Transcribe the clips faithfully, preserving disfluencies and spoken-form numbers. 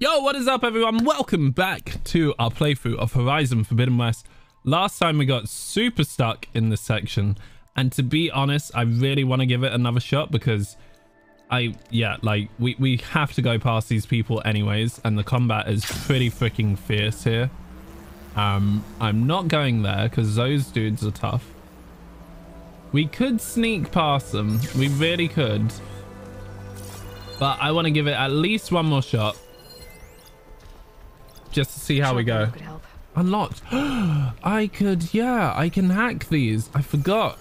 Yo, what is up everyone? Welcome back to our playthrough of Horizon Forbidden West. Last time we got super stuck in this section, and to be honest, I really want to give it another shot because I, yeah, like we, we have to go past these people anyways, and the combat is pretty freaking fierce here. Um, I'm not going there because those dudes are tough. We could sneak past them, we really could. But I want to give it at least one more shot. Just to see how we go. Unlocked. I could, yeah, I can hack these. I forgot.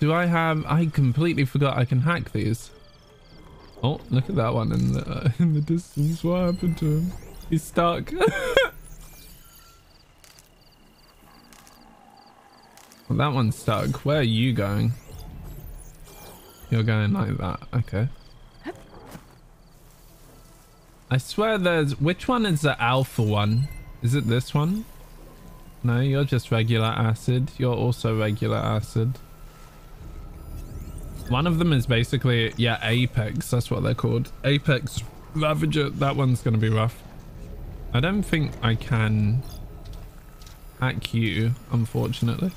Do I have, I completely forgot I can hack these. Oh, look at that one in the, uh, in the distance. What happened to him? He's stuck. Well, that one's stuck. Where are you going? You're going like that. Okay. I swear there's... Which one is the alpha one? Is it this one? No, you're just regular acid. You're also regular acid. One of them is basically... Yeah, Apex. That's what they're called. Apex Ravager. That one's going to be rough. I don't think I can hack you, unfortunately.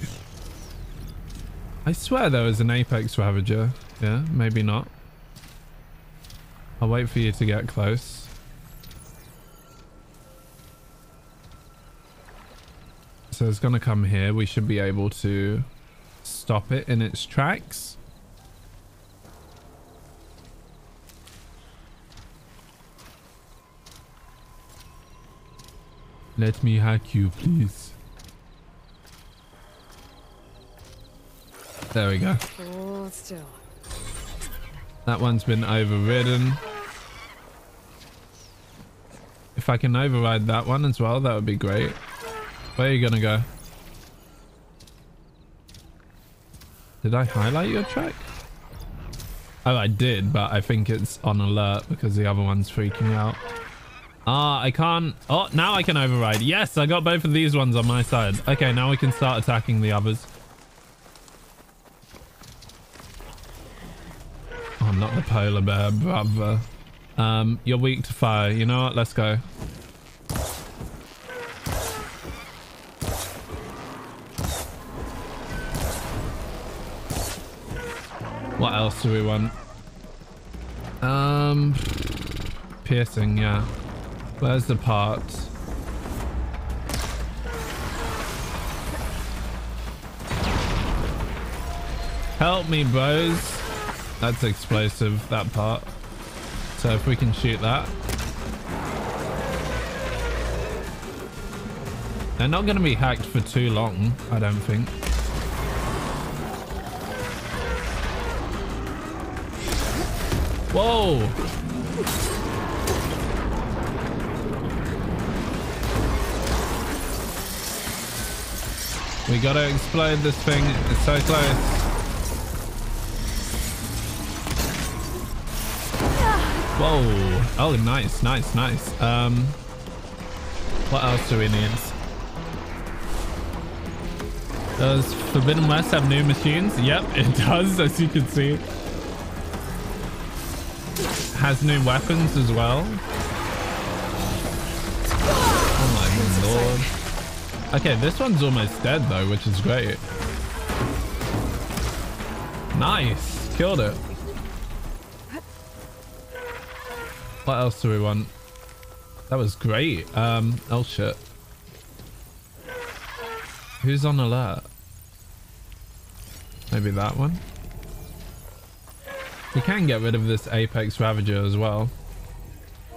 I swear there was an Apex Ravager. Yeah, maybe not. I'll wait for you to get close. So it's gonna come here. We should be able to stop it in its tracks. Let me hack you, please. There we go. Hold still. That one's been overridden. If I can override that one as well, that would be great. Where are you gonna go? Did I highlight your track? Oh, I did, but I think it's on alert because the other one's freaking out. Ah, I can't. Oh, now I can override. Yes, I got both of these ones on my side. Okay, now we can start attacking the others. Oh, not the polar bear, brother. Um, you're weak to fire. You know what? Let's go. What else do we want? Um, piercing, yeah. Where's the part? Help me, bros. That's explosive, that part. So if we can shoot that. They're not going to be hacked for too long, I don't think. Whoa! We gotta explode this thing. It's so close. Whoa! Oh, nice, nice, nice. Um, what else do we need? Does Forbidden West have new machines? Yep, it does, as you can see. Has new weapons as well. Oh my lord. Okay, this one's almost dead though, which is great. Nice. Killed it. What else do we want? That was great. Um, oh shit. Who's on alert? Maybe that one? We can get rid of this Apex Ravager as well.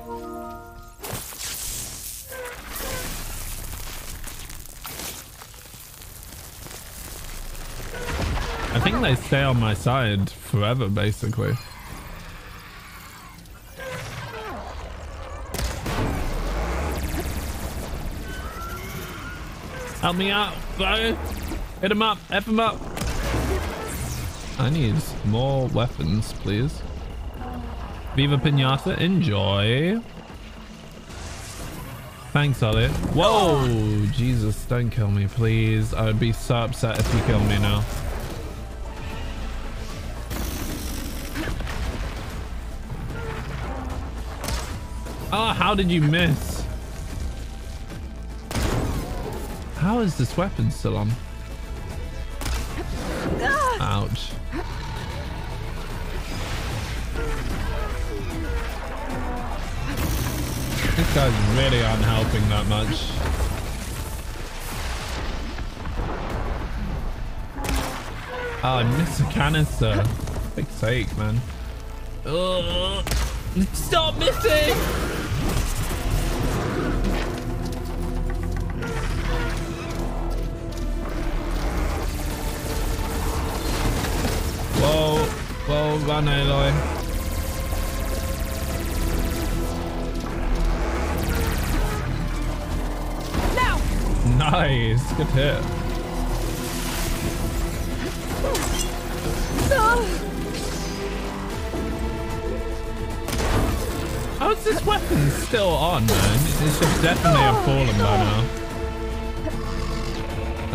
I think they stay on my side forever, basically. Help me out, bro! Hit him up, F him up! I need more weapons, please. Viva Pinata, enjoy. Thanks, Aloy. Whoa! Jesus, don't kill me, please. I would be so upset if you killed me now. Oh, how did you miss? How is this weapon still on? Ouch. These guys really aren't helping that much. Oh, I missed a canister. Big sake, man. Ugh. Stop missing! Whoa, whoa, run, Aloy. Now. Nice, good hit. How is this weapon still on, man? It should definitely have fallen by now.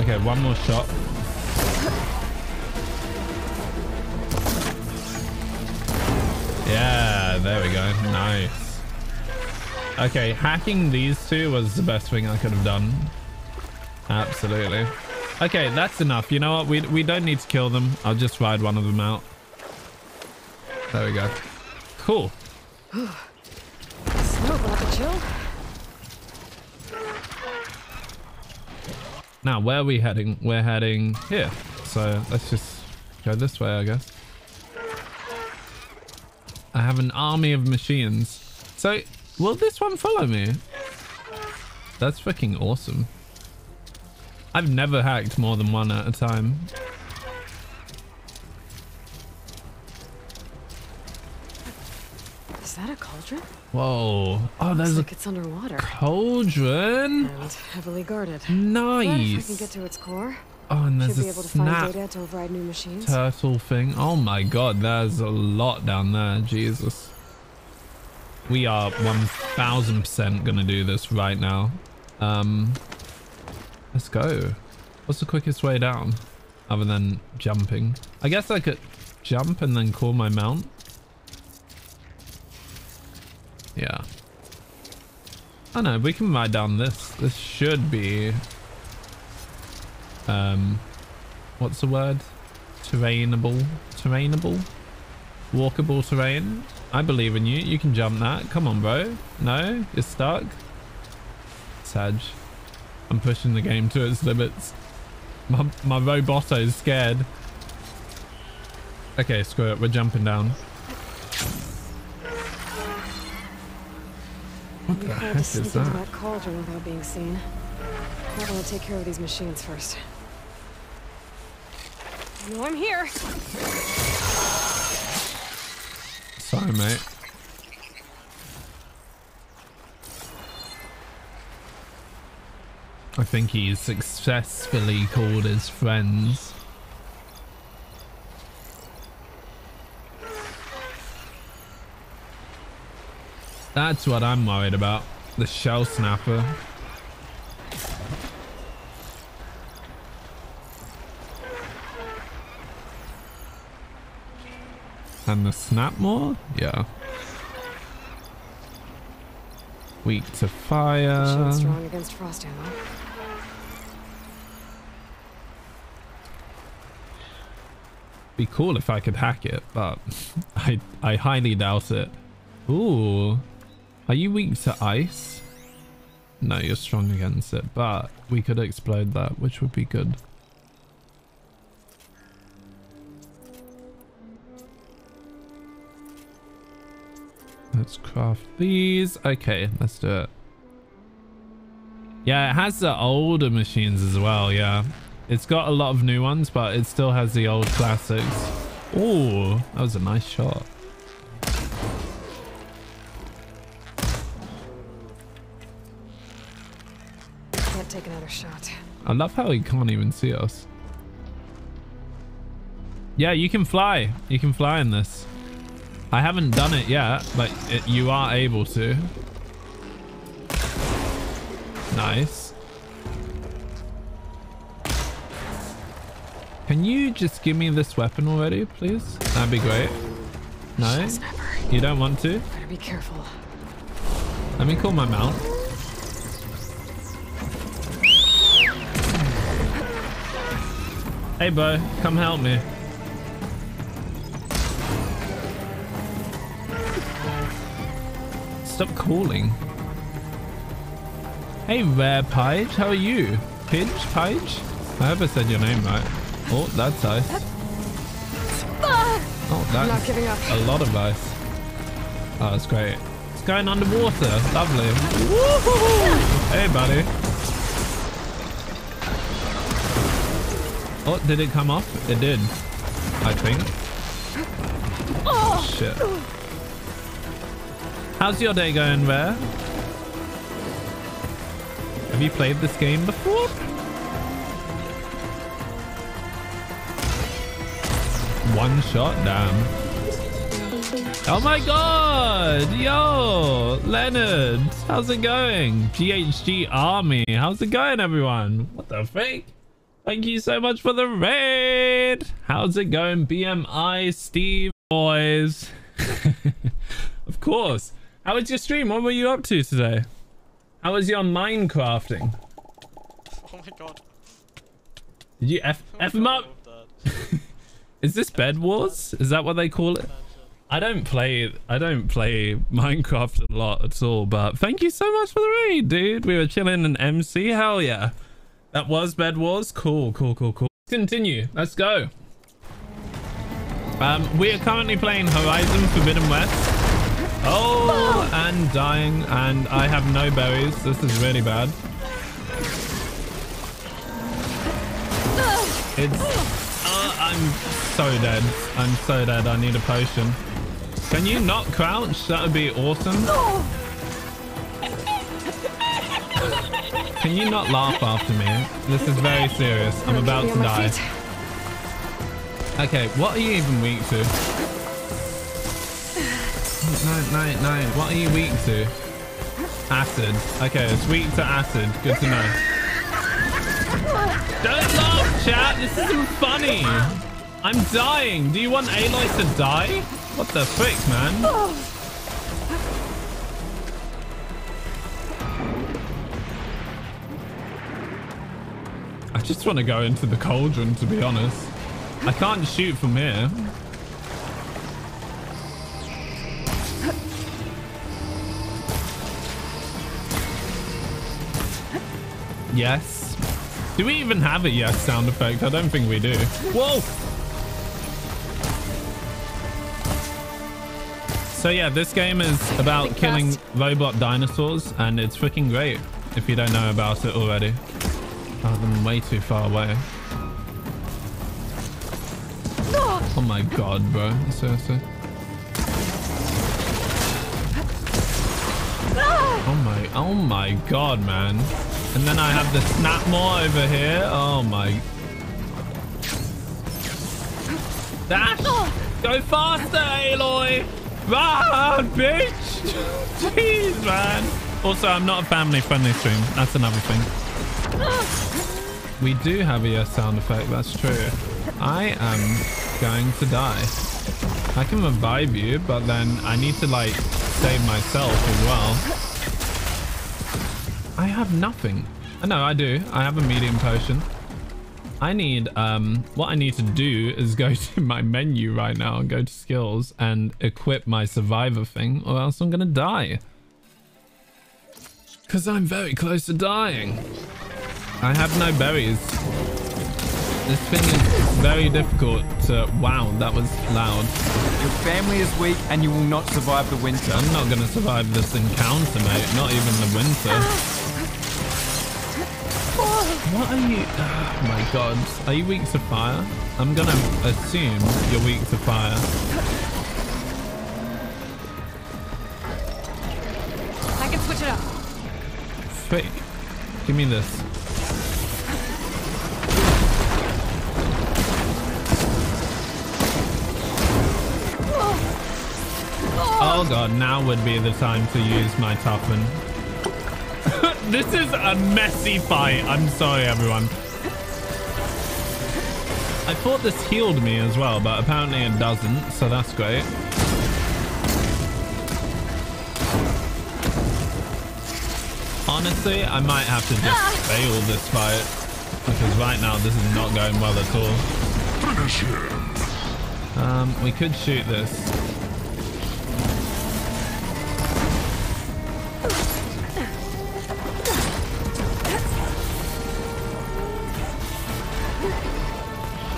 Okay, one more shot. Yeah, there we go. Nice. Okay, hacking these two was the best thing I could have done. Absolutely. Okay, that's enough. You know what? We, we don't need to kill them. I'll just ride one of them out. There we go. Cool. Now, where are we heading? We're heading here. So let's just go this way, I guess. I have an army of machines. So, will this one follow me? That's freaking awesome. I've never hacked more than one at a time. Is that a cauldron? Whoa. Oh, there's Looks like a it's underwater. Cauldron? And heavily guarded. Nice. But if I can get to its core. Oh, and there's a snap turtle thing. Oh my god, there's a lot down there. Jesus. We are one thousand percent going to do this right now. Um, let's go. What's the quickest way down? Other than jumping. I guess I could jump and then call my mount. Yeah. Oh no, we can ride down this. This should be... Um, what's the word? Terrainable, terrainable, walkable terrain. I believe in you. You can jump that. Come on, bro. No, you're stuck. Sag, I'm pushing the game to its limits. My my roboto is scared. Okay, screw it. We're jumping down. What the heck is that? That cauldron without being seen. I want to take care of these machines first. No, I'm here. Sorry, mate. I think he successfully called his friends. That's what I'm worried about. The shell snapper. And the Snapmaw? Yeah. Weak to fire. Strong against frost ammo. Be cool if I could hack it, but I I highly doubt it. Ooh. Are you weak to ice? No, you're strong against it, but we could explode that, which would be good. Let's craft these. Okay, let's do it. Yeah, it has the older machines as well, yeah. It's got a lot of new ones, but it still has the old classics. Oh, that was a nice shot. Can't take another shot. I love how he can't even see us. Yeah, you can fly. You can fly in this. I haven't done it yet, but it, you are able to. Nice. Can you just give me this weapon already, please? That'd be great. No? You don't want to? Better be careful. Let me call my mount. Hey, Bo, come help me. Stop calling. Hey, Rare Pidge, how are you? Pidge? Pidge? I hope I said your name right. Oh, that's ice. Oh, that's not giving up. A lot of ice. Oh, that's great. It's going underwater. Lovely. Woohoo! Hey, buddy. Oh, did it come off? It did. I think. Oh, shit. How's your day going, Rare? Have you played this game before? One shot, damn. Oh my god! Yo! Leonard! How's it going? G H G Army. How's it going, everyone? What the fake? Thank you so much for the raid. How's it going, B M I Steve boys? Of course. How was your stream? What were you up to today? How was your Minecrafting? Oh my god. Did you F, F him up? Is this Bed Wars? Is that what they call it? I don't play I don't play Minecraft a lot at all, but thank you so much for the raid, dude. We were chilling and M C, hell yeah. That was Bed Wars. Cool, cool, cool, cool. Continue. Let's go. Um, we are currently playing Horizon Forbidden West. Oh, and dying, and I have no berries. This is really bad. It's... Uh, I'm so dead. I'm so dead. I need a potion. Can you not crouch? That would be awesome. Can you not laugh after me? This is very serious. I'm about to die. Okay, what are you even weak to? No, no, no. What are you weak to? Acid. Okay, it's weak to acid. Good to know. Don't laugh, chat. This isn't funny. I'm dying. Do you want Aloy to die? What the frick, man? I just want to go into the cauldron, to be honest. I can't shoot from here. Yes. Do we even have a yes sound effect? I don't think we do. Whoa! So yeah, this game is about killing fast. robot dinosaurs, and it's freaking great if you don't know about it already. Oh, I'm way too far away. Oh my god, bro. Seriously. Oh my, oh my god, man. And then I have the Snapmaw over here. Oh my. Dash! Go faster, Aloy! Run, bitch! Jeez, man. Also, I'm not a family-friendly stream. That's another thing. We do have a yes sound effect. That's true. I am going to die. I can revive you, but then I need to, like, save myself as well. I have nothing. No, I do. I have a medium potion. I need, um, what I need to do is go to my menu right now and go to skills and equip my survivor thing, or else I'm gonna die. Cause I'm very close to dying. I have no berries. This thing is very difficult to, wow, that was loud. Your family is weak and you will not survive the winter. I'm not gonna survive this encounter, mate. Not even the winter. What are you? Oh my god. Are you weak to fire? I'm gonna assume you're weak to fire. I can switch it up. Sweet. Give me this. Oh god, now would be the time to use my toughen. This is a messy fight. I'm sorry, everyone. I thought this healed me as well, but apparently it doesn't, so that's great. honestly, I might have to just fail this fight, because right now this is not going well at all. Finish him. Um, we could shoot this.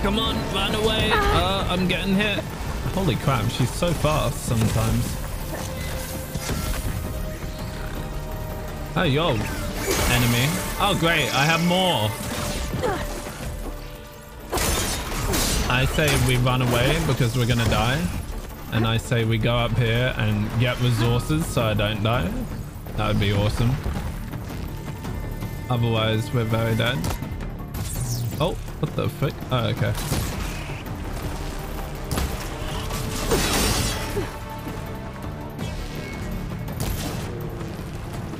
Come on, run away. Uh, I'm getting hit. Holy crap, she's so fast sometimes. Oh, yo, enemy. Oh, great, I have more. I say we run away because we're gonna die. And I say we go up here and get resources so I don't die. That would be awesome. Otherwise, we're very dead. Oh, what the frick? Oh, okay.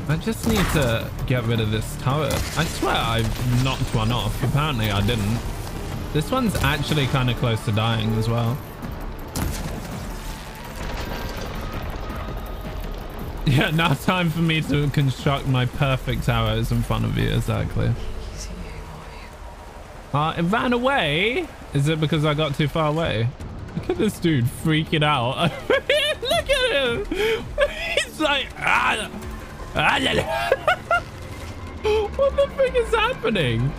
I just need to get rid of this turret. I swear I knocked one off. Apparently I didn't. This one's actually kind of close to dying as well. Yeah, now it's time for me to construct my perfect arrows in front of you. Exactly. Uh, it ran away? Is it because I got too far away? Look at this dude freaking out. Look at him. He's like... ah. What the frick is happening?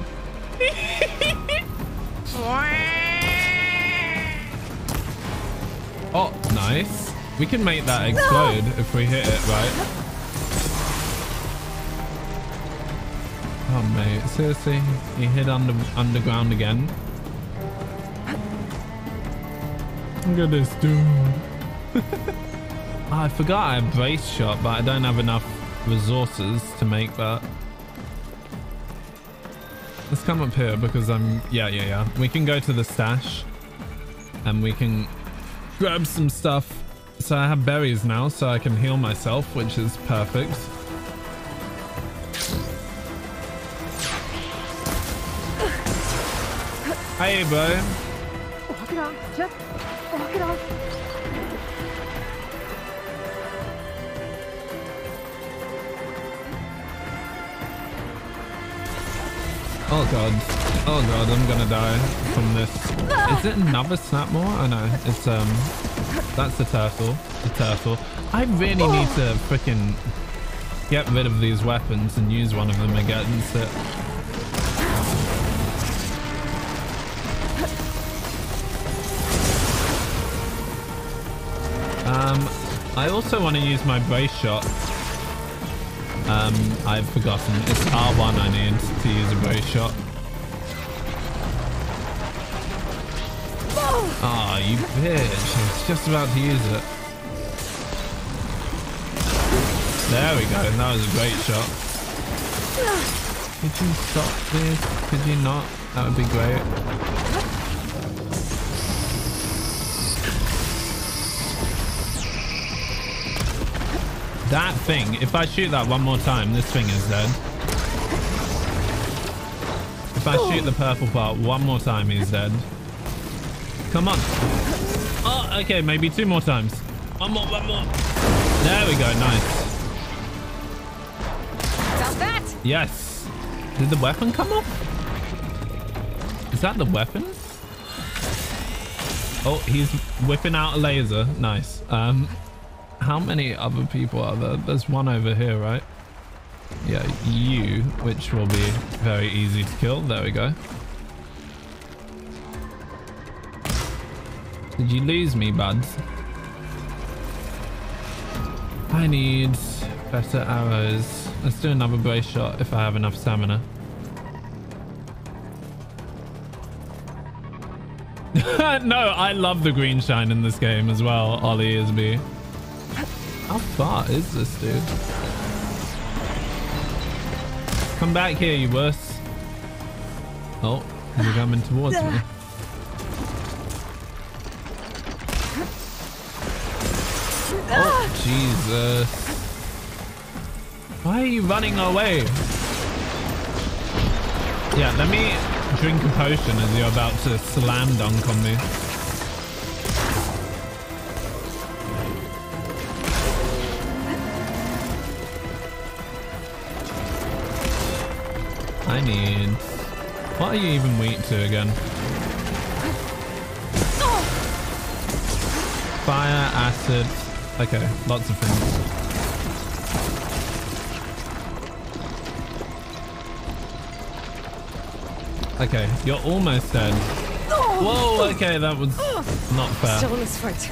Oh, nice. We can make that explode no. if we hit it, right? Oh, mate. Seriously? You hit under underground again? Look at this dude. Oh, I forgot I had brace shot, but I don't have enough resources to make that. Let's come up here because I'm yeah yeah yeah we can go to the stash and we can grab some stuff. So I have berries now, so I can heal myself, which is perfect. Hey bro, walk it off, just walk it off. Oh god, oh god, I'm gonna die from this. Is it another Snapmaw? I know, it's um, that's the turtle, the turtle. I really need to freaking get rid of these weapons and use one of them against it. Um, I also want to use my brace shot. Um, I've forgotten. It's R one I need to use a brace shot. Ah, oh, you bitch. I was just about to use it. There we go. That was a great shot. Could you stop this? Could you not? That would be great. That thing, if I shoot that one more time, this thing is dead. If I shoot the purple part one more time, he's dead. Come on. Oh, okay, maybe two more times. One more, one more. There we go, nice. Got that? Yes. Did the weapon come off? Is that the weapon? Oh, he's whipping out a laser. Nice. Um... How many other people are there? There's one over here, right? Yeah, you, which will be very easy to kill. There we go. Did you lose me, buds? I need better arrows. Let's do another brace shot if I have enough stamina. No, I love the green shine in this game as well, Ollie is me. How far is this, dude? Come back here, you wuss. Oh, you're coming towards me. Oh, Jesus. Why are you running away? Yeah, let me drink a potion as you're about to slam dunk on me. I need... What are you even weak to again? Fire, acid... Okay, lots of things. Okay, you're almost dead. Whoa, okay, that was not fair. Still in this fight.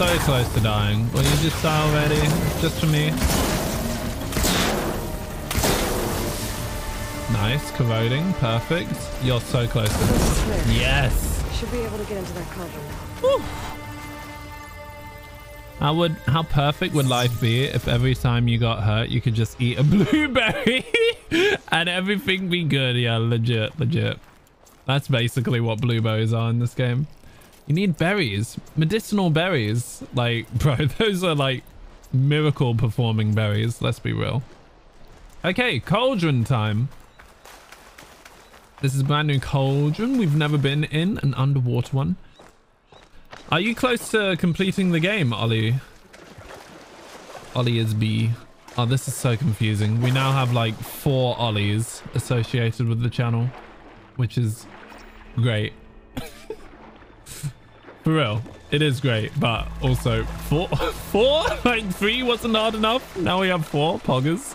So close to dying. Will you just die already? Just for me. Nice, corroding, perfect. You're so close to this. Yes. Should be able to get into that cauldron now. I would. How perfect would life be if every time you got hurt, you could just eat a blueberry and everything be good? Yeah, legit, legit. That's basically what blueberries are in this game. You need berries, medicinal berries. Like, bro, those are like miracle performing berries. Let's be real. Okay, cauldron time. This is a brand new cauldron. We've never been in an underwater one. Are you close to completing the game, Ollie? Ollie is B. Oh, this is so confusing. We now have like four Ollies associated with the channel, which is great. For real, it is great, but also four, four, like three wasn't hard enough. Now we have four poggers.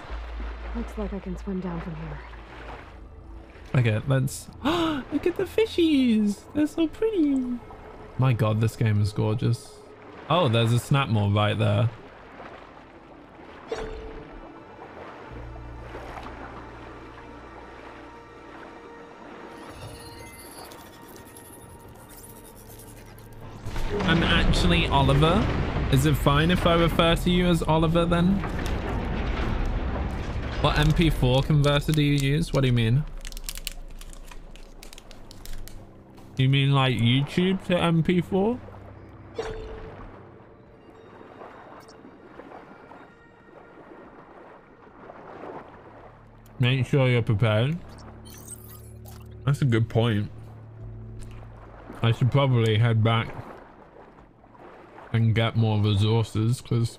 Looks like I can swim down from here. Okay, let's look at the fishies. They're so pretty. My God, this game is gorgeous. Oh, there's a Snapmaw right there. I'm actually Oliver. Is it fine if I refer to you as Oliver then? What M P four converter do you use? What do you mean? You mean like YouTube to M P four? Make sure you're prepared. That's a good point. I should probably head back and get more resources, because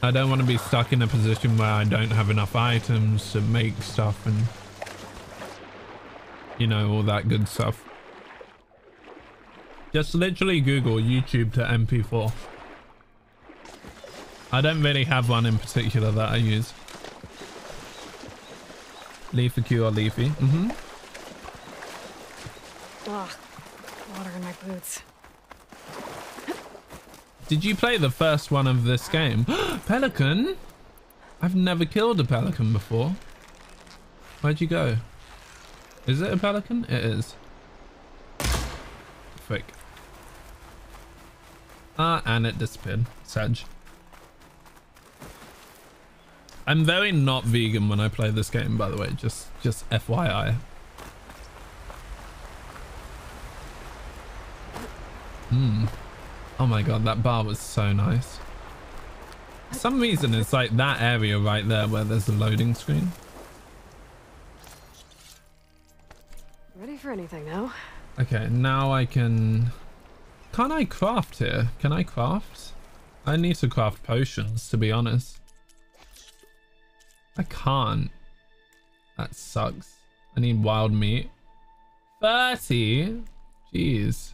I don't want to be stuck in a position where I don't have enough items to make stuff and, you know, all that good stuff. Just literally Google YouTube to M P four. I don't really have one in particular that I use. Leafy Q or Leafy. Mm-hmm. Ugh, water in my boots. Did you play the first one of this game? Pelican? I've never killed a pelican before. Where'd you go? Is it a pelican? It is. Quick. Ah, and it disappeared. Sag. I'm very not vegan when I play this game, by the way. Just, just F Y I. Mm. Oh my God, that bar was so nice. For some reason it's like that area right there where there's a loading screen. Ready for anything now. Okay, now I can... Can't I craft here? Can I craft? I need to craft potions, to be honest. I can't. That sucks. I need wild meat. thirty? Jeez.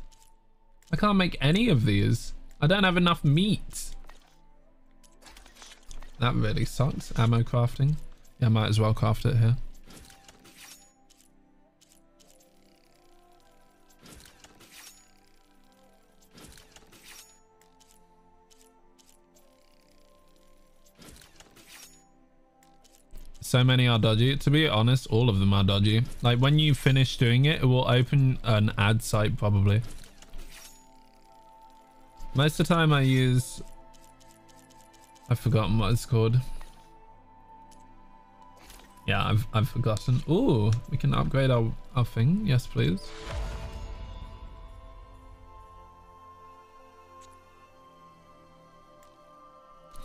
I can't make any of these. I don't have enough meat. That really sucks. Ammo crafting. Yeah, I might as well craft it here. So many are dodgy. To be honest, all of them are dodgy. Like when you finish doing it, it will open an ad site probably. Most of the time I use... I've forgotten what it's called. Yeah, I've, I've forgotten. Ooh, we can upgrade our, our thing. Yes, please.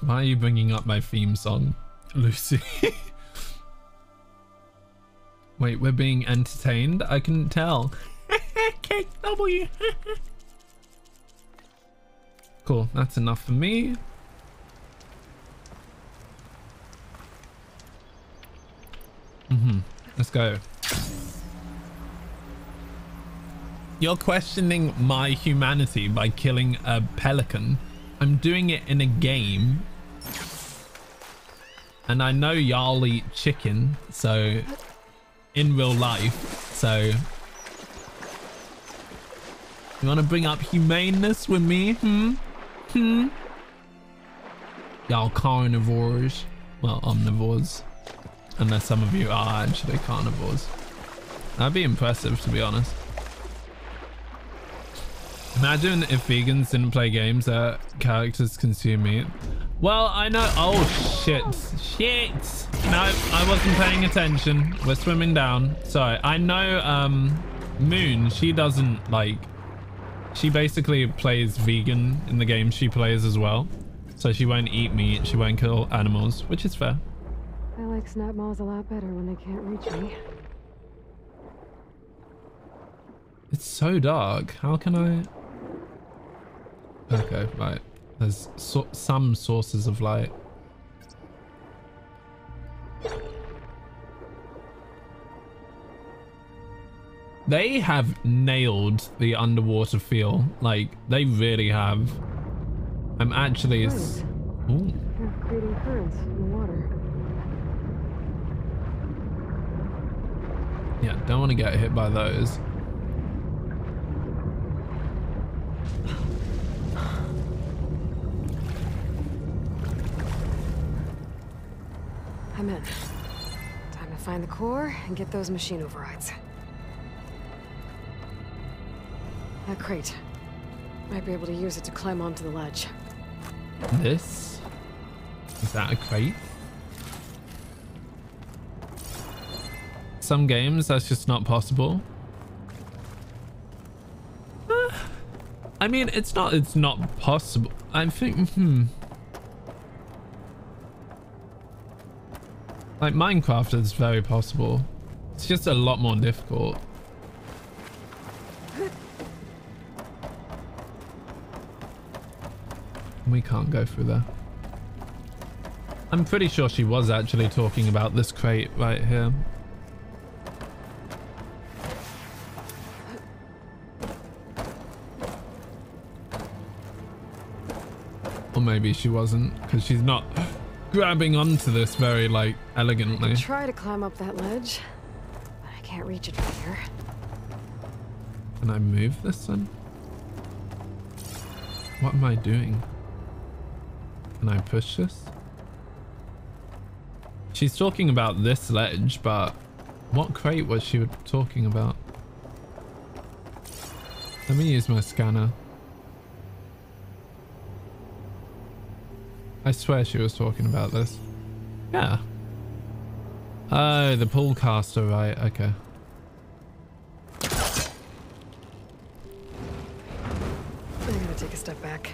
Why are you bringing up my theme song? Lucy. Wait, we're being entertained? I couldn't tell. K W. Cool, that's enough for me. Mm-hmm. Let's go. You're questioning my humanity by killing a pelican. I'm doing it in a game. And I know y'all eat chicken, so in real life, so you wanna bring up humaneness with me? Hmm? Hmm? Y'all carnivores. Well, omnivores. Unless some of you are actually carnivores. That'd be impressive, to be honest. Imagine if vegans didn't play games that characters consume meat. Well, I know. Oh, shit. Shit. No, I wasn't paying attention. We're swimming down. Sorry. I know um, Moon, she doesn't like... She basically plays vegan in the game she plays as well. So she won't eat meat. She won't kill animals, which is fair. I like Snapmaws a lot better when they can't reach me. It's so dark. How can I... Okay, right. There's so some sources of light. They have nailed the underwater feel. Like, they really have. I'm actually... Ooh. Creating currents in the water. Yeah, don't want to get hit by those. I'm in. Time to find the core and get those machine overrides. That crate. Might be able to use it to climb onto the ledge. This? Is that a crate? Some games, that's just not possible. Uh, I mean, it's not, it's not possible. I'm thinking, hmm. Like Minecraft is very possible. It's just a lot more difficult. We can't go through there. I'm pretty sure she was actually talking about this crate right here. Or maybe she wasn't, because she's not grabbing onto this very, like, elegantly. I try to climb up that ledge, but I can't reach it from here. Can I move this then? What am I doing? Can I push this? She's talking about this ledge, but what crate was she talking about? Let me use my scanner. I swear she was talking about this. Yeah. Oh, the pull caster, right? Okay. I'm gonna take a step back.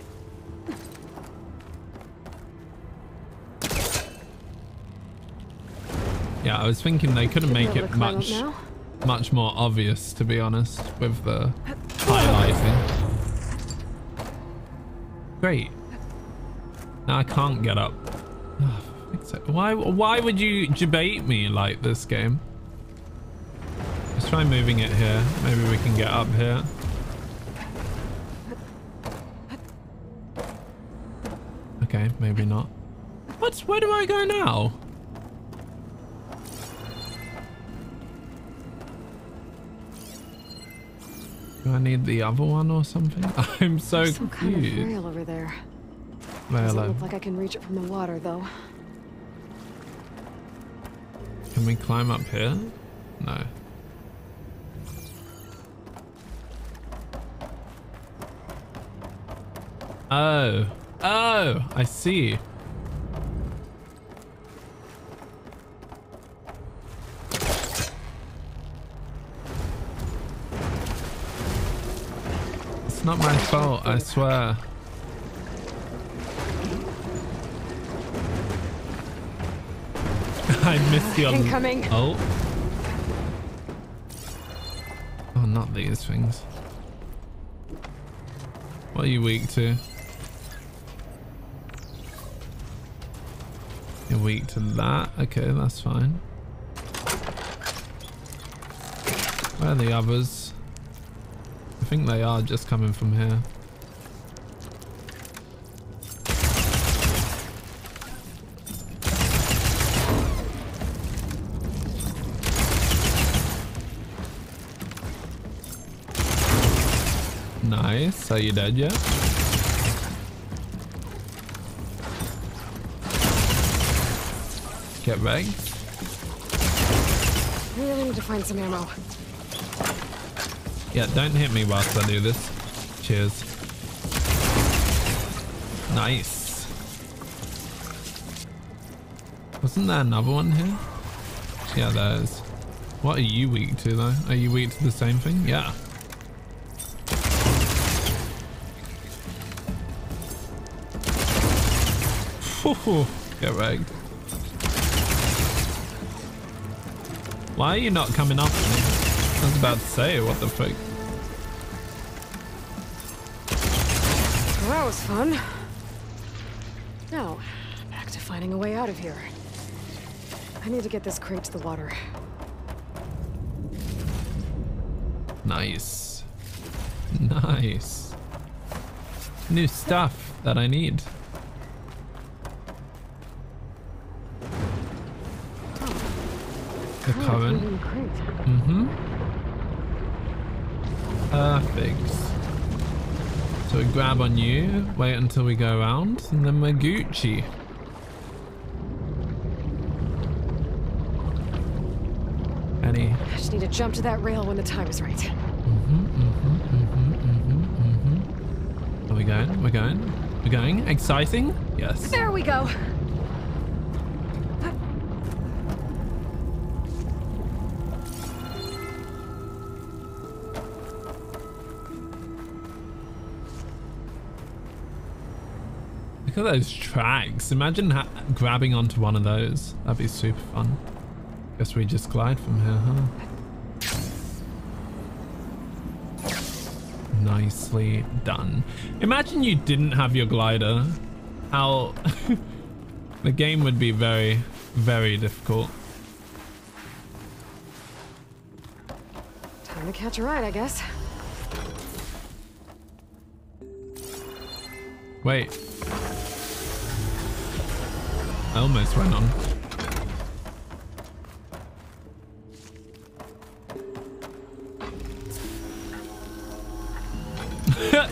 Yeah, I was thinking they couldn't make it much, much more obvious, to be honest, with the highlighting. Great. Now I can't get up. Oh, why why would you debate me like this game? Let's try moving it here. Maybe we can get up here. Okay, maybe not. What? Where do I go now? Do I need the other one or something? I'm so There's some confused. Kind of rail over there. Doesn't look like I can reach it from the water, though. Can we climb up here? No. Oh. Oh, I see. It's not my fault, I swear. I missed the other. Coming. Oh. Oh, not these things. What are you weak to? You're weak to that. Okay, that's fine. Where are the others? I think they are just coming from here. Nice. Are you dead yet? Get back. I really need to find some ammo. Yeah, don't hit me whilst I do this. Cheers. Nice. Wasn't there another one here? Yeah, there is. What are you weak to though? Are you weak to the same thing? Yeah. Ooh, get ragged. Why are you not coming up? I was about to say, what the fuck? Well, that was fun. Now, back to finding a way out of here. I need to get this crate to the water. Nice. Nice. New stuff that I need. The current. Mm-hmm. Perfect. So we grab on you, wait until we go around, and then we're Gucci. Any? I just need to jump to that rail when the time is right. Mm-hmm, mm-hmm, mm-hmm, mm-hmm, mm-hmm. Are we going? We're going? We're going? Exciting? Yes. There we go. Look at those tracks. Imagine ha grabbing onto one of those. That'd be super fun. Guess we just glide from here, huh? Nicely done. Imagine you didn't have your glider. How the game would be very, very difficult. Time to catch a ride, I guess. Wait. I almost went on.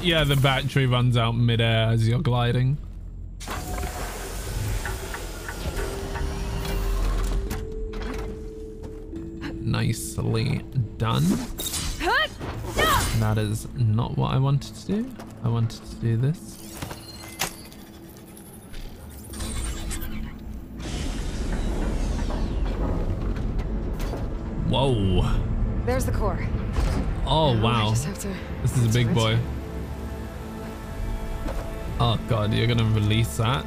Yeah, the battery runs out midair as you're gliding. Nicely done. That is not what I wanted to do. I wanted to do this. Whoa. There's the core. Oh, now wow. This is a big boy. Oh, God. You're going to release that?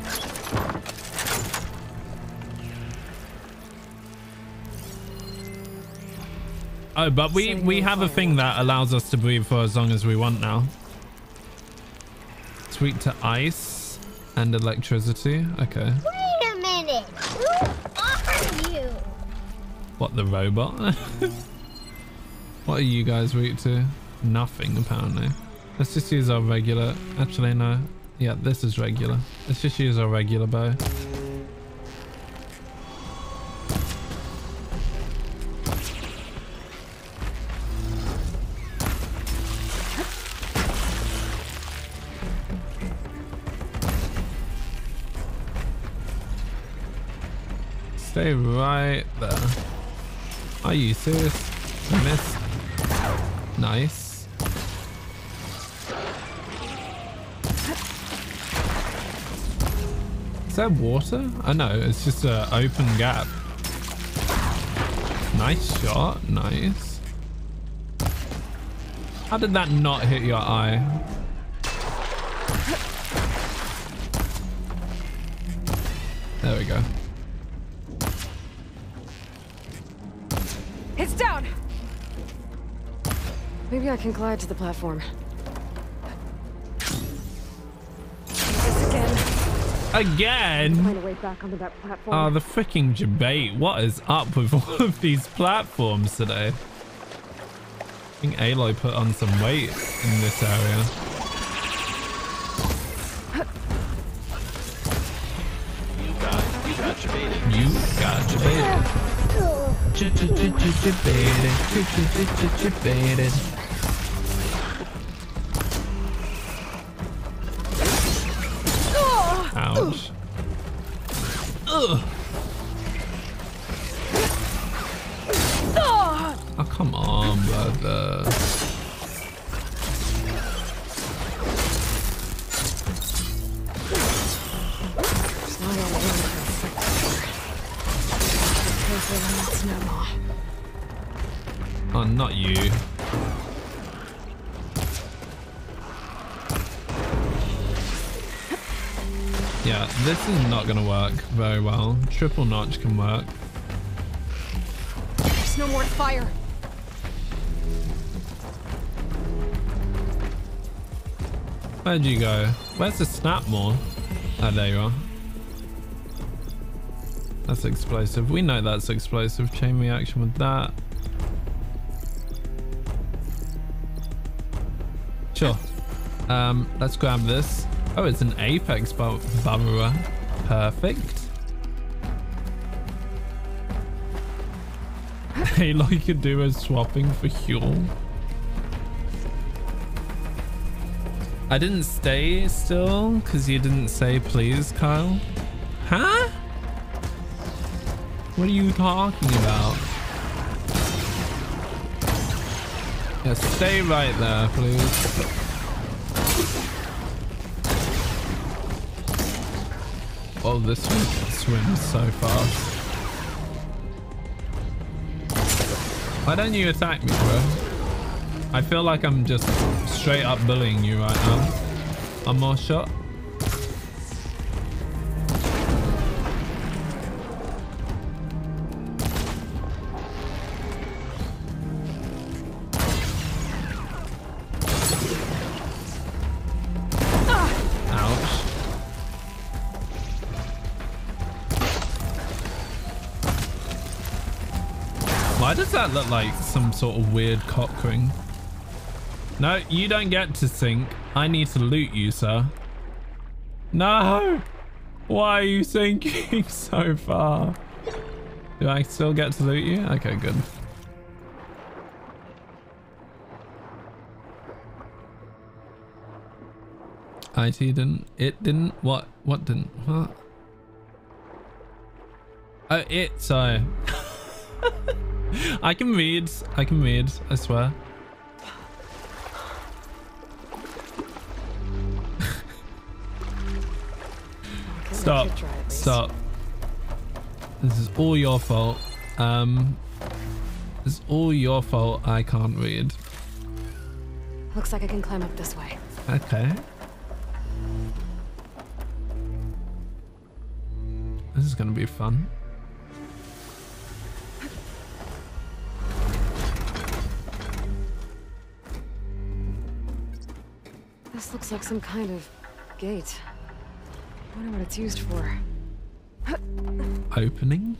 Oh, but we, we have a thing that allows us to breathe for as long as we want now. It's weak to ice and electricity. Okay. Wait a minute. Who are you? What, the robot? What are you guys weak to? Nothing, apparently. Let's just use our regular. Actually, no. Yeah, this is regular. Let's just use our regular bow. Stay right there. Are you serious? I missed. Nice. Is that water? I know, it's just an open gap. Nice shot. Nice. How did that not hit your eye? There we go. It's down! Maybe I can glide to the platform. Again? Find a way back onto that platform. Oh, the freaking debate. What is up with all of these platforms today? I think Aloy put on some weight in this area. You got, you got debated. You got debated. Ouch. Ugh. Oh, come on, brother. Oh, not you. Yeah, this is not gonna work very well. Triple notch can work. There's no more fire. Where'd you go? Where's the Snapmaw? Oh, there you are. That's explosive. We know that's explosive. Chain reaction with that. Sure. Um, let's grab this. Oh, it's an Apex Ravager. Perfect. Hey, like you do is swapping for fuel. I didn't stay still because you didn't say please, Kyle. Huh? What are you talking about? Yeah, stay right there, please. Oh, this one swims so fast. Why don't you attack me, bro? I feel like I'm just straight up bullying you right now. One more shot. That look like some sort of weird cock ring. No, you don't get to sink. I need to loot you, sir. No! Why are you sinking so far? Do I still get to loot you? Okay, good. It didn't. It didn't. What? What didn't? What? Oh, it. Sorry. I can read. I can read. I swear. Stop. Stop. This is all your fault. Um, it's all your fault. I can't read. Looks like I can climb up this way. Okay. This is gonna be fun. This looks like some kind of gate. I wonder what it's used for. Opening?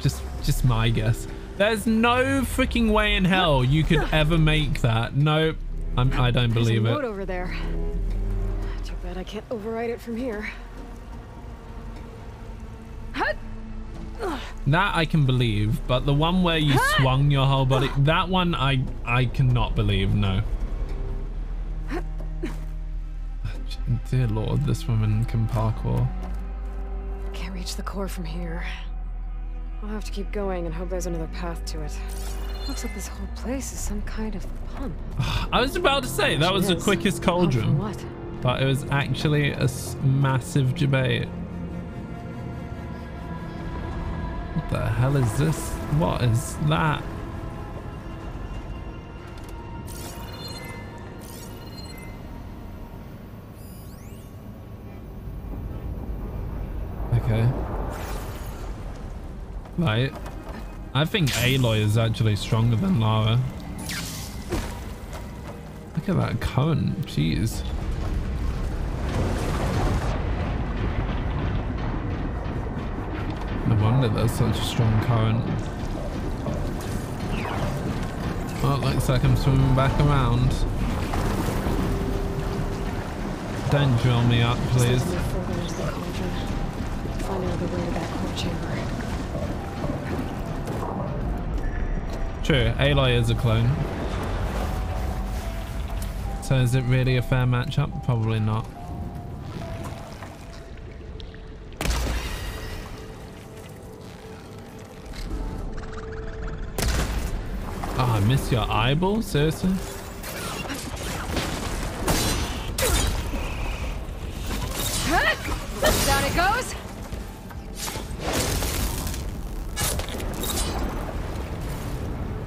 Just just my guess. There's no freaking way in hell you could ever make that. Nope. I'm, I don't believe it. There's a boat over there. Too bad I can't override it from here. That I can believe, but the one where you swung your whole body, that one I, I cannot believe, no. Dear Lord, this woman can parkour. Can't reach the core from here. I'll have to keep going and hope there's another path to it. Looks like this whole place is some kind of pump. I was about to say that was the quickest cauldron, what? But it was actually a massive debate. What the hell is this? What is that? Okay. Right. I think Aloy is actually stronger than Lara. Look at that current, jeez. No wonder there's such a strong current. Oh, it looks like I'm swimming back around. Don't drill me up, please. True, Aloy is a clone. So is it really a fair matchup? Probably not. Ah, oh, I missed your eyeball? Seriously? Down it goes!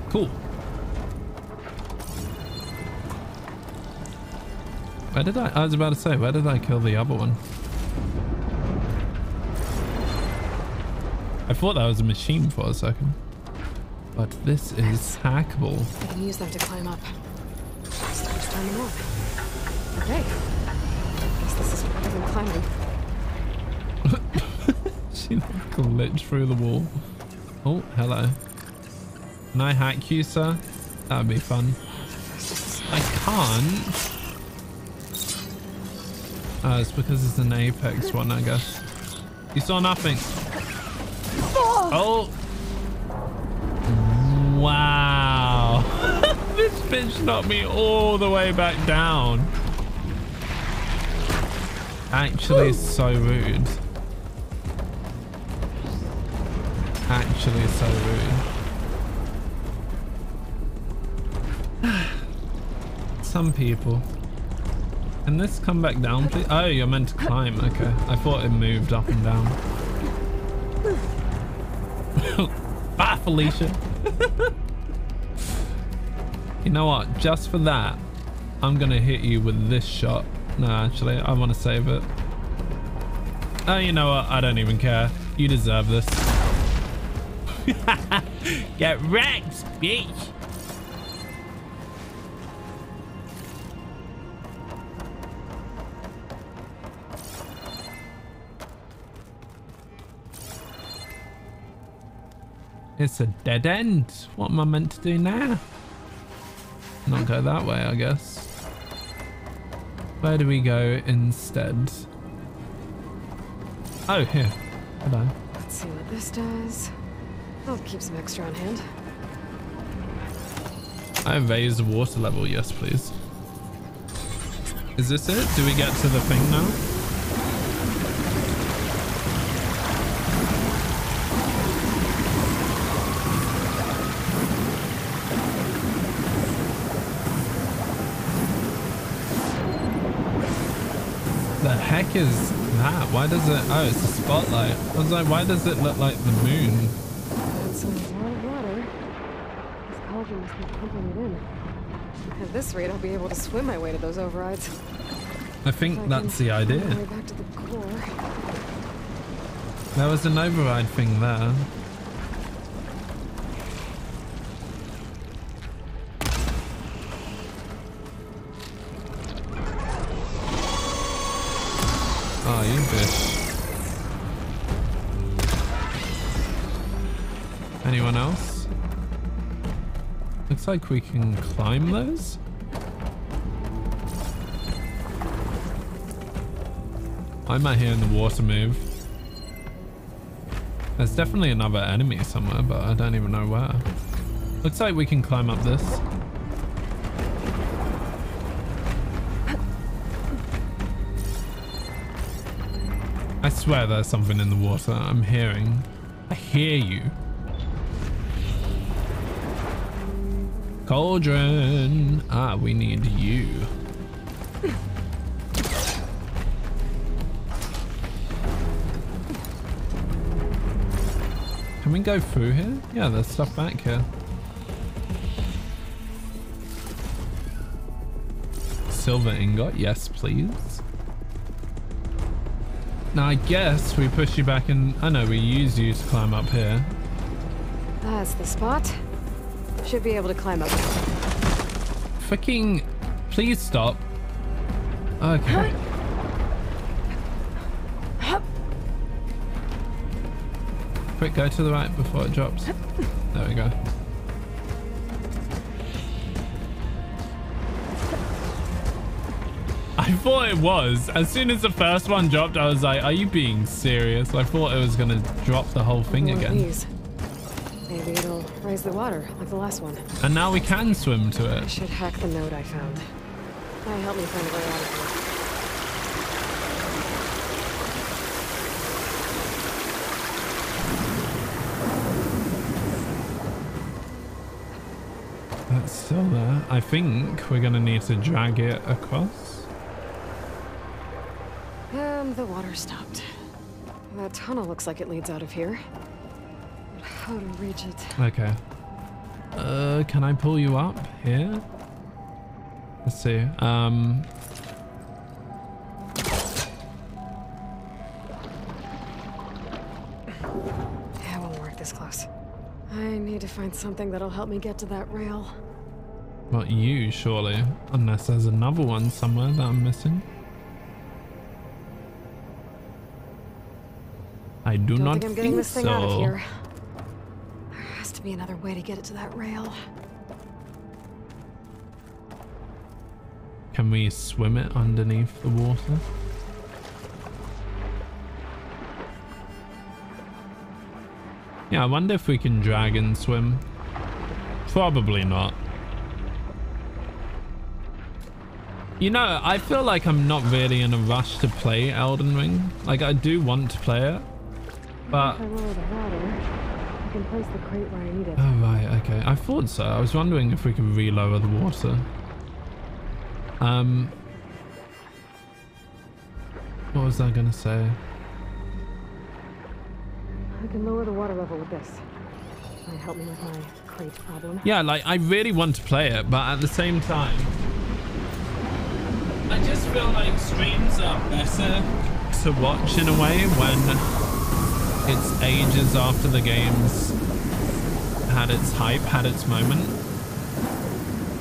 Cool. Where did I? I was about to say, where did I kill the other one? I thought that was a machine for a second. But this is hackable. I can use that to climb up. So it's time to move. Okay. I guess this is better than climbing. She like glitched through the wall. Oh, hello. Can I hack you, sir? That would be fun. I can't. Oh, it's because it's an Apex one, I guess. You saw nothing. Oh. Wow. This bitch knocked me all the way back down. Actually, so rude. Actually, so rude. Some people. Can this come back down, please? Oh, you're meant to climb. Okay. I thought it moved up and down. Bye, Felicia. You know what? Just for that, I'm going to hit you with this shot. No, actually, I want to save it. Oh, you know what? I don't even care. You deserve this. Get wrecked, bitch! It's a dead end. What am I meant to do now? Not go that way, I guess. Where do we go instead? Oh, here. Hello. Let's see what this does. I'll keep some extra on hand. I raise the water level. Yes, please. Is this it? Do we get to the thing now? Heck is that? Why does it? Oh, it's a spotlight. I was like, why does it look like the moon? That's a lot of water. This cauldron must be pumping it in. At this rate, I'll be able to swim my way to those overrides. I think I that's the idea. Way back to the core. There was an override thing there. Oh, you bitch. Anyone else? Looks like we can climb those. Why am I hearing the water move? There's definitely another enemy somewhere, but I don't even know where. Looks like we can climb up this. I swear there's something in the water. I'm hearing. I hear you. Cauldron. Ah, we need you. Can we go through here? Yeah, there's stuff back here. Silver ingot. Yes, please. Now I guess we push you back in. I know we use you to climb up here. That's the spot. Should be able to climb up. Fucking... Please stop. Okay. Quick, go to the right before it drops. There we go. I thought it was. As soon as the first one dropped, I was like, are you being serious? I thought it was going to drop the whole thing again. These. Maybe it'll raise the water like the last one. And now we can swim to it. I should hack the node I found. Might help me find a way out of here. That's still there. I think we're going to need to drag it across. Um, the water stopped. That tunnel looks like it leads out of here. But how to reach it? Okay. Uh, can I pull you up here? Let's see. Um. That won't work this close. I need to find something that'll help me get to that rail. Not you, surely. Unless there's another one somewhere that I'm missing. I do not think I'm getting this thing out of here. There has to be another way to get it to that rail. Can we swim it underneath the water? Yeah, I wonder if we can drag and swim. Probably not. You know, I feel like I'm not really in a rush to play Elden Ring. Like, I do want to play it. But if I lower the water, I can place the crate where I need it. Oh right, okay. I thought so. I was wondering if we could relower the water. Um What was I gonna say? I can lower the water level with this. Might help me with my crate problem. Yeah, like I really want to play it, but at the same time I just feel like streams are better to watch in a way when it's ages after the game's had its hype, had its moment.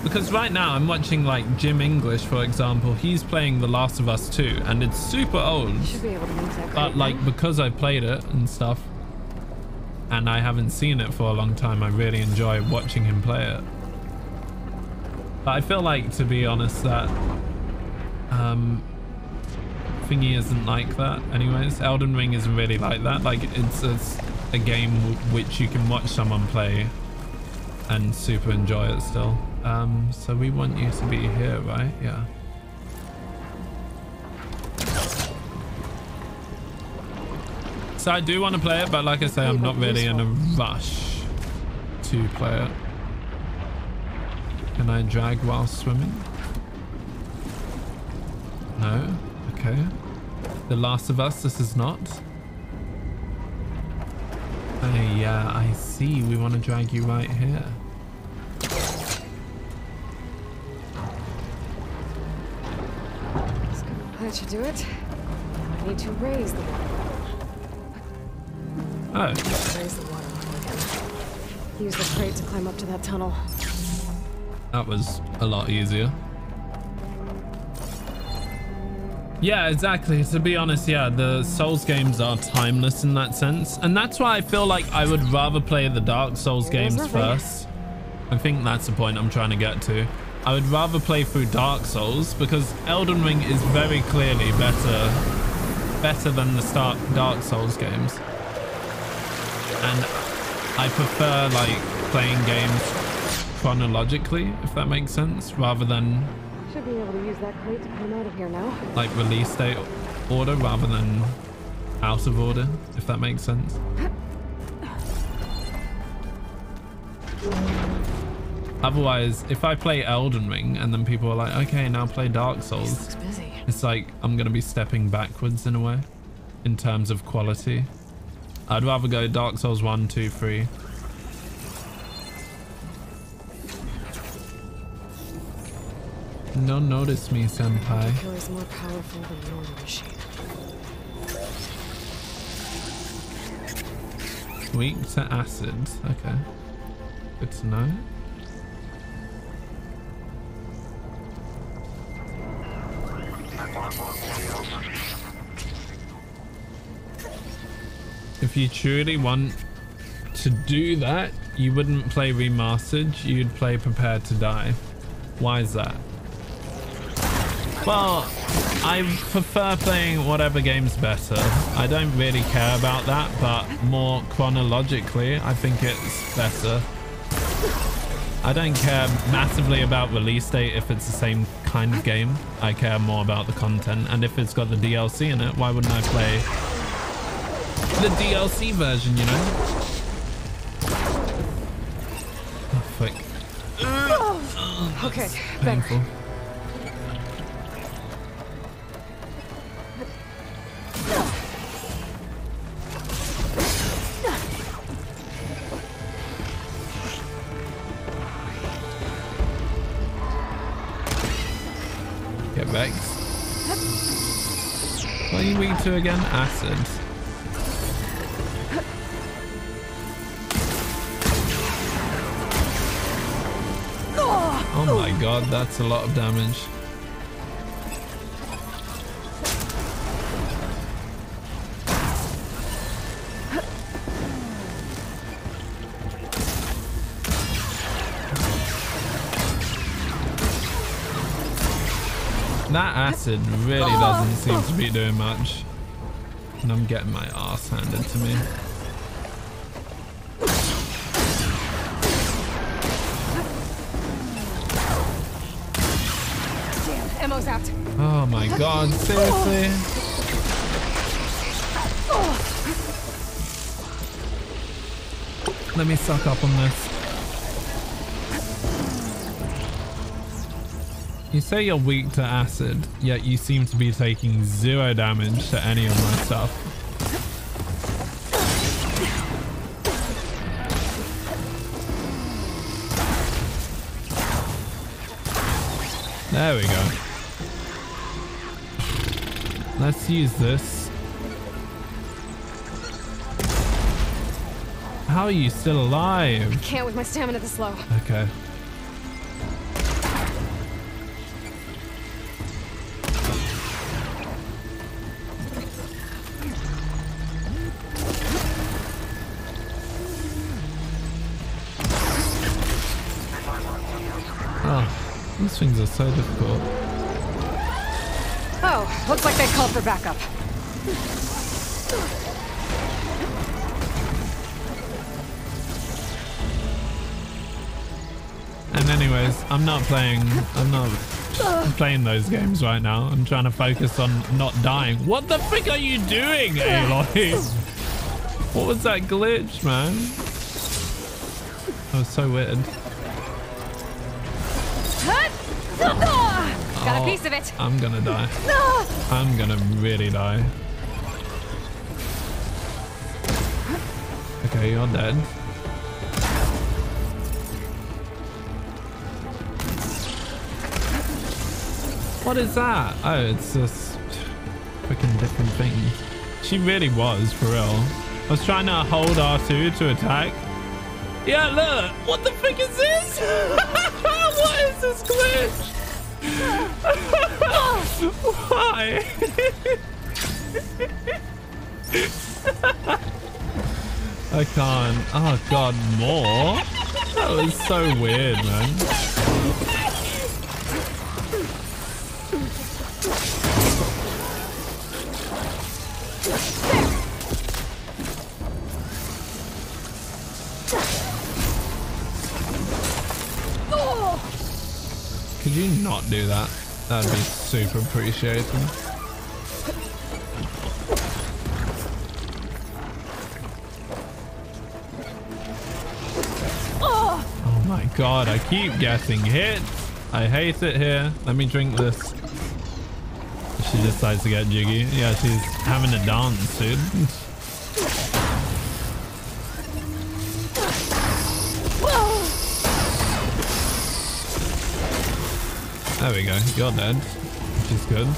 Because right now I'm watching like Jim English, for example. He's playing The Last of Us two and it's super old. You should be able to make that but like now. Because I played it and stuff and I haven't seen it for a long time, I really enjoy watching him play it. But I feel like, to be honest, that um thingy isn't like that anyways. Elden Ring isn't really like that. Like it's, it's a game which you can watch someone play and super enjoy it still. Um so we want you to be here, right? Yeah, so I do want to play it, but like I say, I'm not really in a rush to play it. Can I drag while swimming? No. Okay. The Last of Us, this is not. Oh yeah, I see. We want to drag you right here. That should do it. I need to raise the water level. Oh. Raise the water level again. Use the crate to climb up to that tunnel. That was a lot easier. Yeah, exactly. To be honest, yeah, the Souls games are timeless in that sense. And that's why I feel like I would rather play the Dark Souls games first. I think that's the point I'm trying to get to. I would rather play through Dark Souls because Elden Ring is very clearly better better than the start Dark Souls games. And I prefer like playing games chronologically, if that makes sense, rather than be able to use that crate to come out of here now. Like release date order rather than out of order, if that makes sense. Otherwise, if I play Elden Ring and then people are like, okay, now play Dark Souls, busy. It's like I'm gonna be stepping backwards in a way in terms of quality. I'd rather go Dark Souls one, two, three. Don't notice me, senpai. Is more powerful than your machine. Weak to acids. Okay. Good to know. If you truly want to do that, you wouldn't play Remastered, you'd play Prepared to Die. Why is that? Well, I prefer playing whatever game's better. I don't really care about that, but more chronologically, I think it's better. I don't care massively about release date if it's the same kind of game. I care more about the content, and if it's got the D L C in it, why wouldn't I play the D L C version, you know? Like, uh, oh, okay, painful. Better. Get back. What are you weak to again? Acid. God, that's a lot of damage. That acid really doesn't seem to be doing much, and I'm getting my ass handed to me. Oh my god, seriously? Let me suck up on this. You say you're weak to acid, yet you seem to be taking zero damage to any of my stuff. There we go. Let's use this. How are you still alive? I can't with my stamina this low. Okay. Oh, these things are so difficult. Oh, looks like they called for backup. And anyways, I'm not playing, I'm not I'm playing those games right now. I'm trying to focus on not dying. What the frick are you doing, Aloy? What was that glitch, man? That was so weird. Got a piece of it. I'm gonna die. No. I'm gonna really die. Okay, you're dead. What is that? Oh, it's this freaking different thing. She really was, for real. I was trying to hold R two to attack. Yeah, look. What the frick is this? What is this glitch? Why? I can't. Oh god, more? That was so weird, man. Could you not do that? That'd be super appreciated. Oh my god, I keep getting hit. I hate it here. Let me drink this. She decides to get jiggy. Yeah, she's having a dance, dude. There we go. You're dead, which is good.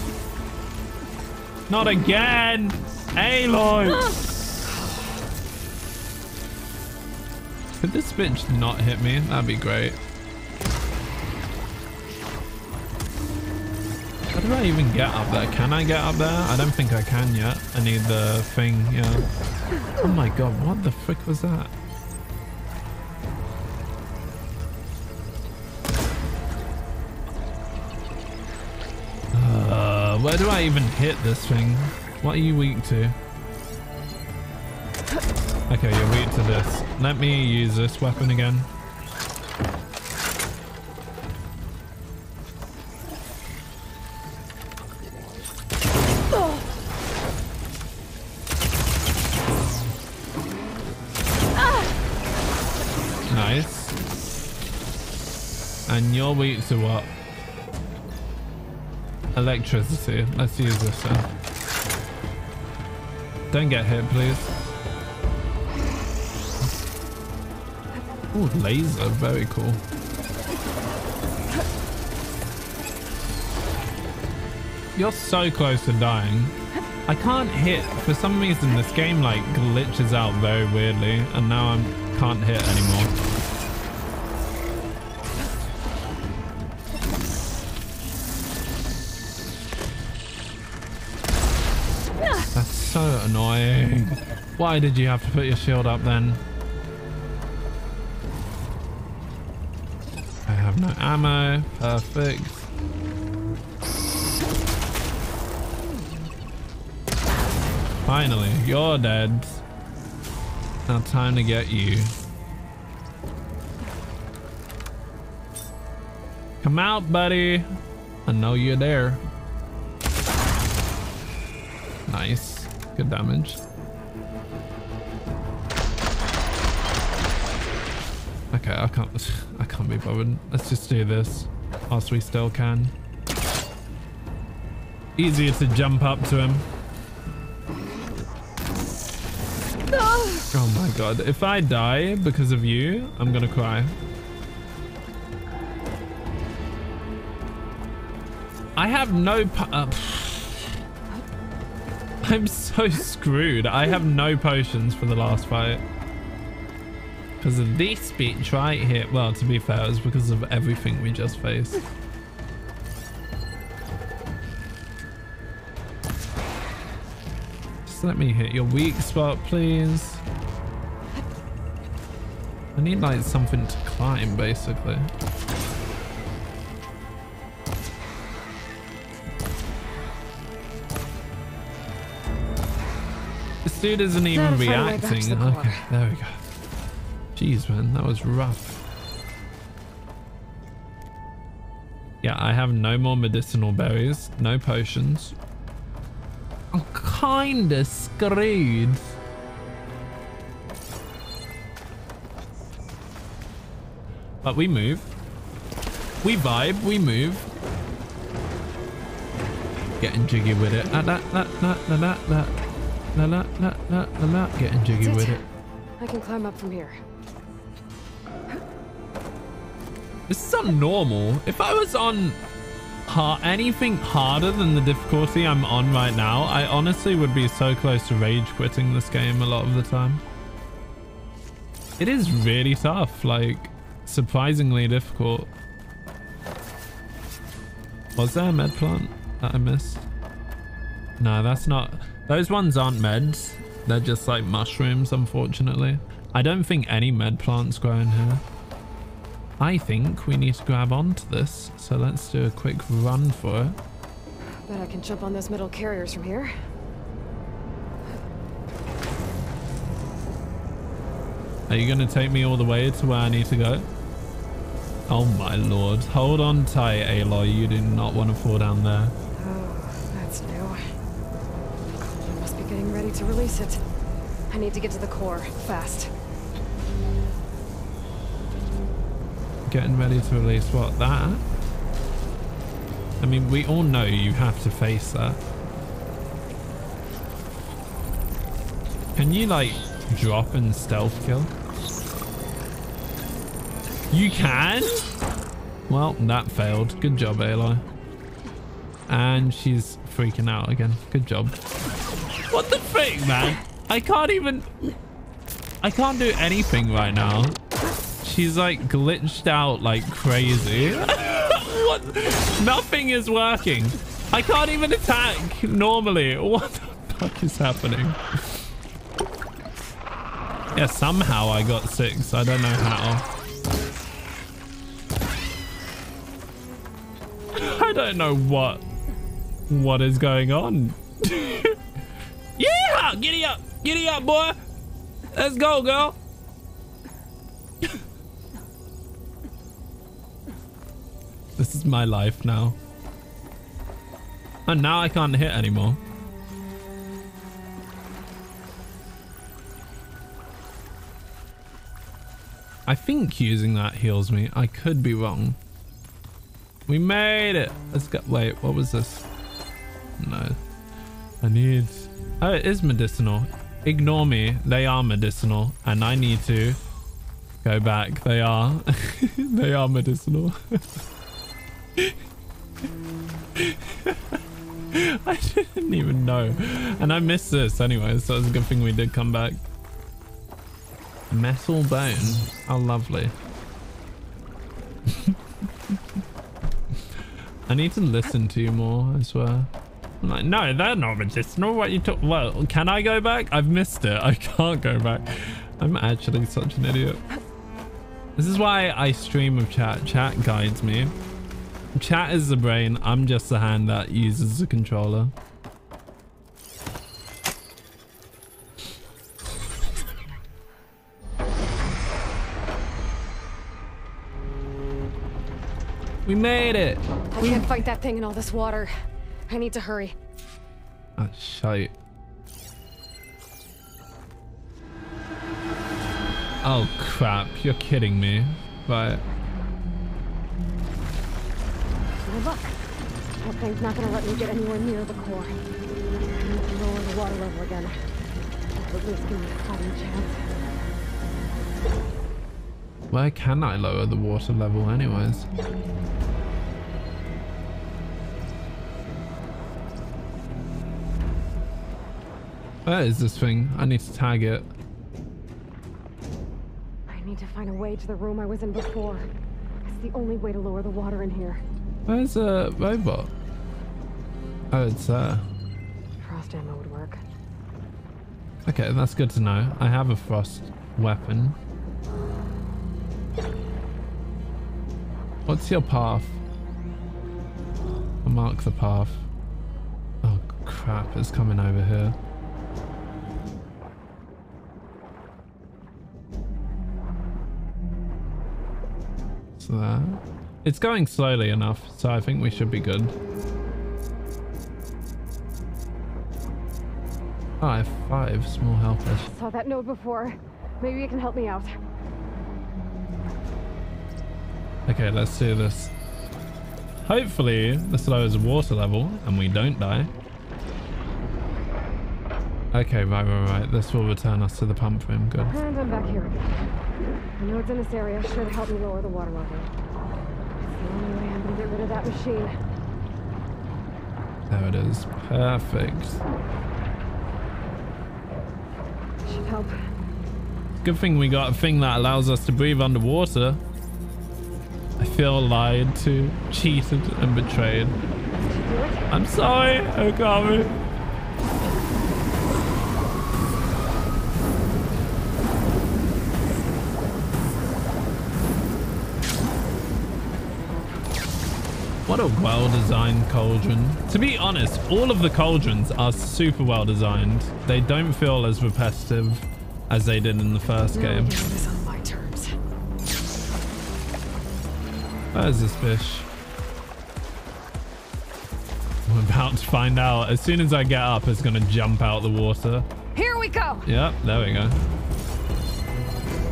Not again, Aloy. Could this bitch not hit me? That'd be great. How do I even get up there? Can I get up there? I don't think I can yet. I need the thing, yeah. Oh my god, what the frick was that? Uh, where do I even hit this thing? What are you weak to? Okay, you're weak to this. Let me use this weapon again. Nice. And you're weak to what? Electricity. Let's use this then. Don't get hit, please. Ooh, laser, very cool. You're so close to dying. I can't hit. For some reason, this game like glitches out very weirdly, and now I can't hit anymore. That's so annoying. Why did you have to put your shield up then? No ammo, perfect. Finally, you're dead. Now time to get you. Come out, buddy. I know you're there. Nice, good damage. Okay, I can't. I can't be bothered. Let's just do this whilst we still can. Easier to jump up to him. No. Oh my god. If I die because of you, I'm gonna cry. I have no po- uh, I'm so screwed. I have no potions for the last fight. Because of this bitch right here. Well, to be fair, it's because of everything we just faced. Just let me hit your weak spot, please. I need like something to climb, basically. This dude isn't even reacting. Okay, there we go. Jeez, man, that was rough. Yeah, I have no more medicinal berries, no potions. I'm kinda screwed. But we move. We vibe, we move. Getting jiggy with it. La la la la la la la la la la la la la. Getting jiggy with it. I can climb up from here. This is on normal. If I was on hard, anything harder than the difficulty I'm on right now, I honestly would be so close to rage quitting this game a lot of the time. It is really tough, like surprisingly difficult. Was there a med plant that I missed? No, that's not. Those ones aren't meds. They're just like mushrooms, unfortunately. I don't think any med plants grow in here. I think we need to grab onto this, so let's do a quick run for it. Bet I can jump on those metal carriers from here. Are you going to take me all the way to where I need to go? Oh my lord. Hold on tight, Aloy. You do not want to fall down there. Oh, that's new. I must be getting ready to release it. I need to get to the core, fast. Getting ready to release what? That? I mean, we all know you have to face that. Can you like drop and stealth kill? You can? Well, that failed. Good job, Aloy. And she's freaking out again. Good job. What the frick, man? I can't even... I can't do anything right now. she's like glitched out like crazy. What? Nothing is working. I can't even attack normally. What the fuck is happening? Yeah, somehow I got six. I don't know how. I don't know what what is going on. Yeah, giddy up, giddy up, boy. Let's go, girl. This is my life now. And now I can't hit anymore. I think using that heals me. I could be wrong. We made it. Let's go. Wait, what was this? No. I need... Oh, it is medicinal. Ignore me. They are medicinal. And I need to go back. They are. They are medicinal. I didn't even know. And I missed this anyway, so it's a good thing we did come back. Metal bone. How lovely. I need to listen to you more, I swear. I'm like, no, they're not medicinal. What you talk? Well, can I go back? I've missed it. I can't go back. I'm actually such an idiot. This is why I stream with chat. Chat guides me. Chat is the brain. I'm just the hand that uses the controller. We made it. I can't fight that thing in all this water. I need to hurry. Oh, shite. Oh, crap. You're kidding me. Right. Good luck. That thing's not going to let me get anywhere near the core. I'm going to lower the water level again. At least give me a fighting chance. Where can I lower the water level anyways? Where is this thing? I need to tag it. I need to find a way to the room I was in before. It's the only way to lower the water in here. Where's a robot? Oh, it's there. Frost ammo would work. Okay, that's good to know. I have a frost weapon. What's your path? I'll mark the path. Oh crap, it's coming over here. It's there. It's going slowly enough, so I think we should be good. Oh, I have five small helpers. I saw that node before. Maybe it can help me out. Okay, let's do this. Hopefully this lowers the water level and we don't die. Okay, right, right, right. This will return us to the pump room. Good. And I'm back here again. The nodes in this area should help me lower the water level. It's the only way I'm gonna get rid of that machine. There it is. Perfect. Should help. Good thing we got a thing that allows us to breathe underwater. I feel lied to, cheated, and betrayed. I'm sorry, Okami. What a well-designed cauldron. To be honest, all of the cauldrons are super well-designed. They don't feel as repetitive as they did in the first game. Where is this fish? I'm about to find out. As soon as I get up, it's going to jump out the water. Here we go. Yep, there we go.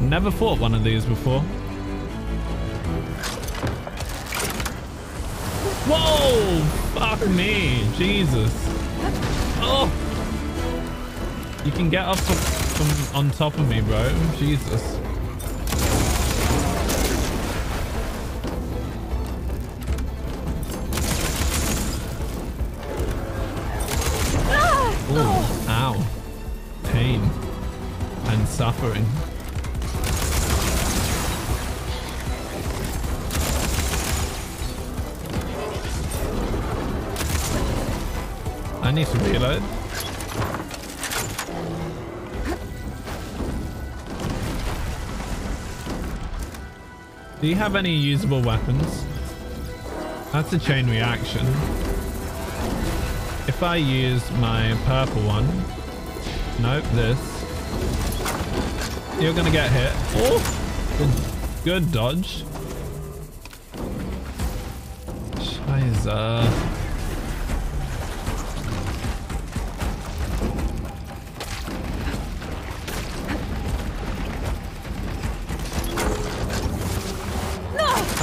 Never fought one of these before. Whoa! Fuck me. Jesus. Oh! You can get up from, from on top of me, bro. Jesus. Suffering. I need to reload. Do you have any usable weapons? That's a chain reaction. If I use my purple one, nope, this, you're gonna get hit. Oh, good, good dodge. Scheiße.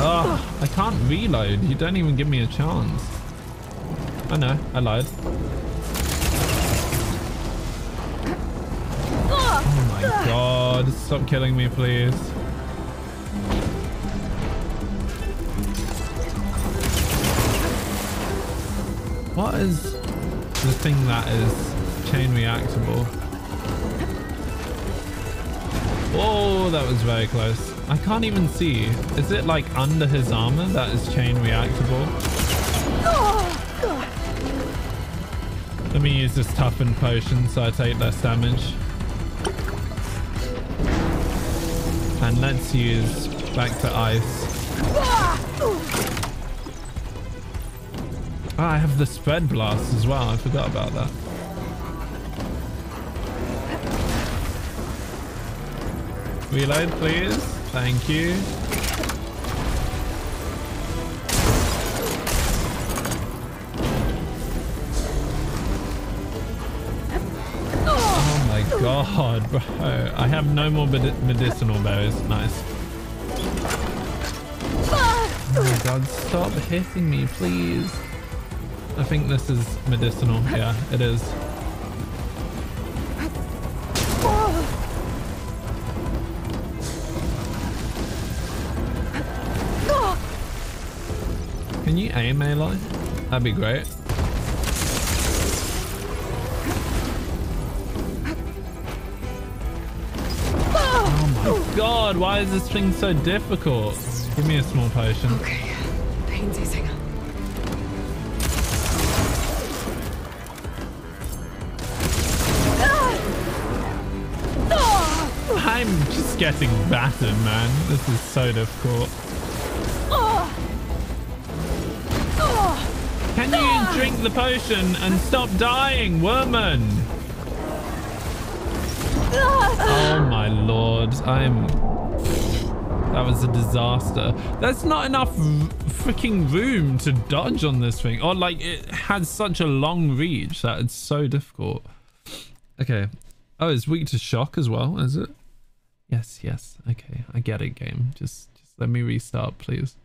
Oh, I can't reload. You don't even give me a chance. I know, I lied. Oh my god, stop killing me, please. What is the thing that is chain reactable? Oh, that was very close. I can't even see. Is it like under his armor that is chain reactable? Oh, let me use this toughened potion so I take less damage. And let's use back to ice. Ah, I have the spread blast as well. I forgot about that. Reload, please. Thank you. Oh my god, bro. I have no more medicinal berries. Nice. Oh my god, stop hitting me, please. I think this is medicinal. Yeah, it is. Can you aim, Aloy? That'd be great. Oh my god, why is this thing so difficult? Give me a small potion. Okay, pain's easing up. I'm just getting battered, man. This is so difficult. Can you drink the potion and stop dying, woman? Oh my lord, I'm... That was a disaster. There's not enough freaking room to dodge on this thing. Or like, it had such a long reach that it's so difficult. Okay. Oh, it's weak to shock as well, is it? Yes, yes. Okay, I get it, game. Just, just let me restart, please.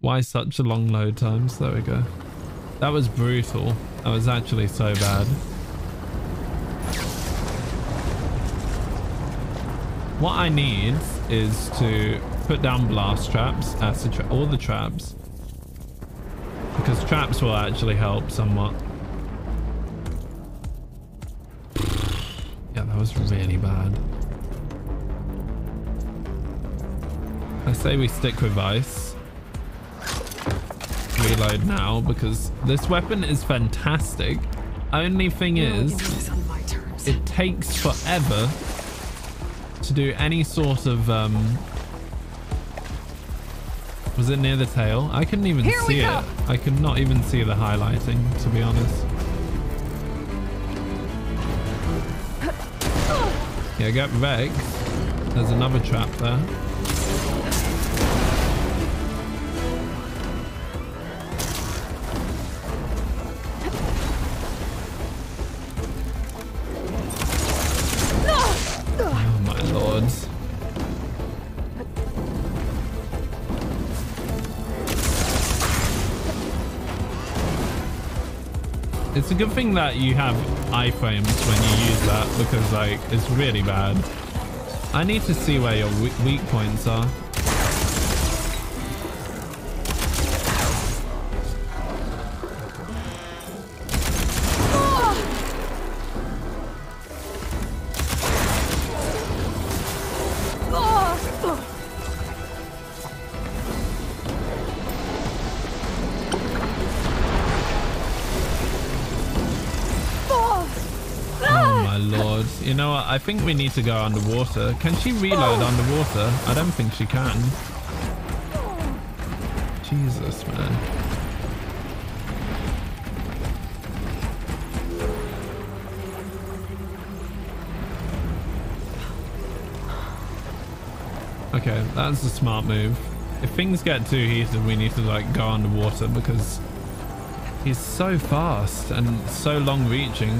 Why such a long load times? There we go. That was brutal. That was actually so bad. What I need is to put down blast traps, acid tra all the traps. Because traps will actually help somewhat. Yeah, that was really bad. I say we stick with ice. Reload now, because this weapon is fantastic. Only thing is, it takes forever to do any sort of um was it near the tail? I couldn't even see it. I could not even see the highlighting, to be honest. Yeah, get wrecked. There's another trap there. It's a good thing that you have iframes when you use that, because like it's really bad. I need to see where your weak points are. Wreath. You know what? I think we need to go underwater. Can she reload underwater? I don't think she can. Jesus, man. Okay, that's a smart move. If things get too heated, we need to like go underwater because he's so fast and so long reaching.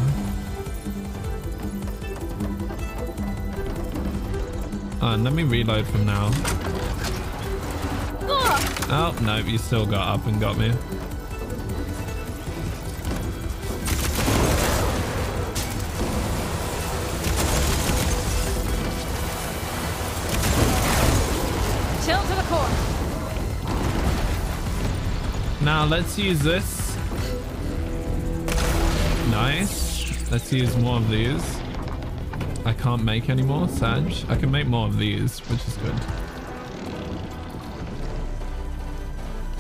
Oh, and let me reload from now. Oh, no, you still got up and got me. Now let's use this. Nice. Let's use more of these. I can't make any more, Sag. I can make more of these, which is good.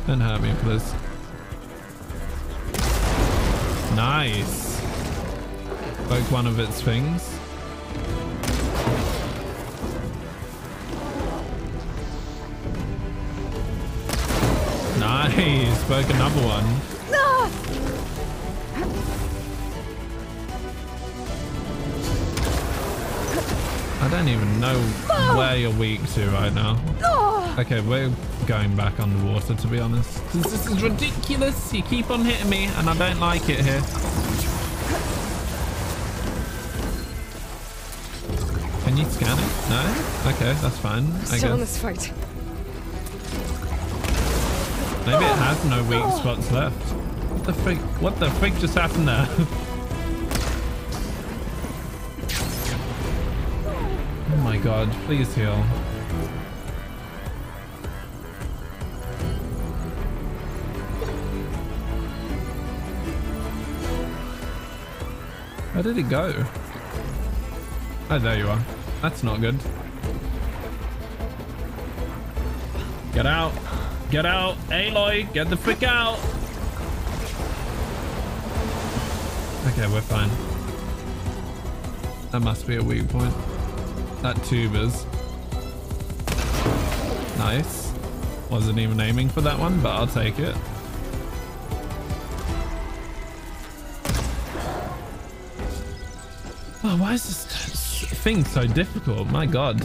Don't hurt me for this. Nice. Broke one of its things. Nice, broke another one. No! I don't even know oh. where you're weak to right now. Oh. Okay, we're going back underwater to be honest. This, this is ridiculous. You keep on hitting me and I don't like it here. Can you scan it? No? Okay, that's fine. I guess. Still in this fight. Maybe it has no weak spots left. What the freak? What the freak just happened there? Oh my god, please heal. Where did it go? Oh, there you are. That's not good. Get out. Get out, Aloy, get the frick out. Okay, we're fine. That must be a weak point. That tube is. Nice. Wasn't even aiming for that one, but I'll take it. Oh, why is this thing so difficult? My god.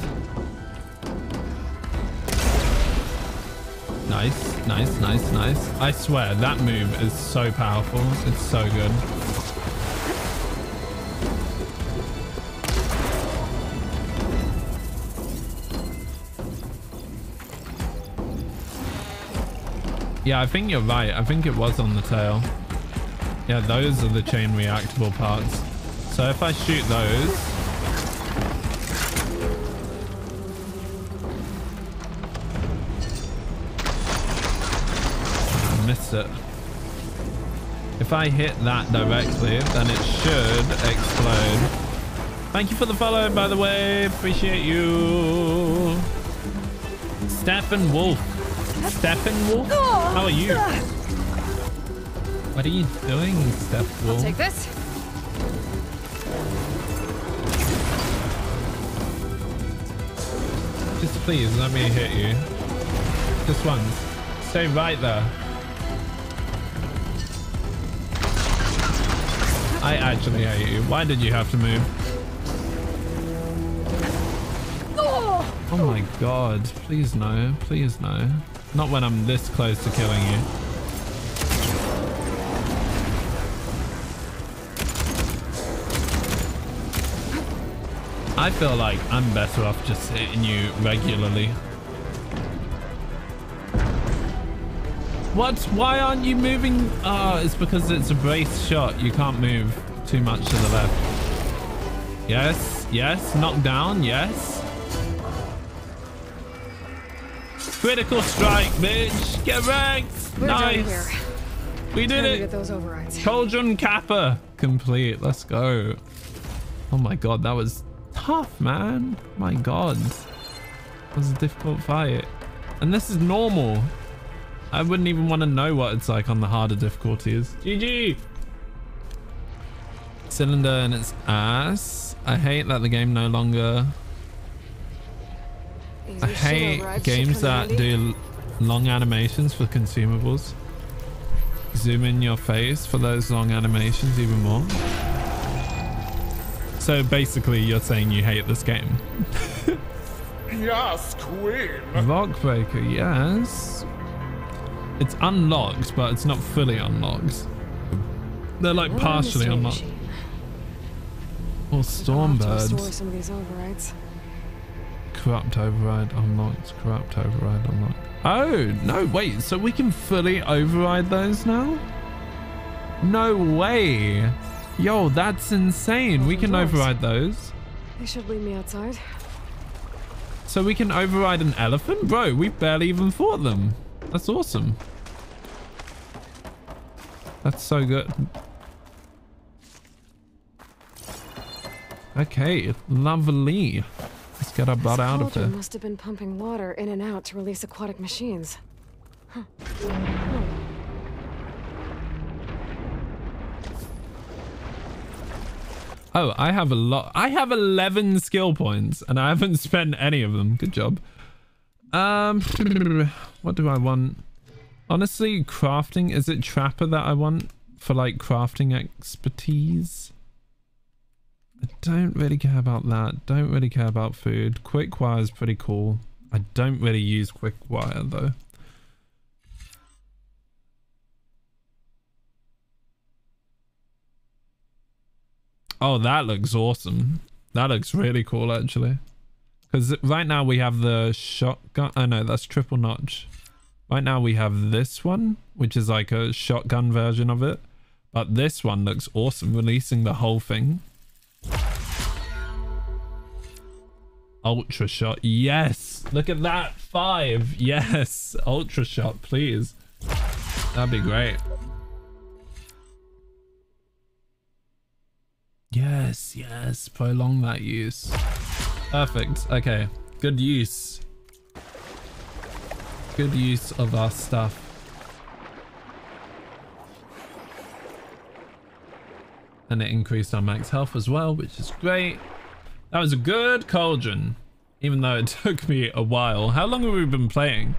Nice, nice, nice, nice. I swear that move is so powerful. It's so good. Yeah, I think you're right. I think it was on the tail. Yeah, those are the chain reactable parts. So if I shoot those... missed it. If I hit that directly, then it should explode. Thank you for the follow, by the way. Appreciate you. Stephen Wolf. Stephen Wolf? How are you? What are you doing, Stephen Wolf? I'll take this. Just please let me hit you. Just once. Stay right there. I actually hate you. Why did you have to move? Oh my god. Please no. Please no. Not when I'm this close to killing you. I feel like I'm better off just hitting you regularly. What? Why aren't you moving? Oh, it's because it's a brace shot. You can't move too much to the left. Yes, yes. Knock down, yes. Critical strike, bitch. Get wrecked. We're nice. We did it. Get those overrides. Cauldron Kappa complete. Let's go. Oh my god, that was tough, man. My god. That was a difficult fight. And this is normal. I wouldn't even want to know what it's like on the harder difficulties. G G! cylinder in its ass. I hate that the game no longer... I hate games that do long animations for consumables. Zoom in your face for those long animations even more. So basically you're saying you hate this game. Yes, Queen. Rockbreaker, yes. It's unlocked, but it's not fully unlocked. They're like what partially unlocked. Or Stormbirds. Corrupt override unlocked. Corrupt override unlocked. Oh, no, wait. So we can fully override those now? No way. Yo, that's insane. Oh, we can doors. override those. They should leave me outside. So we can override an elephant? Bro, we barely even fought them. That's awesome. That's so good. Okay, lovely. Let's get our butt out of there. Must have been pumping water in and out to release aquatic machines. Huh. Oh. Oh, I have a lot. I have eleven skill points and I haven't spent any of them. Good job. Um, what do I want? Honestly, crafting. Is it Trapper that I want for like crafting expertise? I don't really care about that. Don't really care about food. Quick wire is pretty cool. I don't really use quick wire though. Oh, that looks awesome. That looks really cool, actually. Because right now we have the shotgun. Oh, no, that's triple notch. Right now we have this one, which is like a shotgun version of it. But this one looks awesome, releasing the whole thing. Ultra shot. Yes. Look at that. Five. Yes. Ultra shot, please. That'd be great. Yes, yes, prolong that use. Perfect. Okay, good use. Good use of our stuff. And it increased our max health as well, which is great. That was a good cauldron, even though it took me a while. How long have we been playing?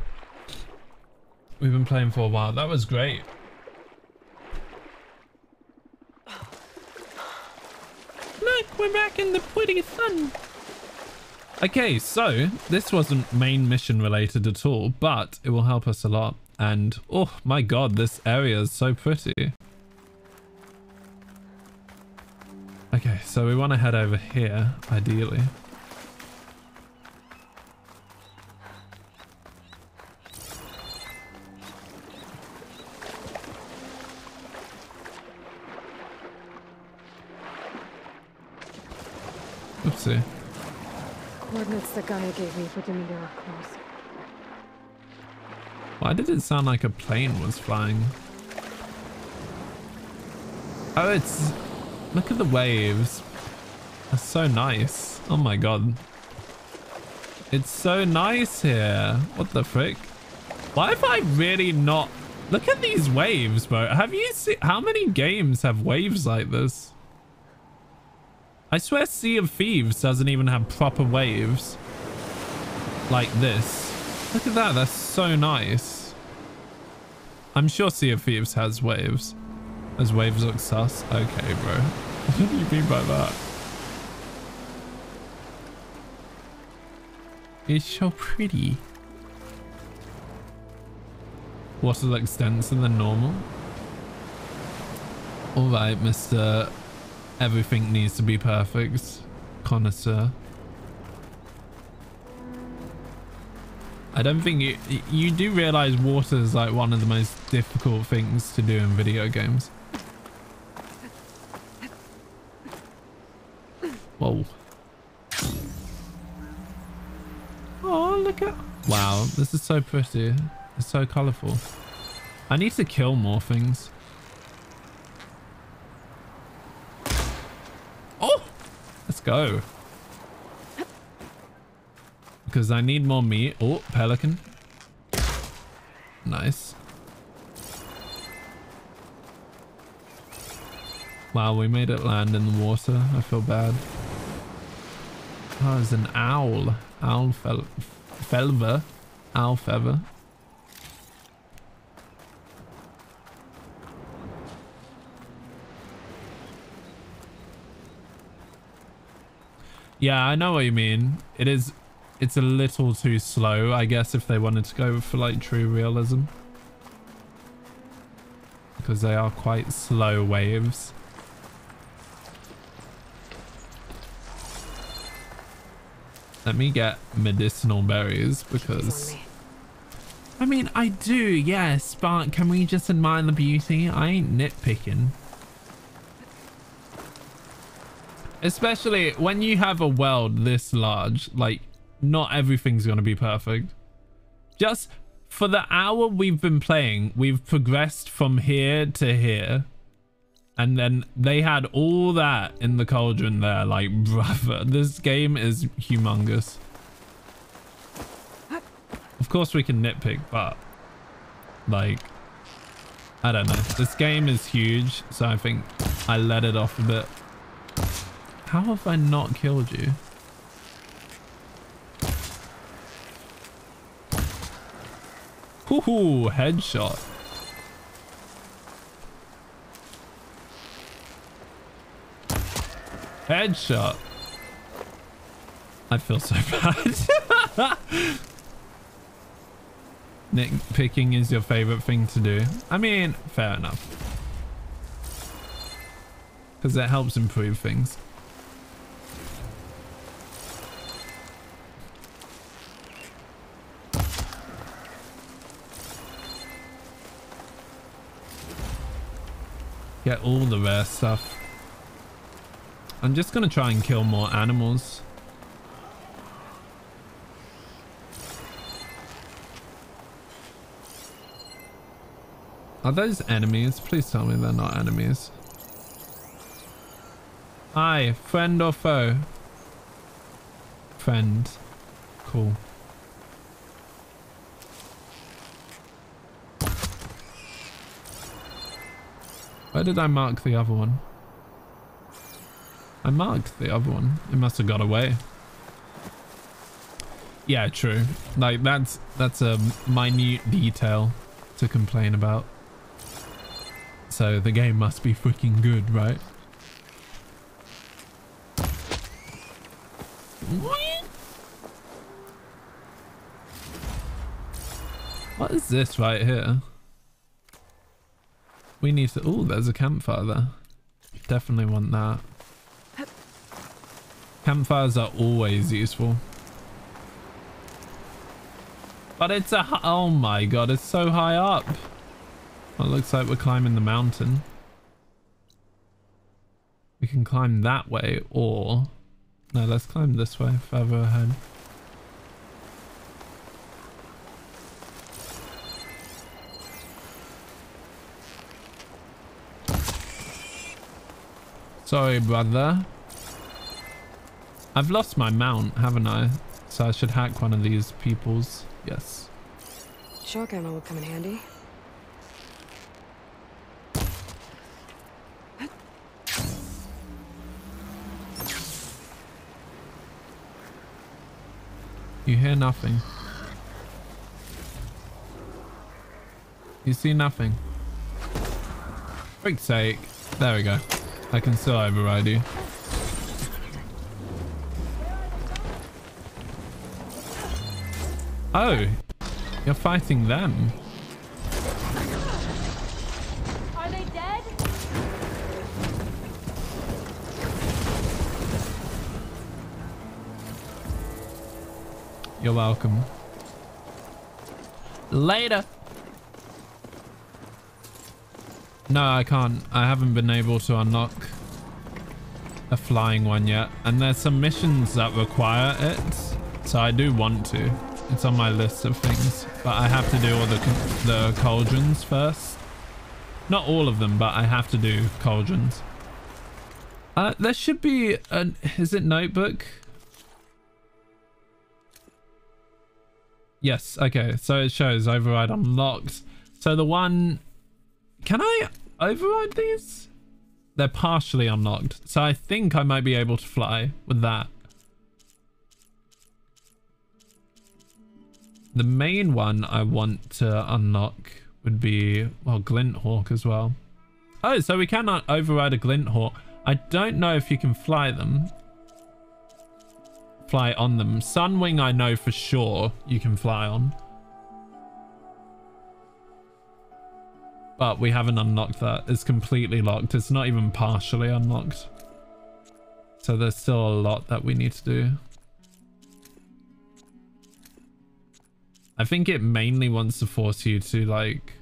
We've been playing for a while. That was great. Look, we're back in the pretty sun. Okay, so this wasn't main mission related at all, but it will help us a lot. And oh my god, this area is so pretty. Okay, so we want to head over here, ideally. Oopsie. Coordinates that Gaia gave me for Demeter, of course. Why did it sound like a plane was flying? Oh, it's... Look at the waves. That's so nice. Oh my god. It's so nice here. What the frick? Why have I really not... Look at these waves, bro. Have you seen... How many games have waves like this? I swear Sea of Thieves doesn't even have proper waves like this. Look at that. That's so nice. I'm sure Sea of Thieves has waves. Those waves look sus. Okay, bro. What do you mean by that? It's so pretty. Water looks denser than normal. All right, Mister Everything needs to be perfect, connoisseur. I don't think you... You do realize water is like one of the most difficult things to do in video games. Whoa. Oh, look at... Wow, this is so pretty. It's so colorful. I need to kill more things. Let's go. Because I need more meat. Oh, pelican. Nice. Wow, we made it land in the water. I feel bad. Oh, there's an owl. Owl fel felver. Owl feather. Yeah, I know what you mean. It is, it's a little too slow, I guess, if they wanted to go for like true realism. Because they are quite slow waves. Let me get medicinal berries because... I mean, I do, yes, but can we just admire the beauty? I ain't nitpicking. Especially when you have a world this large, like, not everything's going to be perfect. Just for the hour we've been playing, we've progressed from here to here. And then they had all that in the cauldron there. Like, brother, this game is humongous. Of course we can nitpick, but, like, I don't know. This game is huge, so I think I let it off a bit. How have I not killed you? Woohoo, headshot. Headshot. I feel so bad. Nitpicking is your favorite thing to do. I mean, fair enough. Because it helps improve things. Get all the rare stuff. I'm just going to try and kill more animals. Are those enemies? Please tell me they're not enemies. Hi, friend or foe? Friend. Cool. Where did I mark the other one? I marked the other one. It must have got away. Yeah, true. Like, that's that's a minute detail to complain about. So the game must be freaking good, right? What? What is this right here? We need to... Oh, there's a campfire there. Definitely want that. Campfires are always useful. But it's a... Oh my god, it's so high up. Well, it looks like we're climbing the mountain. We can climb that way or... No, let's climb this way further ahead. Sorry, brother. I've lost my mount, haven't I? So I should hack one of these people's. Yes. Shark ammo will come in handy. You hear nothing. You see nothing. Frick's sake. There we go. I can still override you. Oh, you're fighting them. Are they dead? You're welcome. Later. No, I can't. I haven't been able to unlock a flying one yet. And there's some missions that require it. So I do want to. It's on my list of things. But I have to do all the, the cauldrons first. Not all of them, but I have to do cauldrons. Uh, there should be an... Is it notebook? Yes, okay. So it shows override unlocked. So the one... Can I override these? They're partially unlocked, so I think I might be able to fly with that. The main one I want to unlock would be, well, Glinthawk as well. Oh, so we cannot override a Glinthawk. I don't know if you can fly them. Fly on them. Sunwing, I know for sure you can fly on. But we haven't unlocked that. It's completely locked. It's not even partially unlocked. So there's still a lot that we need to do. I think it mainly wants to force you to, like...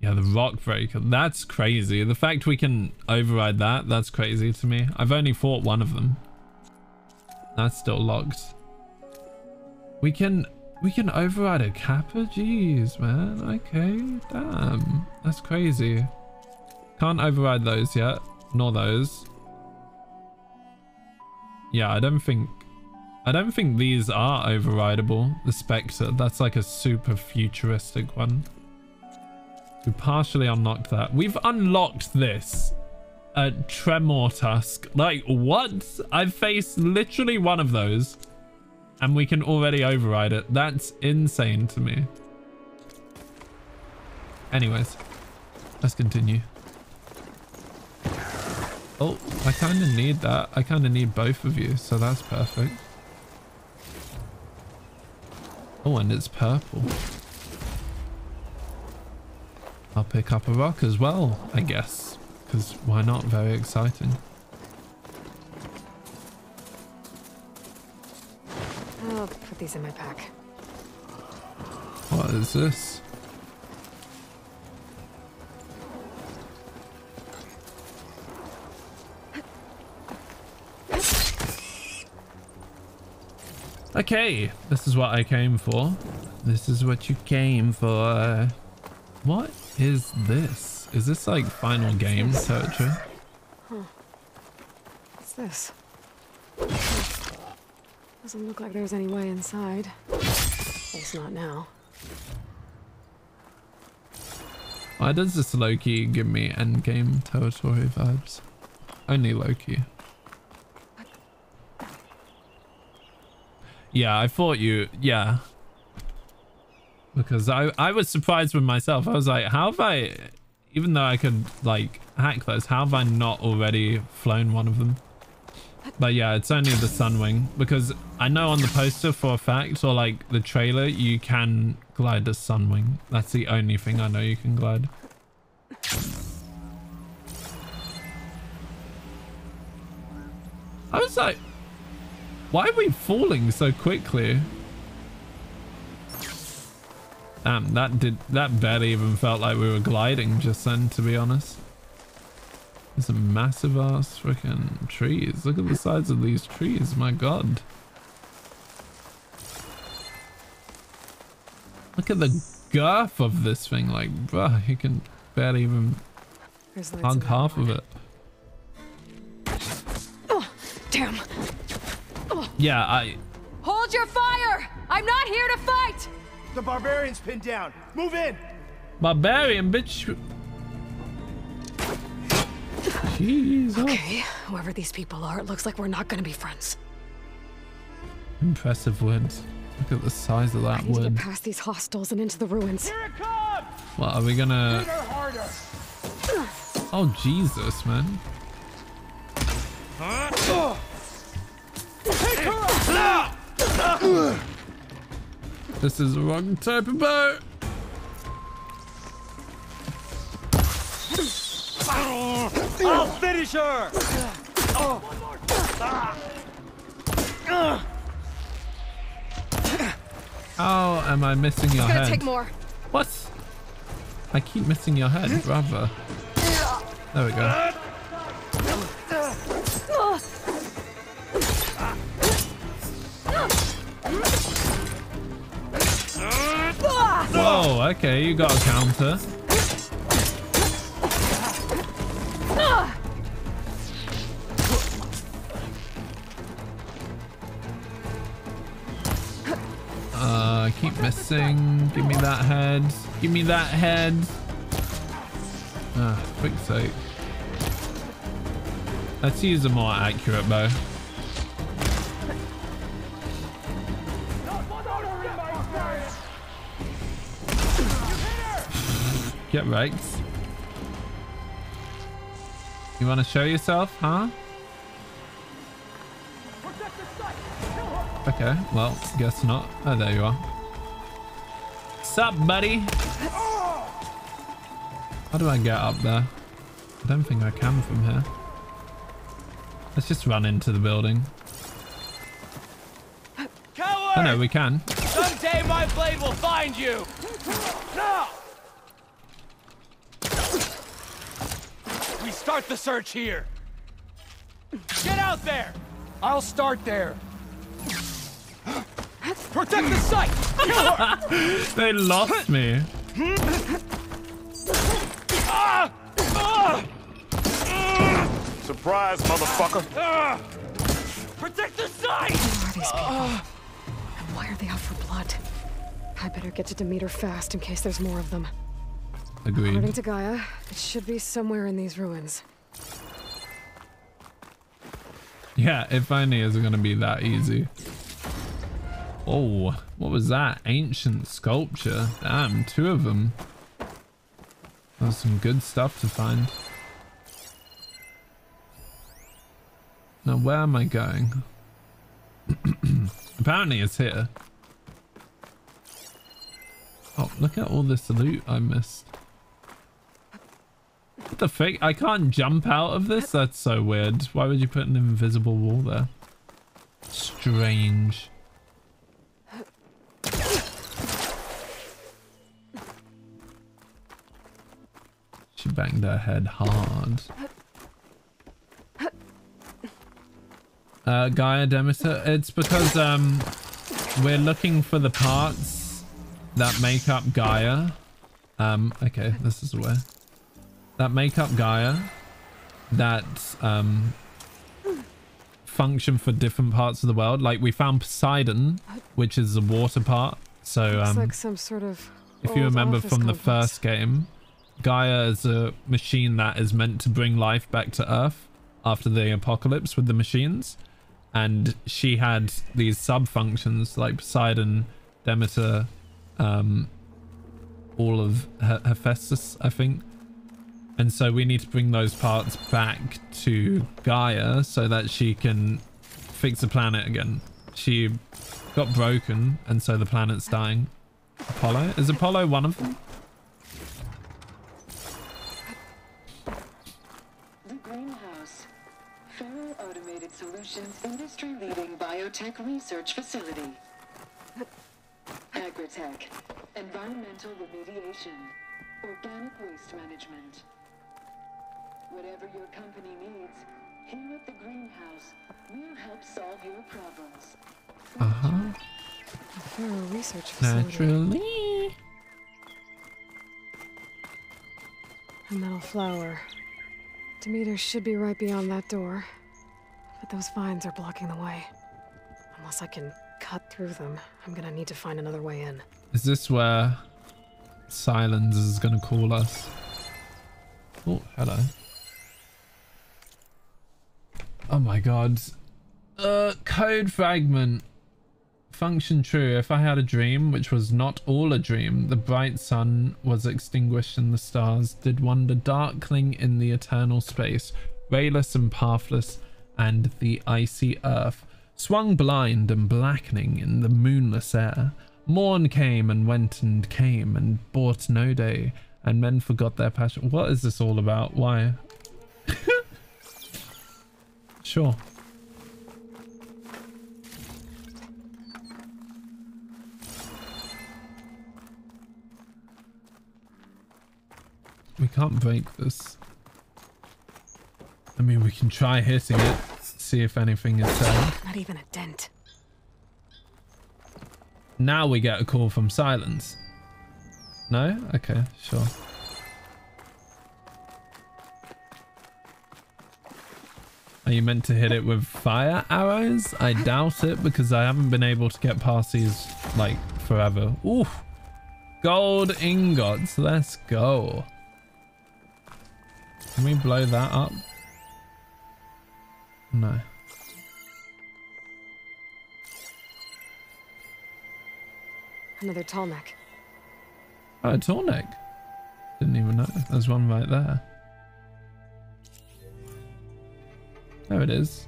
Yeah, the Rockbreaker. That's crazy. The fact we can override that, that's crazy to me. I've only fought one of them. That's still locked. We can... We can override a Kappa? Jeez, man. Okay, damn. That's crazy. Can't override those yet. Nor those. Yeah, I don't think... I don't think these are overrideable. The Spectre. That's like a super futuristic one. We partially unlocked that. We've unlocked this. A Tremor Tusk. Like, what? I've faced literally one of those. And we can already override it. That's insane to me. Anyways, let's continue. Oh, I kind of need that. I kind of need both of you, so that's perfect. Oh, and it's purple. I'll pick up a rock as well, I guess. Because why not? Very exciting. I'll put these in my pack. What is this? Okay, this is what I came for. This is what you came for. What is this? Is this like final game territory? Huh. What's this? Doesn't look like there's any way inside. At least not now. Why does this Loki give me endgame territory vibes? Only Loki. Yeah, I thought you... Yeah. Because I, I was surprised with myself. I was like, how have I... Even though I could, like, hack those, how have I not already flown one of them? But yeah, it's only the Sunwing, because I know on the poster for a fact, or like the trailer, you can glide the Sunwing. That's the only thing I know you can glide. I was like, why are we falling so quickly? Damn, that did that barely even felt like we were gliding just then, to be honest. There's a massive ass freaking trees. Look at the size of these trees, my god. Look at the girth of this thing, like, bruh, you can barely even hug half of it. Oh, damn. Oh. Yeah, I... Hold your fire! I'm not here to fight! The barbarian's pinned down. Move in! Barbarian, bitch... Jeez, okay, oh. Whoever these people are, it looks like we're not going to be friends. Impressive words. Look at the size of that I need word. To get past these hostels and into the ruins. Here it comes! What, are we gonna? Oh Jesus, man! Huh? Oh. This is the wrong type of boat. I'll finish her! Oh, am I missing your head? It's gonna take more. What? I keep missing your head, rather. There we go. Whoa, okay, you got a counter. Uh, keep missing. Give me that head. Give me that head. Ah, quick sake. Let's use a more accurate bow. Get raked. You want to show yourself, huh? Okay, well, guess not. Oh, there you are. Sup, buddy? How do I get up there? I don't think I can from here. Let's just run into the building. Coward! Oh no, we can. Someday my blade will find you! No! We start the search here. Get out there! I'll start there. Protect the site! They lost me. Surprise, motherfucker! Protect the site! Who are these people? And why are they out for blood? I better get to Demeter fast in case there's more of them. Agreed. According to Gaia, it should be somewhere in these ruins. Yeah, if only it was going to be that easy. Oh, what was that? Ancient sculpture. Damn, two of them. That was some good stuff to find. Now, where am I going? Apparently it's here. Oh, look at all this loot I missed. What the fig? I can't jump out of this? That's so weird. Why would you put an invisible wall there? Strange. She banged her head hard. Uh, Gaia, Demeter. It's because um, we're looking for the parts that make up Gaia. Um, okay, this is where. That make up Gaia, that um, function for different parts of the world. Like we found Poseidon, which is the water part. So um, like some sort of if you remember from complex. the first game, Gaia is a machine that is meant to bring life back to Earth after the apocalypse with the machines. And she had these sub-functions like Poseidon, Demeter, um, all of Hephaestus, I think. And so we need to bring those parts back to Gaia so that she can fix the planet again. She got broken, and so the planet's dying. Apollo? Is Apollo one of them? The Greenhouse. Federal Automated Solutions industry-leading biotech research facility. Agritech. Environmental remediation. Organic waste management. Whatever your company needs, here at the Greenhouse, we'll help solve your problems. Uh-huh. A thorough research facility. Naturally. A metal flower. Demeter should be right beyond that door. But those vines are blocking the way. Unless I can cut through them, I'm gonna need to find another way in. Is this where Silence is gonna call us? Oh, hello. Oh my god. Uh, code fragment. Function true. If I had a dream, which was not all a dream, the bright sun was extinguished and the stars did wander darkling in the eternal space, rayless and pathless, and the icy earth swung blind and blackening in the moonless air. Morn came and went and came and bought no day, and men forgot their passion. What is this all about? Why? Sure. We can't break this. I mean, we can try hitting it, see if anything is there. Not even a dent. Now we get a call from Silence. No? Okay, sure. Are you meant to hit it with fire arrows? I doubt it because I haven't been able to get past these like forever. Ooh, gold ingots. Let's go. Can we blow that up? No. Another Tallneck. Oh, a Tallneck? Didn't even know. There's one right there. There it is.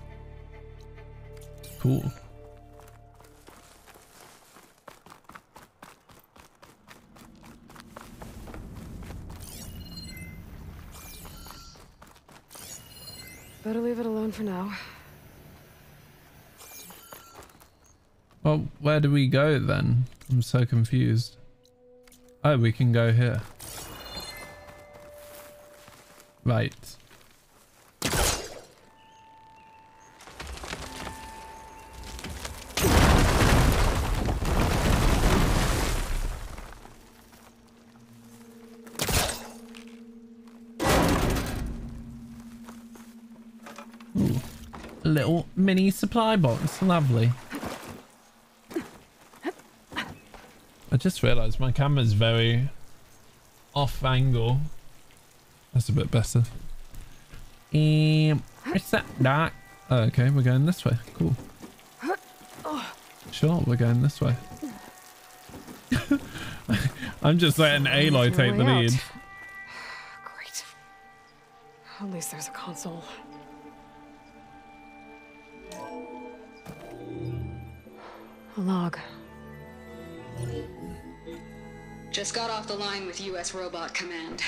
Cool. Better leave it alone for now. Well, where do we go then? I'm so confused. Oh, we can go here. Right. Little mini supply box, lovely. I just realized my camera's very off angle. That's a bit better. Um, what's that? That. Oh, okay, we're going this way. Cool. Sure, we're going this way. I'm just letting Aloy take the lead. Great. At least there's a console. A log. Just got off the line with U S Robot Command.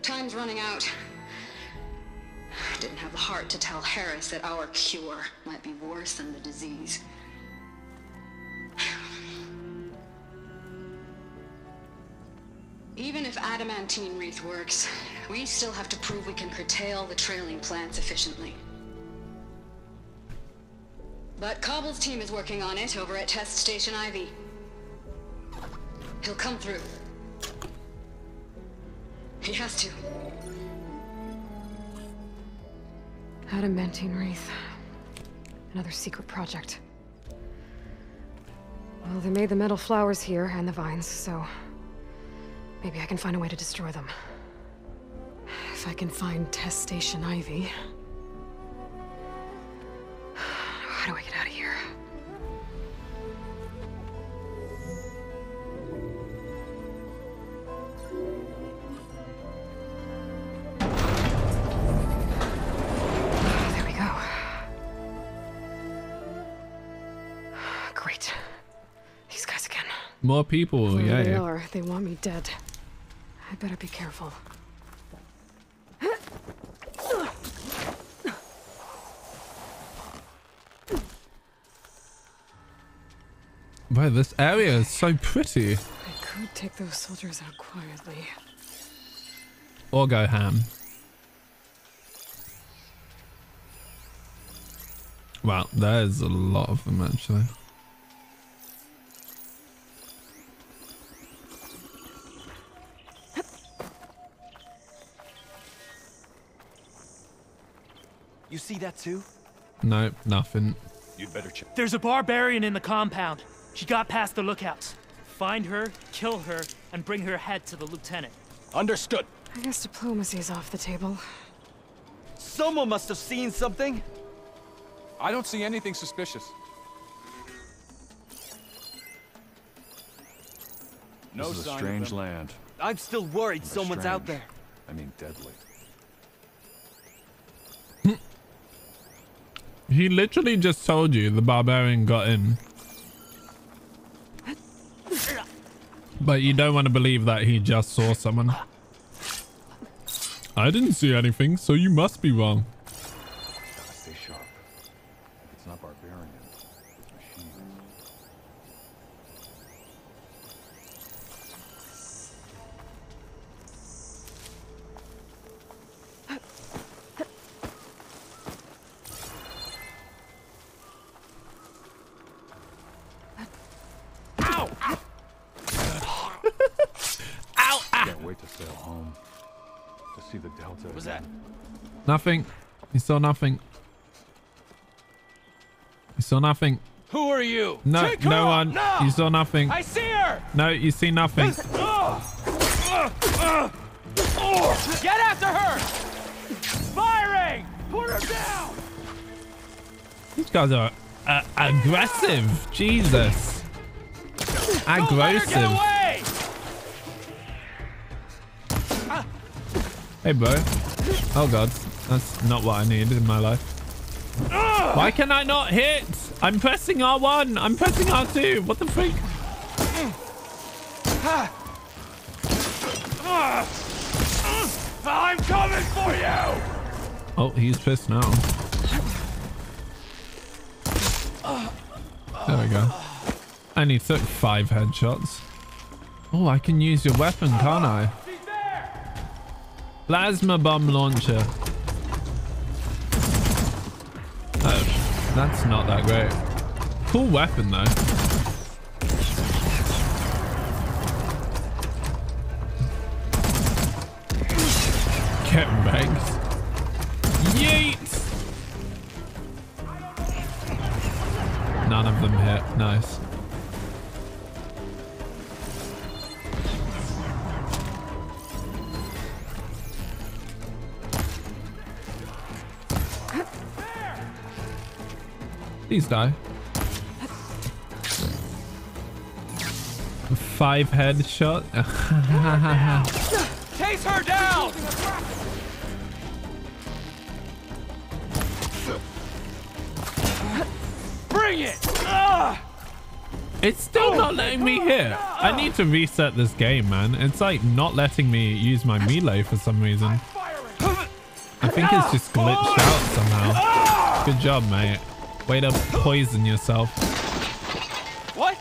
Time's running out. Didn't have the heart to tell Harris that our cure might be worse than the disease. Even if Adamantine Wreath works, we still have to prove we can curtail the trailing plants efficiently. But Cobble's team is working on it over at Test Station Ivy. He'll come through. He has to. Adamantine Wreath. Another secret project. Well, they made the metal flowers here and the vines, so maybe I can find a way to destroy them. If I can find Test Station Ivy. How do I get out of here? There we go. Great. These guys again. More people, yeah. They are. They want me dead. I better be careful. Wow, this area is so pretty. I could take those soldiers out quietly. Or go ham. Wow, there's a lot of them actually. You see that too? Nope, nothing. You'd better check. There's a barbarian in the compound. She got past the lookouts. Find her, kill her, and bring her head to the lieutenant. Understood. I guess diplomacy is off the table. Someone must have seen something. I don't see anything suspicious. No sign of them. This is a strange land. I'm still worried someone's out there. I mean, deadly. He literally just told you the barbarian got in. But you don't want to believe that he just saw someone. I didn't see anything, so you must be wrong. Gotta stay sharp. If it's not barbarian, machine. Nothing. He saw nothing. You saw nothing. Who are you? No, Take no her. one. No. You saw nothing. I see her. No, you see nothing. Get after her! Firing! Put her down! These guys are uh, aggressive. Jesus. Aggressive. Oh, hey, bro. Oh, God. That's not what I needed in my life. Ugh. Why can I not hit? I'm pressing R one. I'm pressing R two. What the freak? I'm coming for you. Oh, he's pissed now. There we go. And he took five headshots. Oh, I can use your weapon, can't I? Plasma bomb launcher. Oh, that's not that great. Cool weapon, though. Get wrecked. Yeet! None of them hit. Nice. Please die. Five headshot. Chase her down. Bring it. Ugh. It's still oh, not letting me hit. No. I need to reset this game, man. It's like not letting me use my melee for some reason. I think it's just glitched out somehow. Good job, mate. Way to poison yourself. What?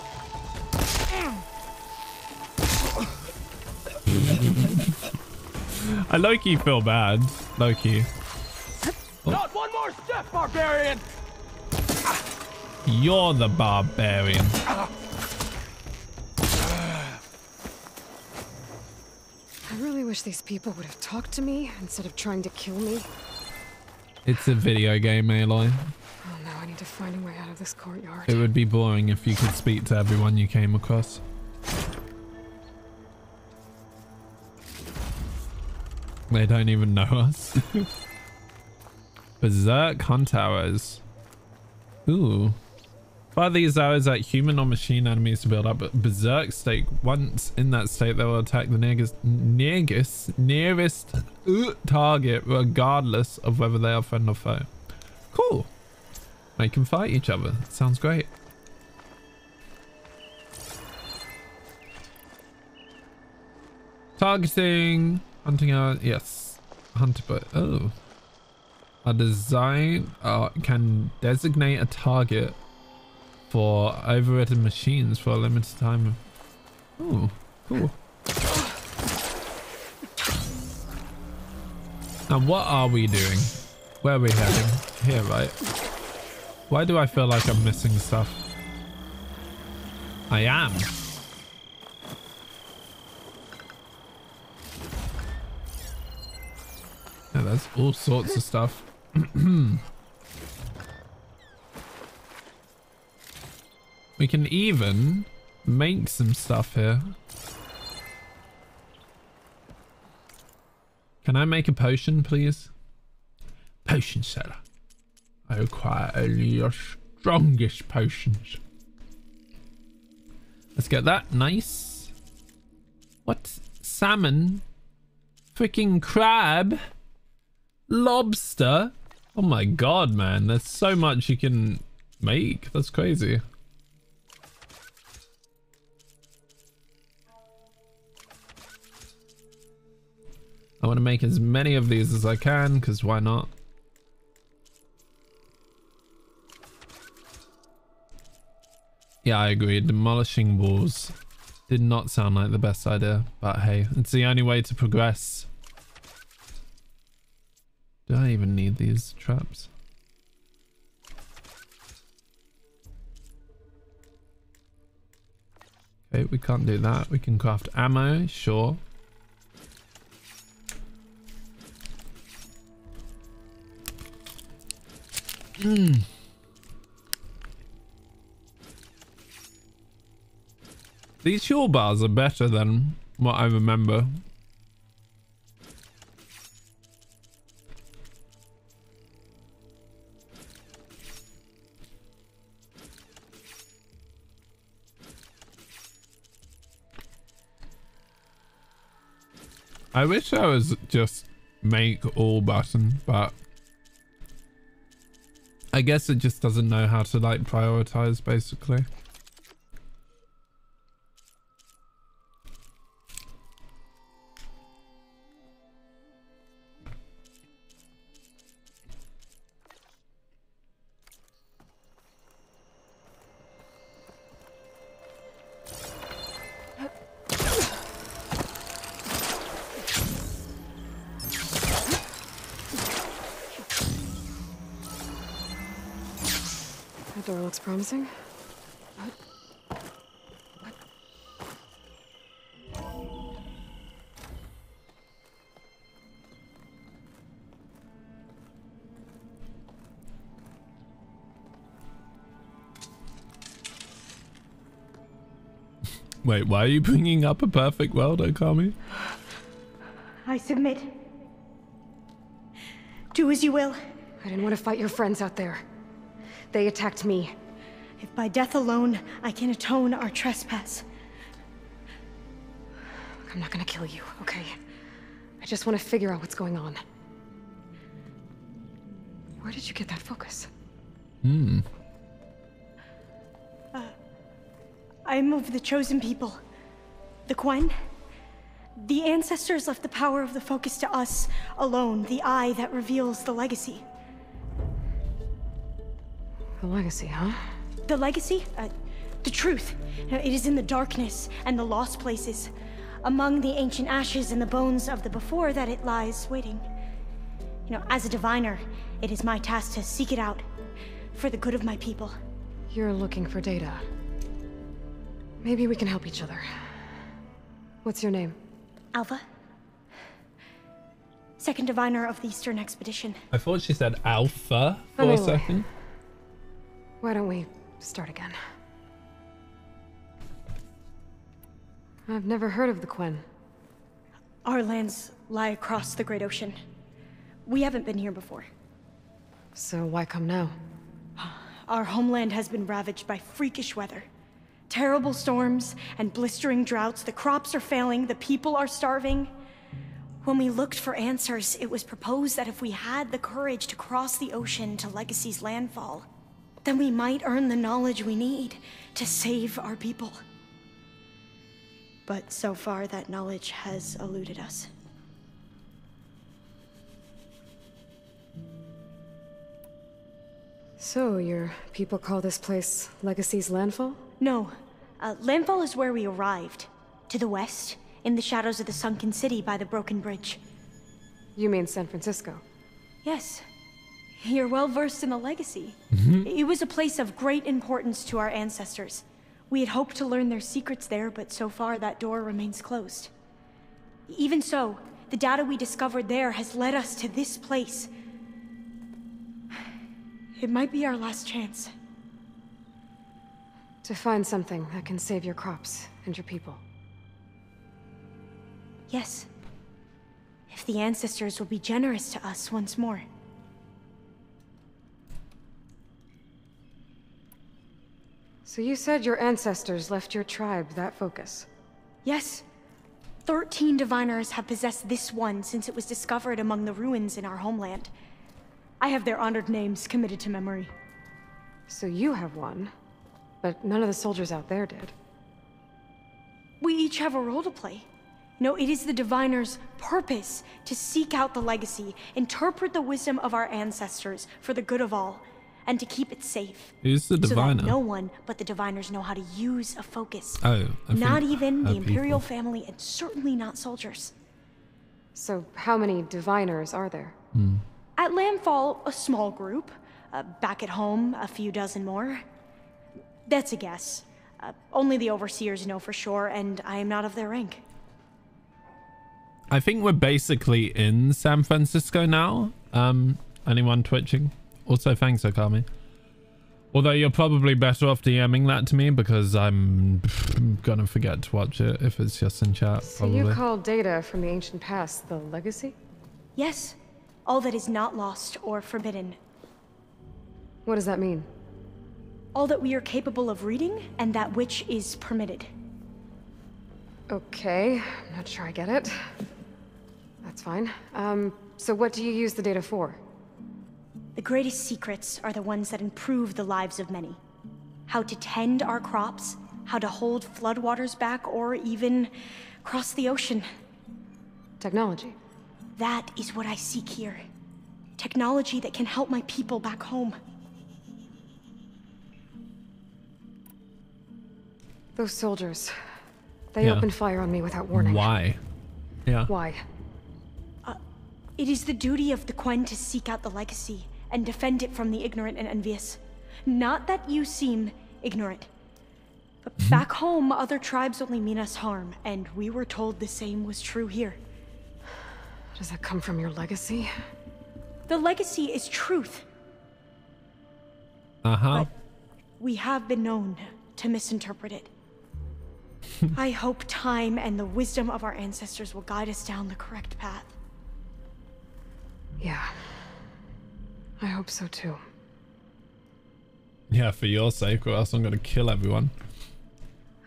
I low-key feel bad. Low-key. Oh. Not one more step, barbarian! You're the barbarian. I really wish these people would have talked to me instead of trying to kill me. It's a video game, Aloy. Oh no, I need to find a way out of this courtyard. It would be boring if you could speak to everyone you came across. They don't even know us. Berserk Hunt Hours. Ooh. Fire these arrows at human or machine enemies to build up a berserk state. Once in that state, they will attack the nearest, nearest, nearest ooh, target, regardless of whether they are friend or foe. Cool. They can fight each other. Sounds great. Targeting. Hunting out. Yes. Hunter bird. Oh. A design uh, can designate a target for overridden machines for a limited time. Ooh. Cool. Now what are we doing? Where are we heading? Here, right? Why do I feel like I'm missing stuff? I am. Yeah, there's all sorts of stuff. We can even make some stuff here. Can I make a potion, please? Potion seller. I require only your strongest potions. Let's get that. Nice. What? Salmon? Freaking crab? Lobster? Oh my god, man. There's so much you can make. That's crazy. I want to make as many of these as I can, because why not? Yeah, I agree. Demolishing walls did not sound like the best idea, but hey, it's the only way to progress. Do I even need these traps? Okay, we can't do that. We can craft ammo, sure. Hmm. These fuel bars are better than what I remember. I wish I was just make all button, but I guess it just doesn't know how to like prioritize basically. Promising? What? What? Wait, why are you bringing up a perfect world, Okami? I submit. Do as you will. I didn't want to fight your friends out there. They attacked me. If by death alone, I can atone our trespass. Look, I'm not gonna kill you, okay? I just want to figure out what's going on. Where did you get that focus? Hmm. Uh, I'm of the chosen people. The Quen. The ancestors left the power of the focus to us alone, the eye that reveals the legacy. The legacy, huh? The legacy? Uh, the truth. It is in the darkness and the lost places. Among the ancient ashes and the bones of the before that it lies waiting. You know, as a diviner, it is my task to seek it out for the good of my people. You're looking for data. Maybe we can help each other. What's your name? Alva. Second diviner of the Eastern Expedition. I thought she said Alpha for anyway. a second. Why don't we start again? I've never heard of the Quen. Our lands lie across the Great Ocean. We haven't been here before. So why come now? Our homeland has been ravaged by freakish weather. Terrible storms and blistering droughts. The crops are failing, the people are starving. When we looked for answers, it was proposed that if we had the courage to cross the ocean to Legacy's Landfall, then we might earn the knowledge we need to save our people. But so far, that knowledge has eluded us. So, your people call this place Legacy's Landfall? No. Uh, Landfall is where we arrived. To the west, in the shadows of the sunken city by the broken bridge. You mean San Francisco? Yes. You're well versed in the legacy. Mm-hmm. It was a place of great importance to our ancestors. We had hoped to learn their secrets there, but so far that door remains closed. Even so, the data we discovered there has led us to this place. It might be our last chance. To find something that can save your crops and your people. Yes. If the ancestors will be generous to us once more. So you said your ancestors left your tribe that focus? Yes. Thirteen diviners have possessed this one since it was discovered among the ruins in our homeland. I have their honored names committed to memory. So you have one, but none of the soldiers out there did. We each have a role to play. No, it is the diviner's purpose to seek out the legacy, interpret the wisdom of our ancestors for the good of all, and to keep it safe. Who's the diviner? So that no one but the diviners know how to use a focus. Oh, I not even the imperial people. family, and certainly not soldiers. So how many diviners are there? Hmm. At Landfall, a small group. Uh, back at home, a few dozen more. That's a guess. Uh, only the overseers know for sure, and I am not of their rank. I think we're basically in San Francisco now. Um, anyone twitching? Also, thanks, Okami. Although you're probably better off DMing that to me because I'm gonna forget to watch it if it's just in chat. So probably. You call data from the ancient past the legacy? Yes. All that is not lost or forbidden. What does that mean? All that we are capable of reading and that which is permitted. Okay, I'm not sure I get it. That's fine. Um, so what do you use the data for? The greatest secrets are the ones that improve the lives of many. How to tend our crops, how to hold floodwaters back, or even cross the ocean. Technology. That is what I seek here. Technology that can help my people back home. Those soldiers. They yeah. opened fire on me without warning. Why? Yeah. Why? Uh, it is the duty of the Quen to seek out the legacy and defend it from the ignorant and envious. Not that you seem ignorant. But mm-hmm. back home, other tribes only mean us harm, and we were told the same was true here. Does that come from your legacy? The legacy is truth. Uh-huh. But we have been known to misinterpret it. I hope time and the wisdom of our ancestors will guide us down the correct path. Yeah. I hope so too. Yeah, for your sake, or else I'm gonna kill everyone.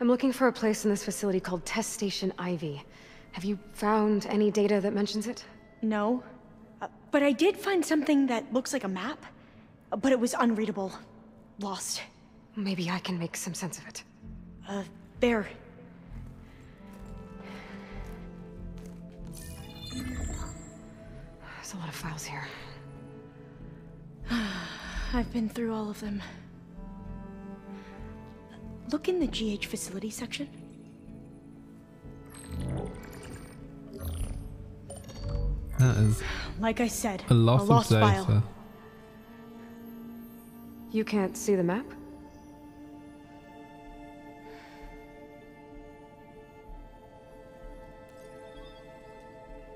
I'm looking for a place in this facility called Test Station Ivy. Have you found any data that mentions it? No. Uh, but I did find something that looks like a map, but it was unreadable. Lost. Maybe I can make some sense of it. Uh, there. There's a lot of files here. I've been through all of them. Look in the G H facility section. That is, like I said, a loss, a lost of data. File. You can't see the map?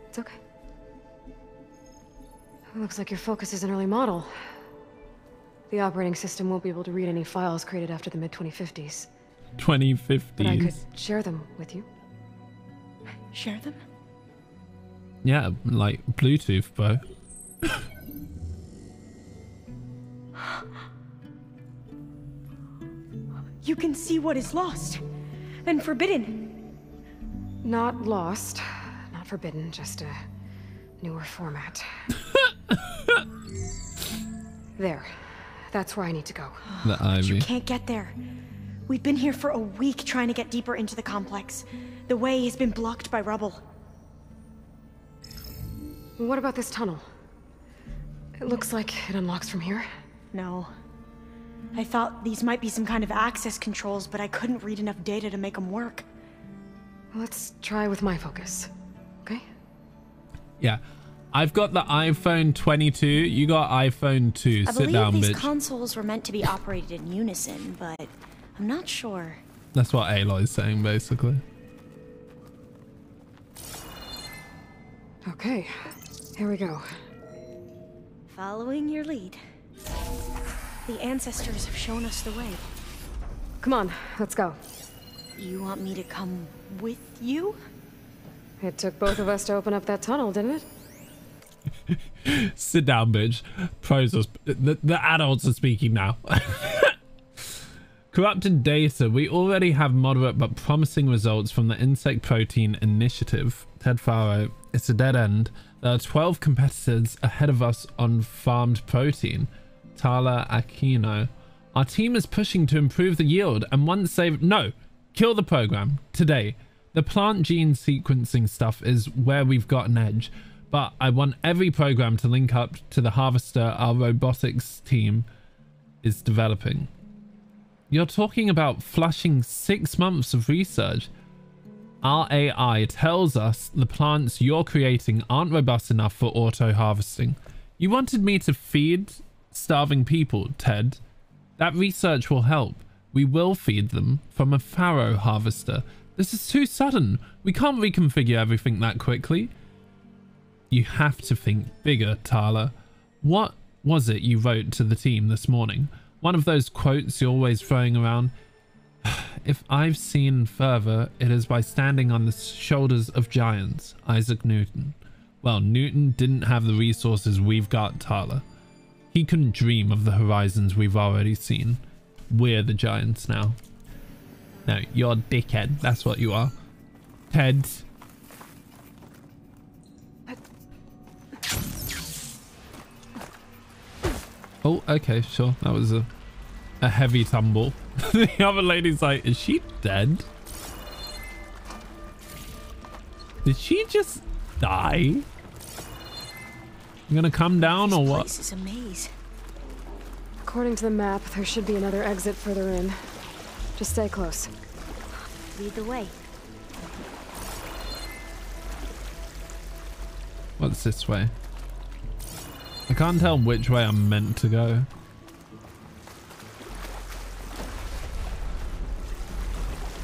It's okay. It looks like your focus is an early model. The operating system won't be able to read any files created after the mid twenty fifties. twenty fifties. But I could share them with you. Share them? Yeah, like Bluetooth, bro. You can see what is lost and forbidden. Not lost, not forbidden, just a newer format. There. That's where I need to go. The Ivy. You can't get there. We've been here for a week trying to get deeper into the complex. The way has been blocked by rubble. What about this tunnel? It looks like it unlocks from here. No. I thought these might be some kind of access controls, but I couldn't read enough data to make them work. Let's try with my focus. Okay? Yeah. I've got the iPhone twenty-two, you got iPhone two, sit down, bitch. I believe these consoles were meant to be operated in unison, but I'm not sure. That's what Aloy's saying, basically. Okay, here we go. Following your lead. The ancestors have shown us the way. Come on, let's go. You want me to come with you? It took both of us to open up that tunnel, didn't it? Sit down, bitch. Pros are the, the adults are speaking now. Corrupted data. We already have moderate but promising results from the insect protein initiative. Ted Faro. It's a dead end. There are twelve competitors ahead of us on farmed protein. Tala Aquino. Our team is pushing to improve the yield and once they've... No! Kill the program. Today. The plant gene sequencing stuff is where we've got an edge. But I want every program to link up to the harvester our robotics team is developing. You're talking about flushing six months of research. Our A I tells us the plants you're creating aren't robust enough for auto-harvesting. You wanted me to feed starving people, Ted. That research will help. We will feed them from a farrow harvester. This is too sudden. We can't reconfigure everything that quickly. You have to think bigger, Tala. What was it you wrote to the team this morning? One of those quotes you're always throwing around. If I've seen further, it is by standing on the shoulders of giants, Isaac Newton. Well, Newton didn't have the resources we've got, Tala. He couldn't dream of the horizons we've already seen. We're the giants now. No, you're a dickhead. That's what you are. Ted. Oh, okay, sure. That was a, a heavy tumble. The other lady's like, is she dead? Did she just die? You gonna come down or what? This place is a maze. According to the map, there should be another exit further in. Just stay close. Lead the way. What's this way? I can't tell which way I'm meant to go.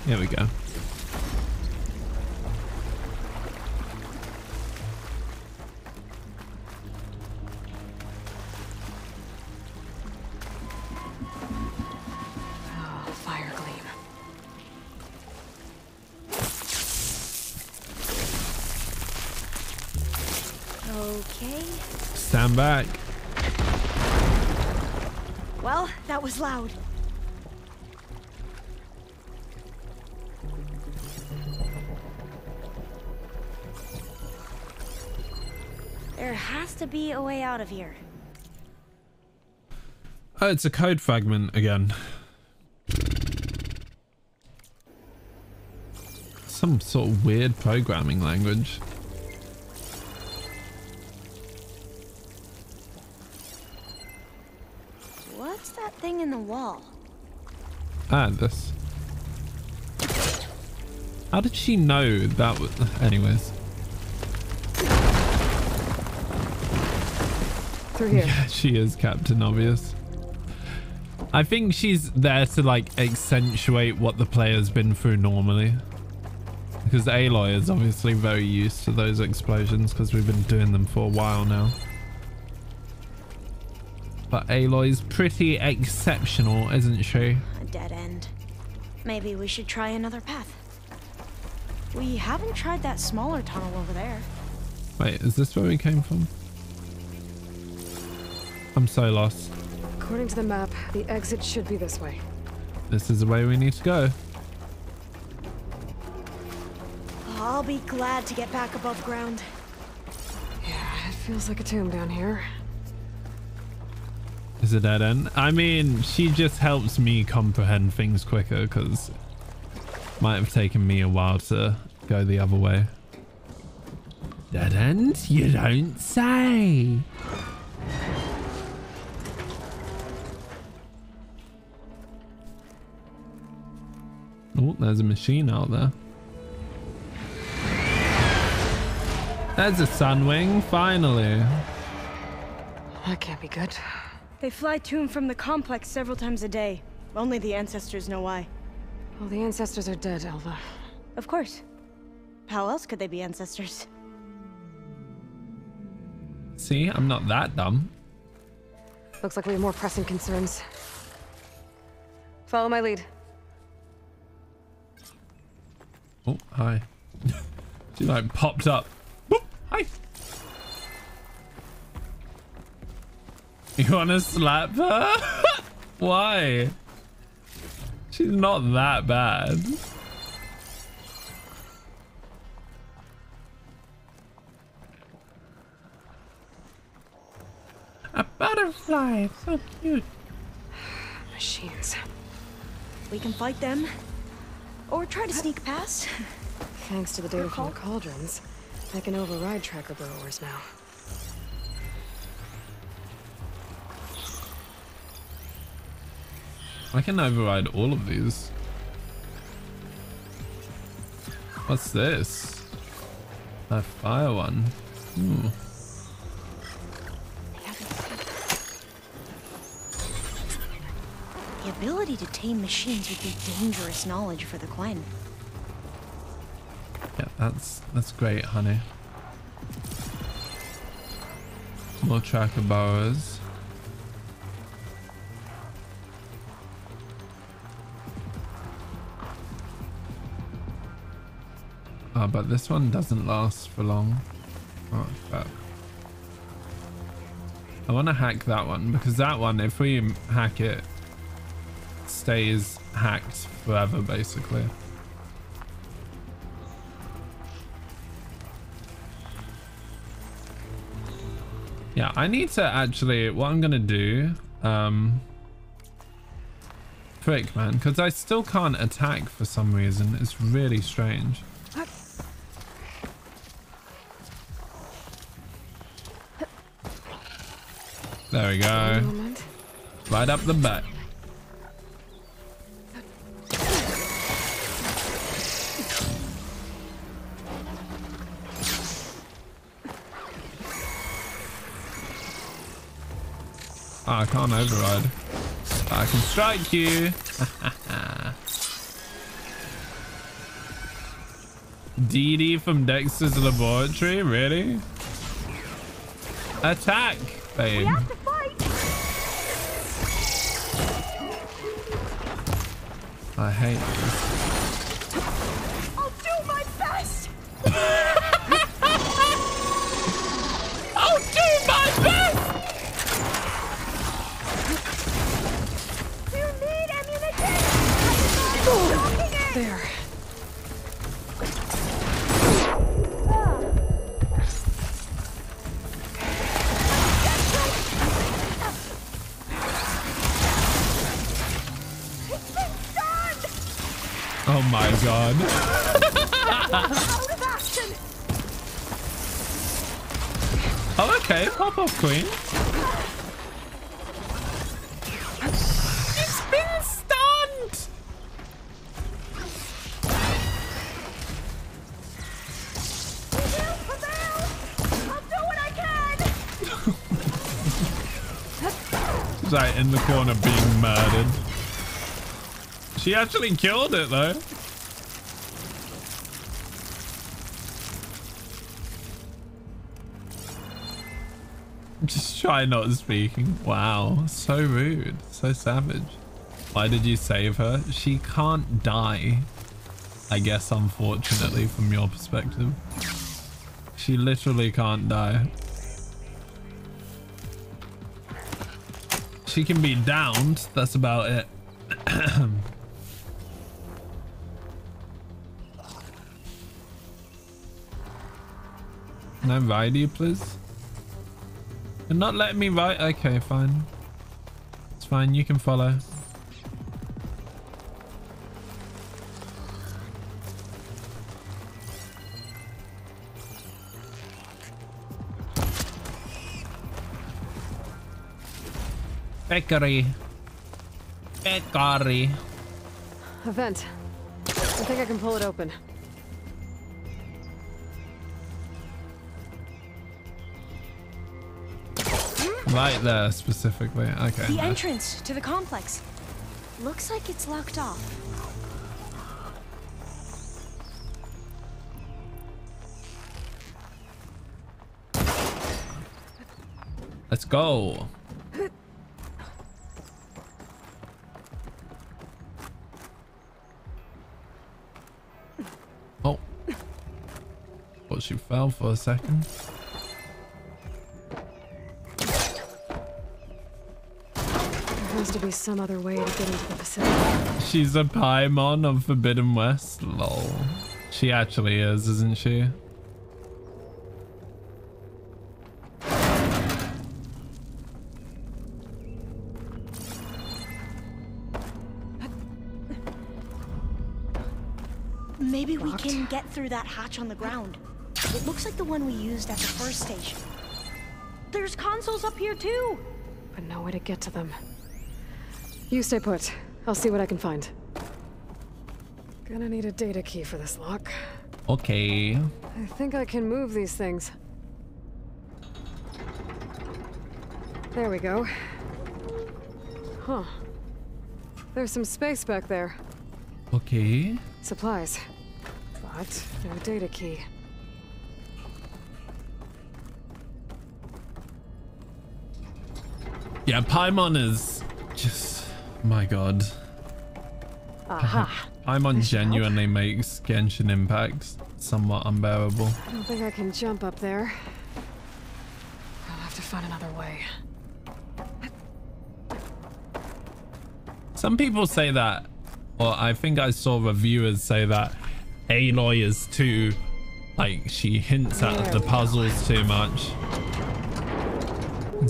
Here we go. Stand back. Well, that was loud. There has to be a way out of here. Oh, it's a code fragment again. Some sort of weird programming language. Wall. Ah, this. How did she know that was... Anyways. Through here. Yeah, she is Captain Obvious. I think she's there to, like, accentuate what the player's been through normally. Because Aloy is obviously very used to those explosions because we've been doing them for a while now. But Aloy's pretty exceptional, isn't she? A dead end. Maybe we should try another path. We haven't tried that smaller tunnel over there. Wait, is this where we came from? I'm so lost. According to the map, the exit should be this way. This is the way we need to go. I'll be glad to get back above ground. Yeah, it feels like a tomb down here. Is it dead end? I mean, she just helps me comprehend things quicker because it might have taken me a while to go the other way. Dead end? You don't say. Oh, there's a machine out there. There's a Sunwing, finally. That can't be good. They fly to and from the complex several times a day. Only the ancestors know why. Well, the ancestors are dead, Alva. Of course. How else could they be ancestors? See, I'm not that dumb. Looks like we have more pressing concerns. Follow my lead. Oh, hi. She like popped up. Boop, hi. You wanna slap her? Why? She's not that bad. A butterfly, so cute. Machines. We can fight them, or try to sneak past. Thanks to the data from the cauldrons, I can override tracker burrowers now. I can override all of these. What's this? A fire one. Ooh. The ability to tame machines would be dangerous knowledge for the Quen. Yeah, that's that's great, honey. More tracker burrowers. Oh, but this one doesn't last for long. Oh, crap. I want to hack that one because that one, if we hack it, stays hacked forever, basically. Yeah, I need to actually, what I'm going to do um, trick, man, because I still can't attack for some reason. It's really strange. There we go. Right up the butt. Oh, I can't override. But I can strike you. Dee Dee from Dexter's Laboratory? Really? Attack, babe. We have to fight. I hate this. I'll do my best. I'll do my best. There. Oh my god. Oh, okay. Pop off, Queen. In the corner being murdered. She actually killed it though. Just try not speaking. Wow, so rude, so savage. Why did you save her? She can't die, I guess, unfortunately, from your perspective. She literally can't die. She can be downed, that's about it. Can I ride you, please? You're not letting me ride? Okay, fine. It's fine, you can follow. Bakery. Bakery. A vent. I think I can pull it open. Right there, specifically. Okay. The entrance to the complex. Looks like it's locked off. Let's go. She fell for a second. There has to be some other way to get into the facility. She's a Paimon of Forbidden West. Lol. She actually is, isn't she? Maybe we can get through that hatch on the ground. It looks like the one we used at the first station. There's consoles up here too! But no way to get to them. You stay put. I'll see what I can find. Gonna need a data key for this lock. Okay. I think I can move these things. There we go. Huh. There's some space back there. Okay. Supplies. But no data key. Yeah, Paimon is just, my god. Aha. Paimon genuinely help. makes Genshin Impacts somewhat unbearable. I don't think I can jump up there. I'll have to find another way. Some people say that, or I think I saw reviewers say that Aloy is too, like, she hints there at the puzzles go. too much.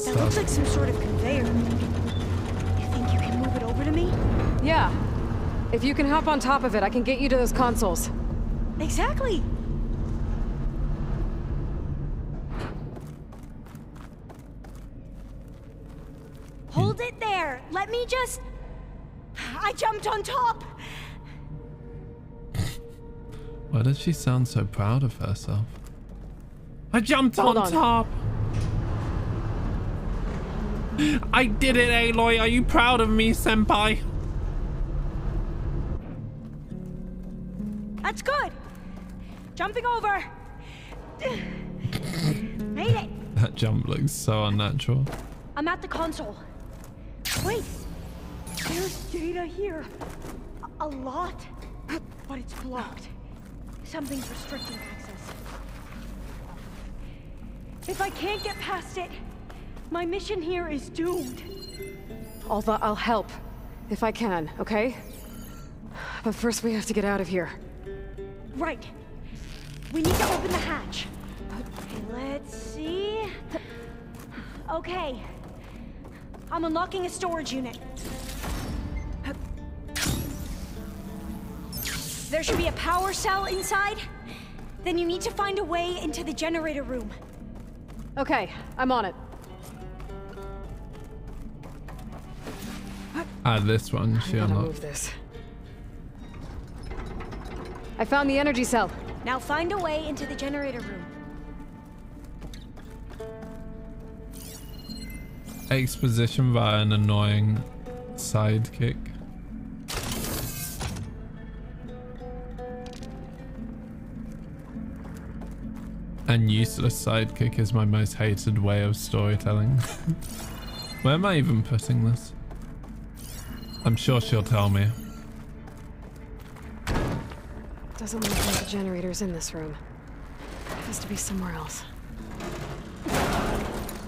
That looks like some sort of conveyor. Yeah. If you can hop on top of it, I can get you to those consoles. Exactly. Hold it there. Let me just... I jumped on top. Why does she sound so proud of herself? I jumped Hold on, on top. I did it, Aloy. Are you proud of me, senpai? That's good. Jumping over. Made it. That jump looks so unnatural. I'm at the console. Wait. There's data here. A, a lot. But it's blocked. Something's restricting access. If I can't get past it, my mission here is doomed. Alva, I'll help. If I can, okay? But first we have to get out of here. Right. We need to open the hatch. Okay, let's see. Okay. I'm unlocking a storage unit. There should be a power cell inside. Then you need to find a way into the generator room. Okay, I'm on it. Ah, this one. She unlocked this. I found the energy cell. Now find a way into the generator room. Exposition via an annoying sidekick. And useless sidekick is my most hated way of storytelling. Where am I even putting this? I'm sure she'll tell me. Doesn't look like the generator's in this room. It has to be somewhere else.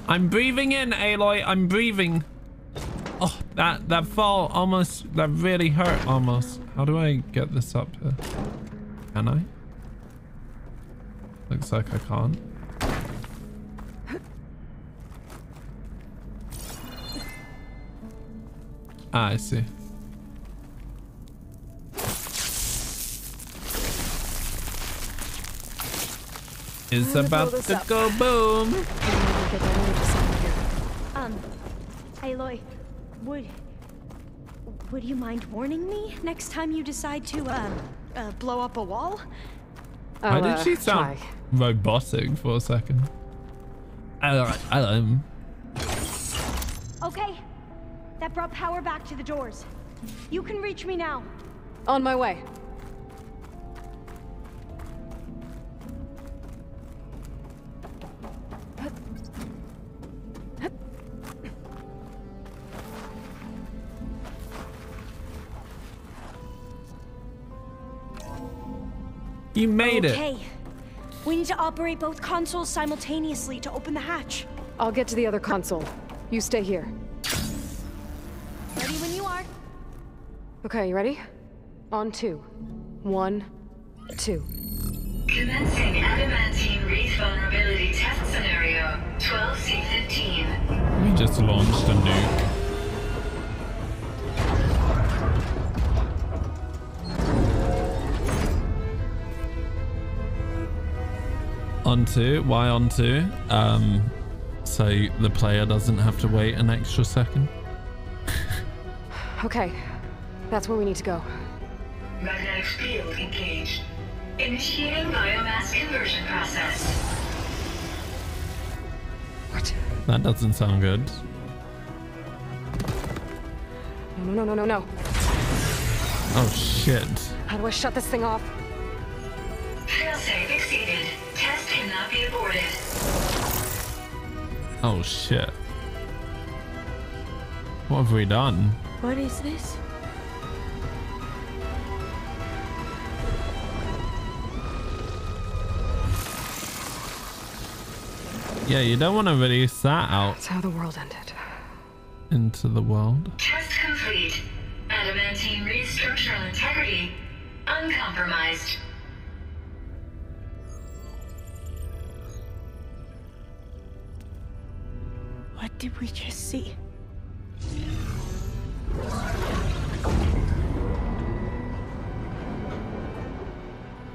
I'm breathing in, Aloy. I'm breathing. Oh, that that fall almost, that really hurt almost. How do I get this up here? Can I? Looks like I can't. Ah, I see. It's about to up. go boom. Um, Aloy, would would you mind warning me next time you decide to uh, uh blow up a wall? Why did she sound try. robotic for a second? Um. Okay, that brought power back to the doors. You can reach me now. On my way. You made it. Okay. We need to operate both consoles simultaneously to open the hatch. I'll get to the other console. You stay here. Ready when you are. Okay, you ready? On two. One, two. Commencing Adamantine Wreath vulnerability test scenario twelve C fifteen. We just launched a nuke. On two, why on two? Um, so the player doesn't have to wait an extra second. Okay, that's where we need to go. Magnetic field engaged. Initiating biomass conversion process. What? That doesn't sound good. No, no, no, no, no. Oh shit. How do I shut this thing off? Failsafe exceeded. Test cannot be aborted. Oh shit. What have we done? What is this? Yeah, you don't want to release that out. That's how the world ended. Into the world. Test complete. Adamantine restructural integrity. Uncompromised. What did we just see?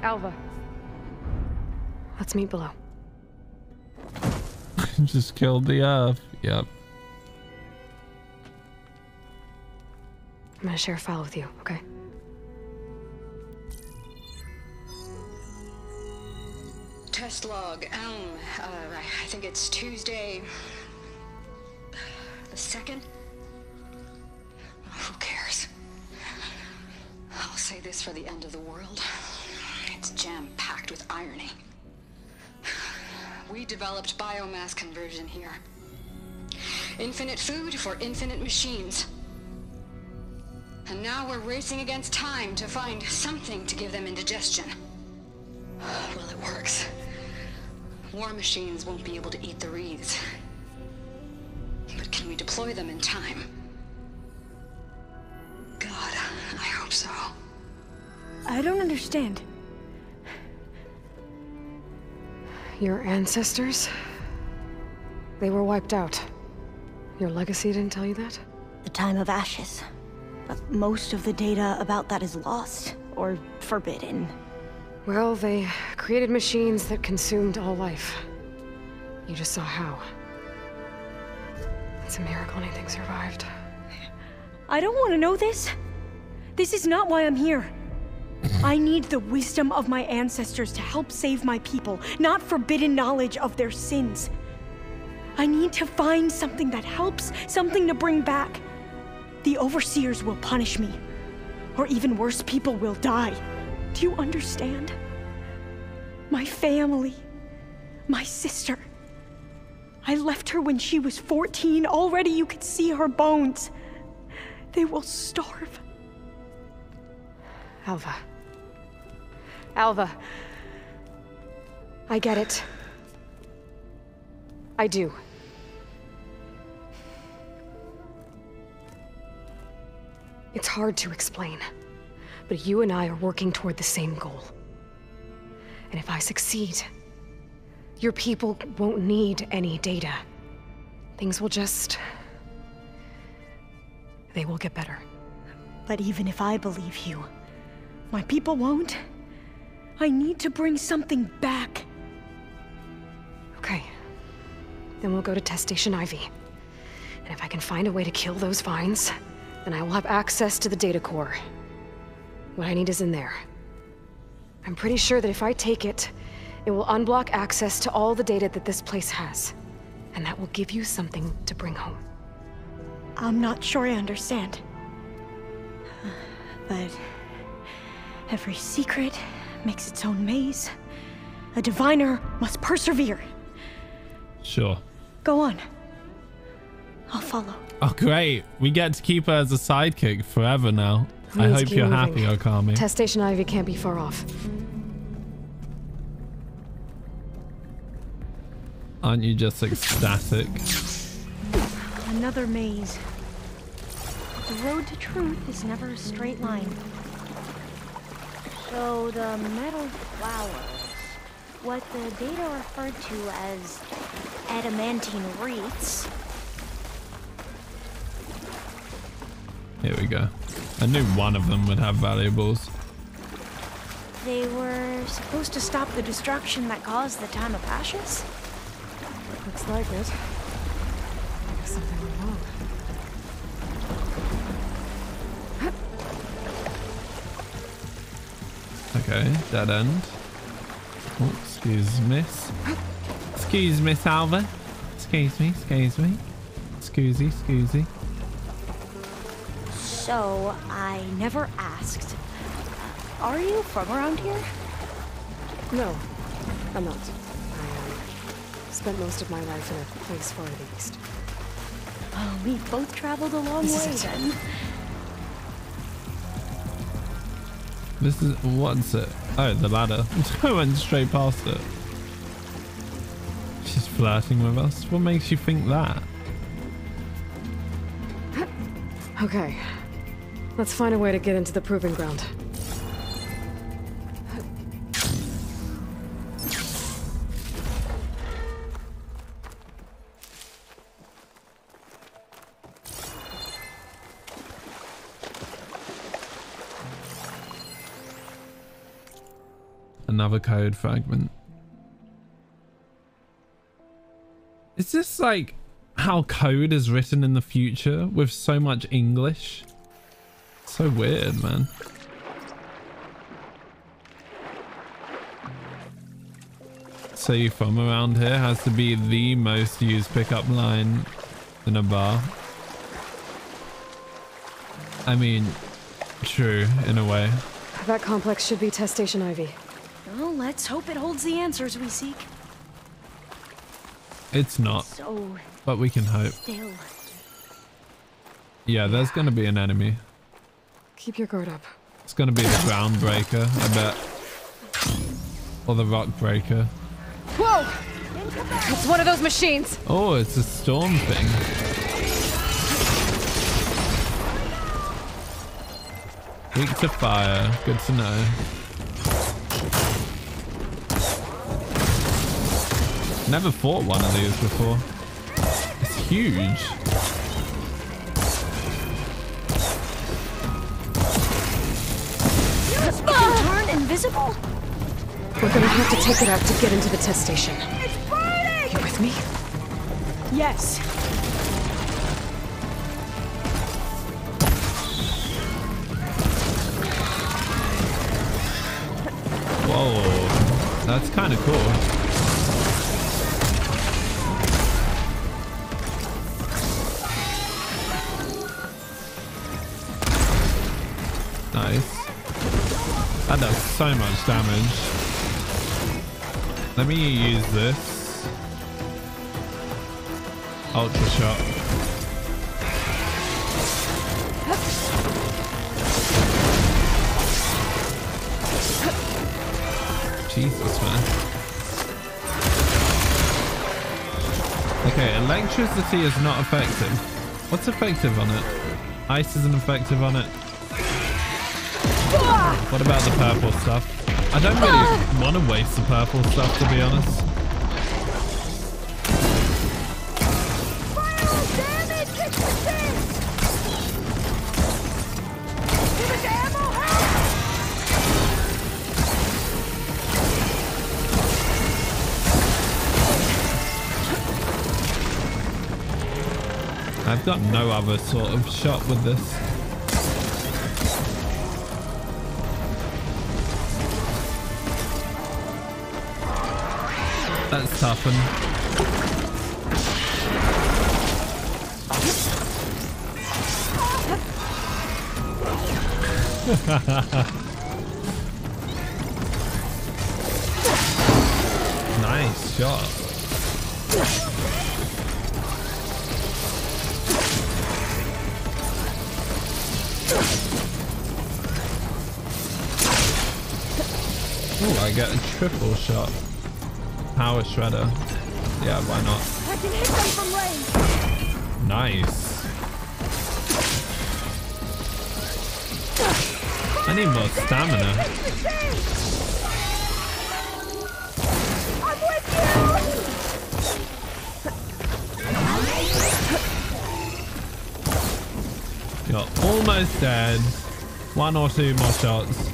Alva. Let's meet below. Just killed the elf. Yep. I'm gonna share a file with you, okay? Test log. Um, uh, I think it's Tuesday, the second. Oh, who cares? I'll say this for the end of the world. It's jam-packed with irony. We developed biomass conversion here. Infinite food for infinite machines. And now we're racing against time to find something to give them indigestion. Well, it works. War machines won't be able to eat the wreaths. But can we deploy them in time? God, I hope so. I don't understand. Your ancestors? They were wiped out. Your legacy didn't tell you that? The time of ashes. But most of the data about that is lost, or forbidden. Well, they created machines that consumed all life. You just saw how. It's a miracle anything survived. I don't want to know this. This is not why I'm here. I need the wisdom of my ancestors to help save my people, not forbidden knowledge of their sins. I need to find something that helps, something to bring back. The overseers will punish me, or even worse, people will die. Do you understand? My family, my sister. I left her when she was fourteen. Already you could see her bones. They will starve. Alva. Alva. I get it. I do. It's hard to explain, but you and I are working toward the same goal. And if I succeed, your people won't need any data. Things will just... they will get better. But even if I believe you, my people won't. I need to bring something back. Okay. Then we'll go to Test Station Ivy. And if I can find a way to kill those vines, and I will have access to the data core. What I need is in there. I'm pretty sure that if I take it, it will unblock access to all the data that this place has. And that will give you something to bring home. I'm not sure I understand. But every secret makes its own maze. A diviner must persevere. Sure. Go on. I'll follow. Oh, great. We get to keep her as a sidekick forever now. Please I hope you're moving. Happy, Okami. Test Station Ivy can't be far off. Aren't you just ecstatic? Another maze. The road to truth is never a straight line. So the metal flowers, what the data referred to as adamantine wreaths. Here we go. I knew one of them would have valuables. They were supposed to stop the destruction that caused the time of ashes? Looks like it. Something went wrong. Okay, dead end. Oh, excuse miss. Excuse miss Alva. Excuse me, excuse me. Scusi, scusi. So, I never asked, are you from around here? No, I'm not. I uh, spent most of my life in a place far to the east. Oh, we both traveled a long this way then. This is, what's it? Oh, the ladder. I went straight past it. She's flirting with us. What makes you think that? Okay. Let's find a way to get into the proving ground. another code fragment. Is this like how code is written in the future with so much English? So weird, man. So you from around here has to be the most used pickup line in a bar. I mean, true in a way. That complex should be Test Station Ivy. Well, let's hope it holds the answers we seek. It's not, so but we can hope. Still. Yeah, there's gonna be an enemy. Keep your guard up. It's gonna be the Groundbreaker, I bet, or the Rockbreaker. Whoa! It's one of those machines. Oh, it's a storm thing. Weak to fire. Good to know. Never fought one of these before. It's huge. It can turn invisible. We're gonna have to take it out to get into the test station. It's burning! You with me? Yes. Oh, that's kind of cool. Nice. That does so much damage. Let me use this. Ultra shot. Jesus, man. Okay, electricity is not effective. What's effective on it? Ice isn't effective on it. What about the purple stuff? I don't really want to waste the purple stuff, to be honest. Got no other sort of shot with this. That's toughened. Nice shot. Oh, I get a triple shot. Power shredder. Yeah, why not? I can hit them from range. Nice. I need more stamina. I'm with you. You're almost dead. One or two more shots.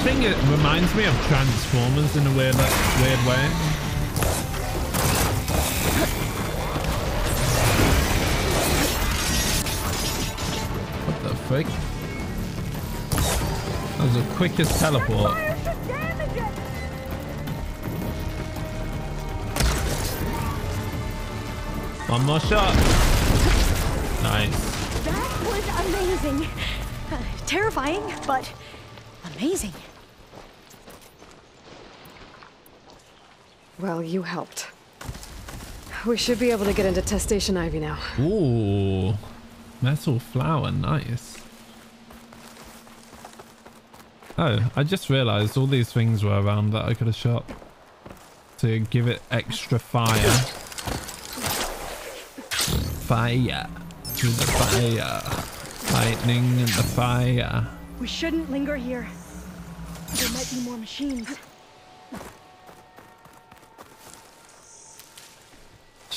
I think it reminds me of Transformers in a weird, like, weird way. What the frick? That was the quickest teleport. One more shot. Nice. That was amazing. Uh, terrifying, but amazing. Well, you helped. We should be able to get into Test Station Ivy now. Ooh, metal flower, nice. Oh, I just realized all these things were around that I could have shot to give it extra fire. Fire through the fire, lightning in the fire. We shouldn't linger here. There might be more machines.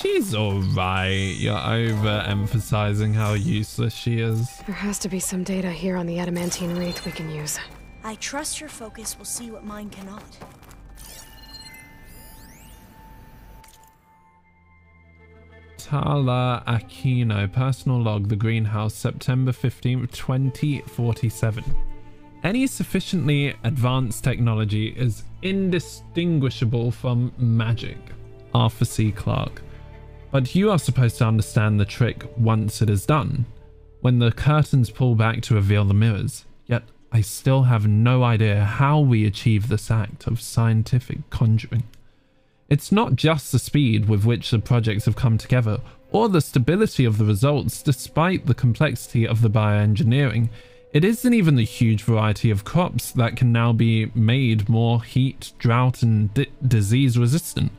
She's alright. You're overemphasizing how useless she is. There has to be some data here on the Adamantine Wreath we can use. I trust your focus will see what mine cannot. Tala Aquino, personal log, The Greenhouse, September fifteenth, twenty forty-seven. Any sufficiently advanced technology is indistinguishable from magic. Arthur C. Clarke. But you are supposed to understand the trick once it is done, when the curtains pull back to reveal the mirrors. Yet I still have no idea how we achieve this act of scientific conjuring. It's not just the speed with which the projects have come together, or the stability of the results despite the complexity of the bioengineering. It isn't even the huge variety of crops that can now be made more heat, drought, and di- disease resistant.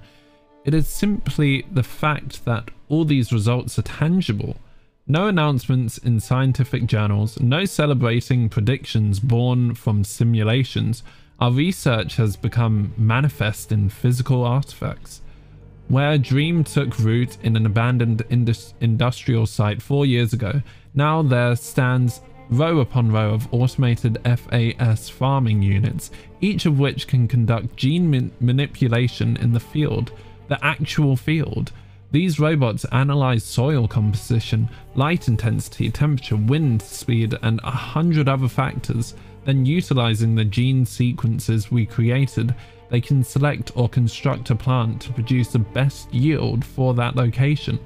It is simply the fact that all these results are tangible. No announcements in scientific journals, no celebrating predictions born from simulations. Our research has become manifest in physical artifacts. Where a dream took root in an abandoned indus- industrial site four years ago, now there stands row upon row of automated F A S farming units, each of which can conduct gene man- manipulation in the field. The actual field. These robots analyze soil composition, light intensity, temperature, wind speed, and a hundred other factors. Then, utilizing the gene sequences we created, they can select or construct a plant to produce the best yield for that location.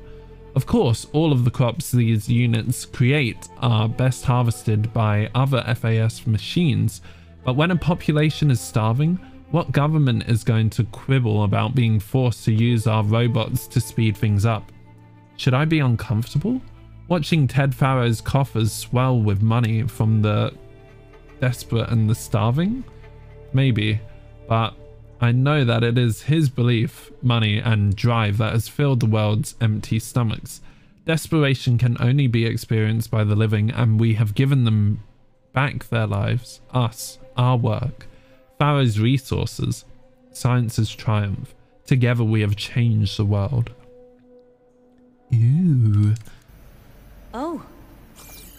Of course, all of the crops these units create are best harvested by other F A S machines, but when a population is starving, what government is going to quibble about being forced to use our robots to speed things up? Should I be uncomfortable? Watching Ted Farrow's coffers swell with money from the desperate and the starving? Maybe, but I know that it is his belief, money, and drive that has filled the world's empty stomachs. Desperation can only be experienced by the living, and we have given them back their lives, us, our work. Pharaoh's resources, science's triumph. Together we have changed the world. Ew. Oh,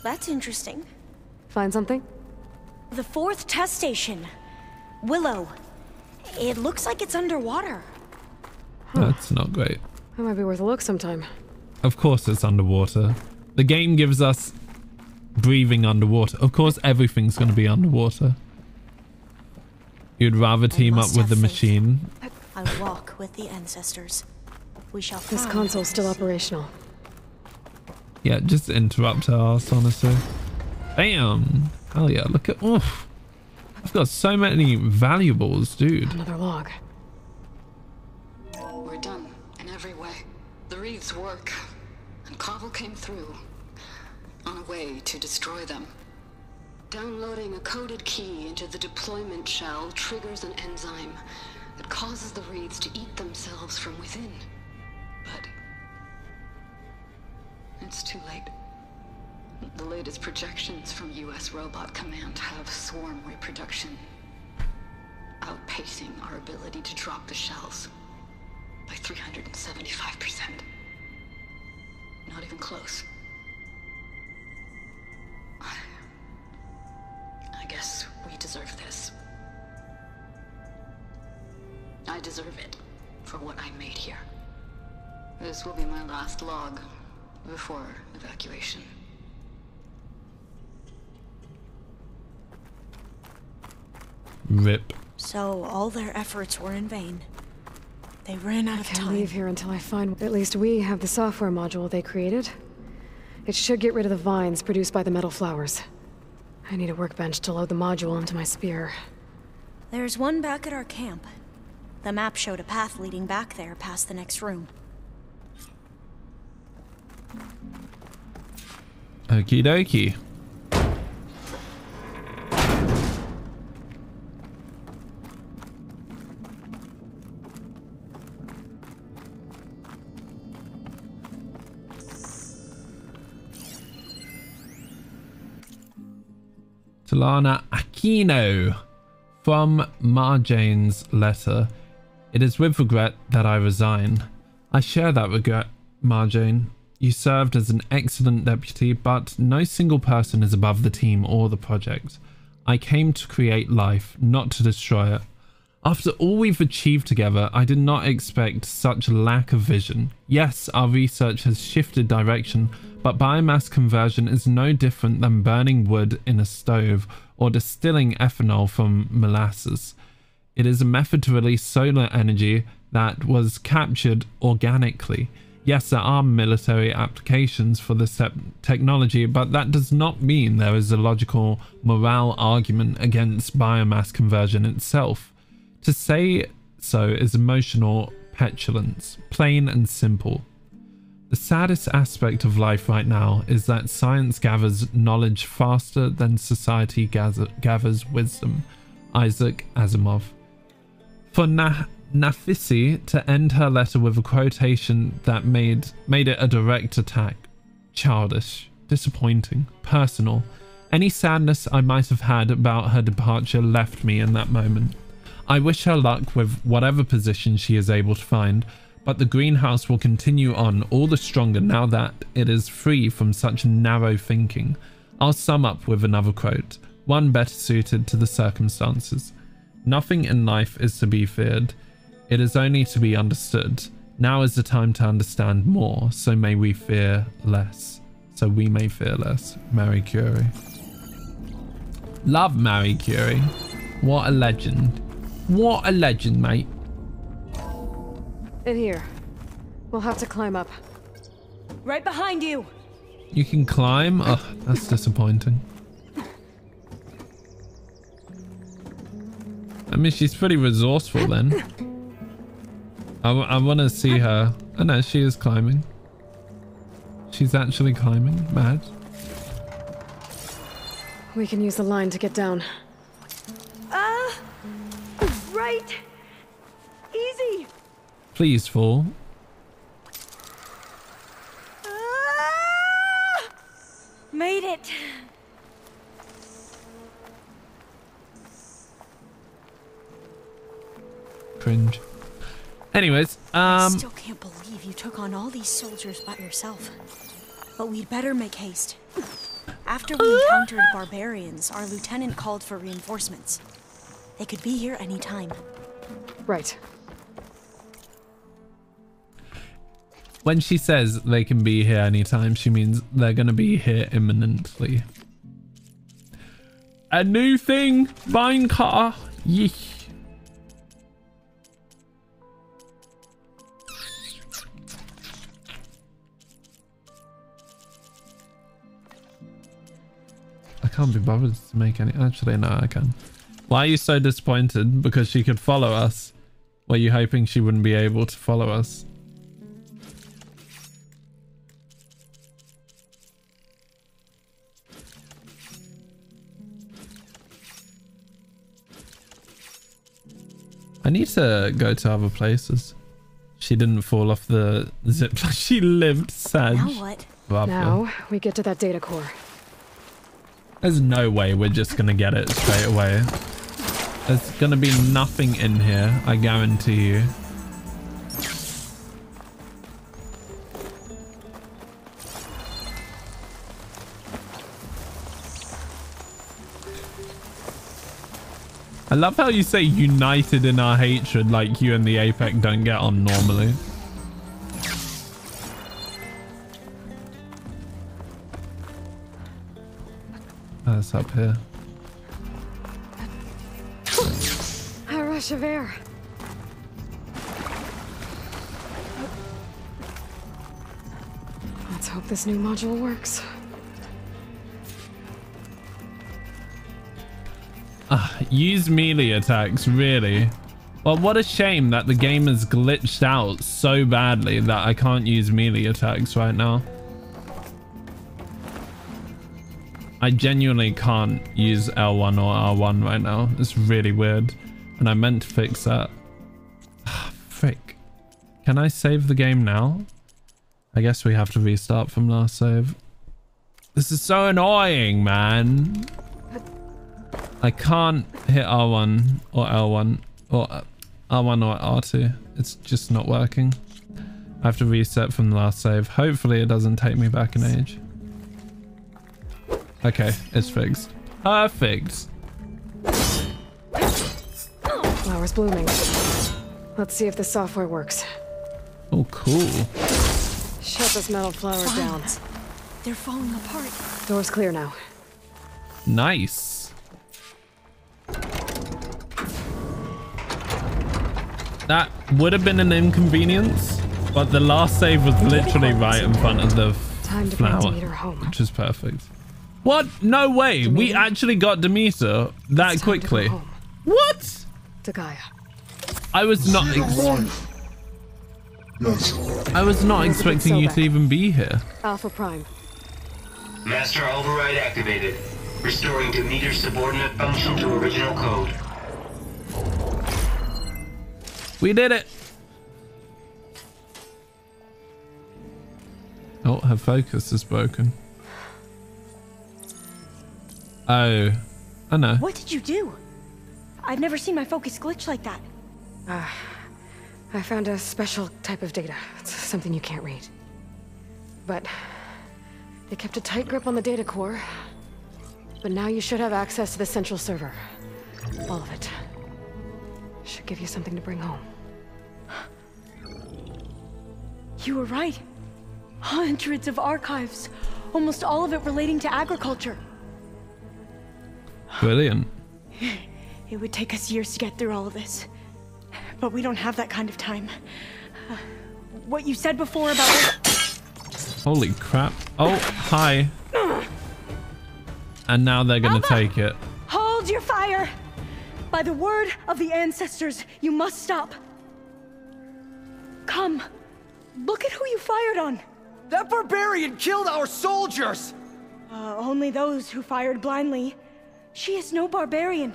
that's interesting. Find something? The fourth test station. Willow. It looks like it's underwater. Huh. That's not great. That might be worth a look sometime. Of course it's underwater. The game gives us breathing underwater. Of course everything's going to be underwater. You'd rather team up with the machine. I walk with the ancestors. We shall find. This console's still operational. Yeah, just interrupt her ass, honestly. Bam! Hell yeah! Look at oof! I've got so many valuables, dude. Another log. We're done in every way. The wreaths work, and Cobble came through on a way to destroy them. Downloading a coded key into the deployment shell triggers an enzyme that causes the wreaths to eat themselves from within. But it's too late. The latest projections from U S Robot Command have swarm reproduction, outpacing our ability to drop the shells by three hundred seventy-five percent. Not even close. I guess we deserve this. I deserve it for what I made here. This will be my last log before evacuation. Rip. So all their efforts were in vain. They ran out of time. I can't leave here until I find... At least we have the software module they created. It should get rid of the vines produced by the metal flowers. I need a workbench to load the module into my spear. There's one back at our camp. The map showed a path leading back there past the next room. Okie dokie. Tala Aquino, from Marjane's letter. It is with regret that I resign. I share that regret, Marjane. You served as an excellent deputy, but no single person is above the team or the project. I came to create life, not to destroy it. After all we've achieved together, I did not expect such a lack of vision. Yes, our research has shifted direction, but biomass conversion is no different than burning wood in a stove or distilling ethanol from molasses. It is a method to release solar energy that was captured organically. Yes, there are military applications for this technology, but that does not mean there is a logical morale argument against biomass conversion itself. To say so is emotional petulance, plain and simple. The saddest aspect of life right now is that science gathers knowledge faster than society gather gathers wisdom. Isaac Asimov. For nah Nafisi to end her letter with a quotation that made made it a direct attack. Childish, disappointing, personal. Any sadness I might have had about her departure left me in that moment. I wish her luck with whatever position she is able to find, but the greenhouse will continue on all the stronger now that it is free from such narrow thinking. I'll sum up with another quote, one better suited to the circumstances. Nothing in life is to be feared. It is only to be understood. Now is the time to understand more, so may we fear less. So we may fear less. Marie Curie. Love Marie Curie. What a legend. What a legend, mate. In here. We'll have to climb up. Right behind you. You can climb? Ugh, oh, that's disappointing. I mean, she's pretty resourceful then. I, I want to see her. Oh no, she is climbing. She's actually climbing. Mad. We can use the line to get down. Ah! Uh, right! Easy! Please fall. Uh, made it! Cringe. Anyways, um I still can't believe you took on all these soldiers by yourself. But we'd better make haste. After we encountered barbarians, our lieutenant called for reinforcements. They could be here any time. Right. When she says they can be here anytime, she means they're gonna be here imminently. A new thing, vine cutter. Yeesh. Can't be bothered to make any. Actually, no, I can. Why are you so disappointed? Because she could follow us. Were you hoping she wouldn't be able to follow us? I need to go to other places. She didn't fall off the zip. She lived, Sag. Now what? Barbara. Now we get to that data core. There's no way we're just gonna get it straight away. There's gonna be nothing in here, I guarantee you. I love how you say united in our hatred, like you and the Apex don't get on normally. That's up here. A rush of air. Let's hope this new module works. Ah, use melee attacks, really? Well, what a shame that the game has glitched out so badly that I can't use melee attacks right now. I genuinely can't use L one or R one right now. It's really weird. And I meant to fix that. Ah, frick. Can I save the game now? I guess we have to restart from last save. This is so annoying, man. I can't hit R one or L one or R one or R two. It's just not working. I have to reset from the last save. Hopefully it doesn't take me back an age. Okay, it's fixed. Perfect. Flowers blooming. Let's see if the software works. Oh, cool. Shut this metal flower Fine. down. They're falling apart. Door's clear now. Nice. That would have been an inconvenience, but the last save was literally right in front of the flower, which is perfect. What? No way. Demeter? We actually got Demeter that quickly. Go what? To Gaia. I was not. Yes. I was not Elizabeth expecting Sobeck. you to even be here. Alpha Prime. Master override activated. Restoring Demeter's subordinate function to original code. We did it. Oh, her focus is broken. Oh, I know. What did you do? I've never seen my focus glitch like that. Ah, uh, I found a special type of data. It's something you can't read. But they kept a tight grip on the data core. But now you should have access to the central server. All of it. Should give you something to bring home. You were right. Hundreds of archives. Almost all of it relating to agriculture. Brilliant. It would take us years to get through all of this. But we don't have that kind of time. Uh, what you said before about... Holy crap. Oh, hi. And now they're gonna Alva, take it. Hold your fire! By the word of the ancestors, you must stop. Come, look at who you fired on. That barbarian killed our soldiers! Uh, only those who fired blindly. She is no barbarian.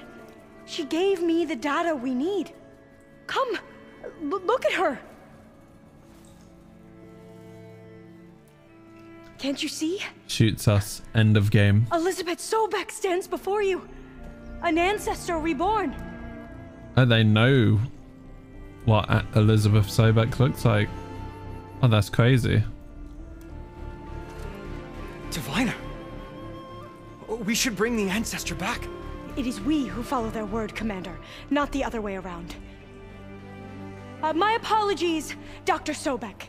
She gave me the data we need. Come, look at her. Can't you see? Shoots us. End of game. Elizabeth Sobeck stands before you. An ancestor reborn. Oh, they know what Elizabeth Sobeck looks like. Oh, that's crazy. Diviner. We should bring the ancestor back. It is we who follow their word, Commander, not the other way around. Uh, my apologies, Doctor Sobeck.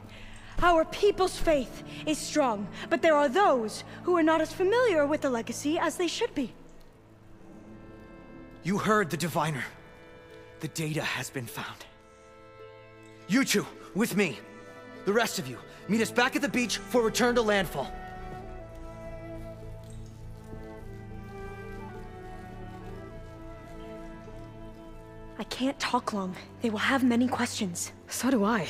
Our people's faith is strong, but there are those who are not as familiar with the legacy as they should be. You heard the diviner. The data has been found. You two, with me. The rest of you, meet us back at the beach for return to landfall. I can't talk long. They will have many questions. So do I.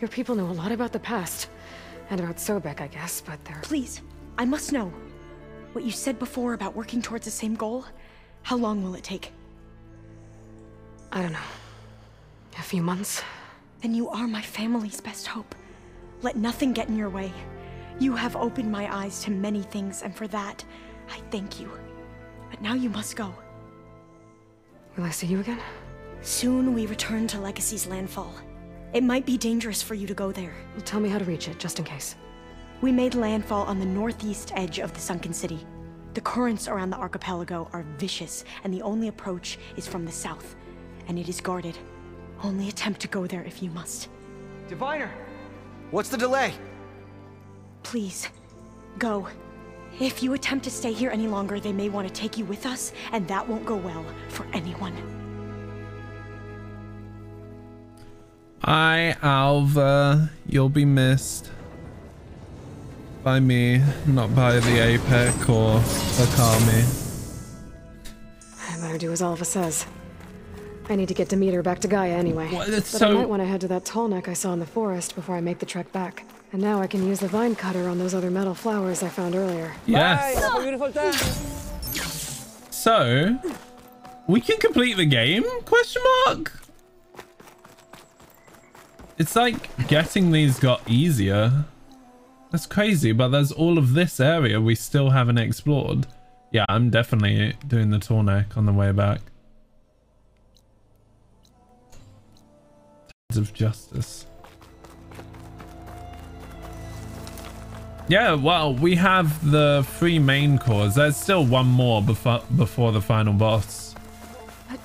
Your people know a lot about the past. And about Sobeck, I guess, but they're... Please, I must know. What you said before about working towards the same goal? How long will it take? I don't know. A few months? Then you are my family's best hope. Let nothing get in your way. You have opened my eyes to many things, and for that, I thank you. But now you must go. Will I see you again? Soon we return to Legacy's Landfall. It might be dangerous for you to go there. Well, tell me how to reach it, just in case. We made landfall on the northeast edge of the sunken city. The currents around the archipelago are vicious, and the only approach is from the south. And it is guarded. Only attempt to go there if you must. Diviner! What's the delay? Please, go. If you attempt to stay here any longer, they may want to take you with us, and that won't go well for anyone. Hi, Alva. You'll be missed. By me, not by the Apex or Okami. I better do as Alva says. I need to get Demeter back to Gaia anyway. What? But so... I might want to head to that Tallneck I saw in the forest before I make the trek back. And now I can use the vine cutter on those other metal flowers I found earlier. Yes. Bye, beautiful day. So, we can complete the game? Question mark? It's like getting these got easier. That's crazy, but there's all of this area we still haven't explored. Yeah, I'm definitely doing the Tallneck on the way back. Tons of justice. Yeah, well, we have the three main cores. There's still one more before before the final boss.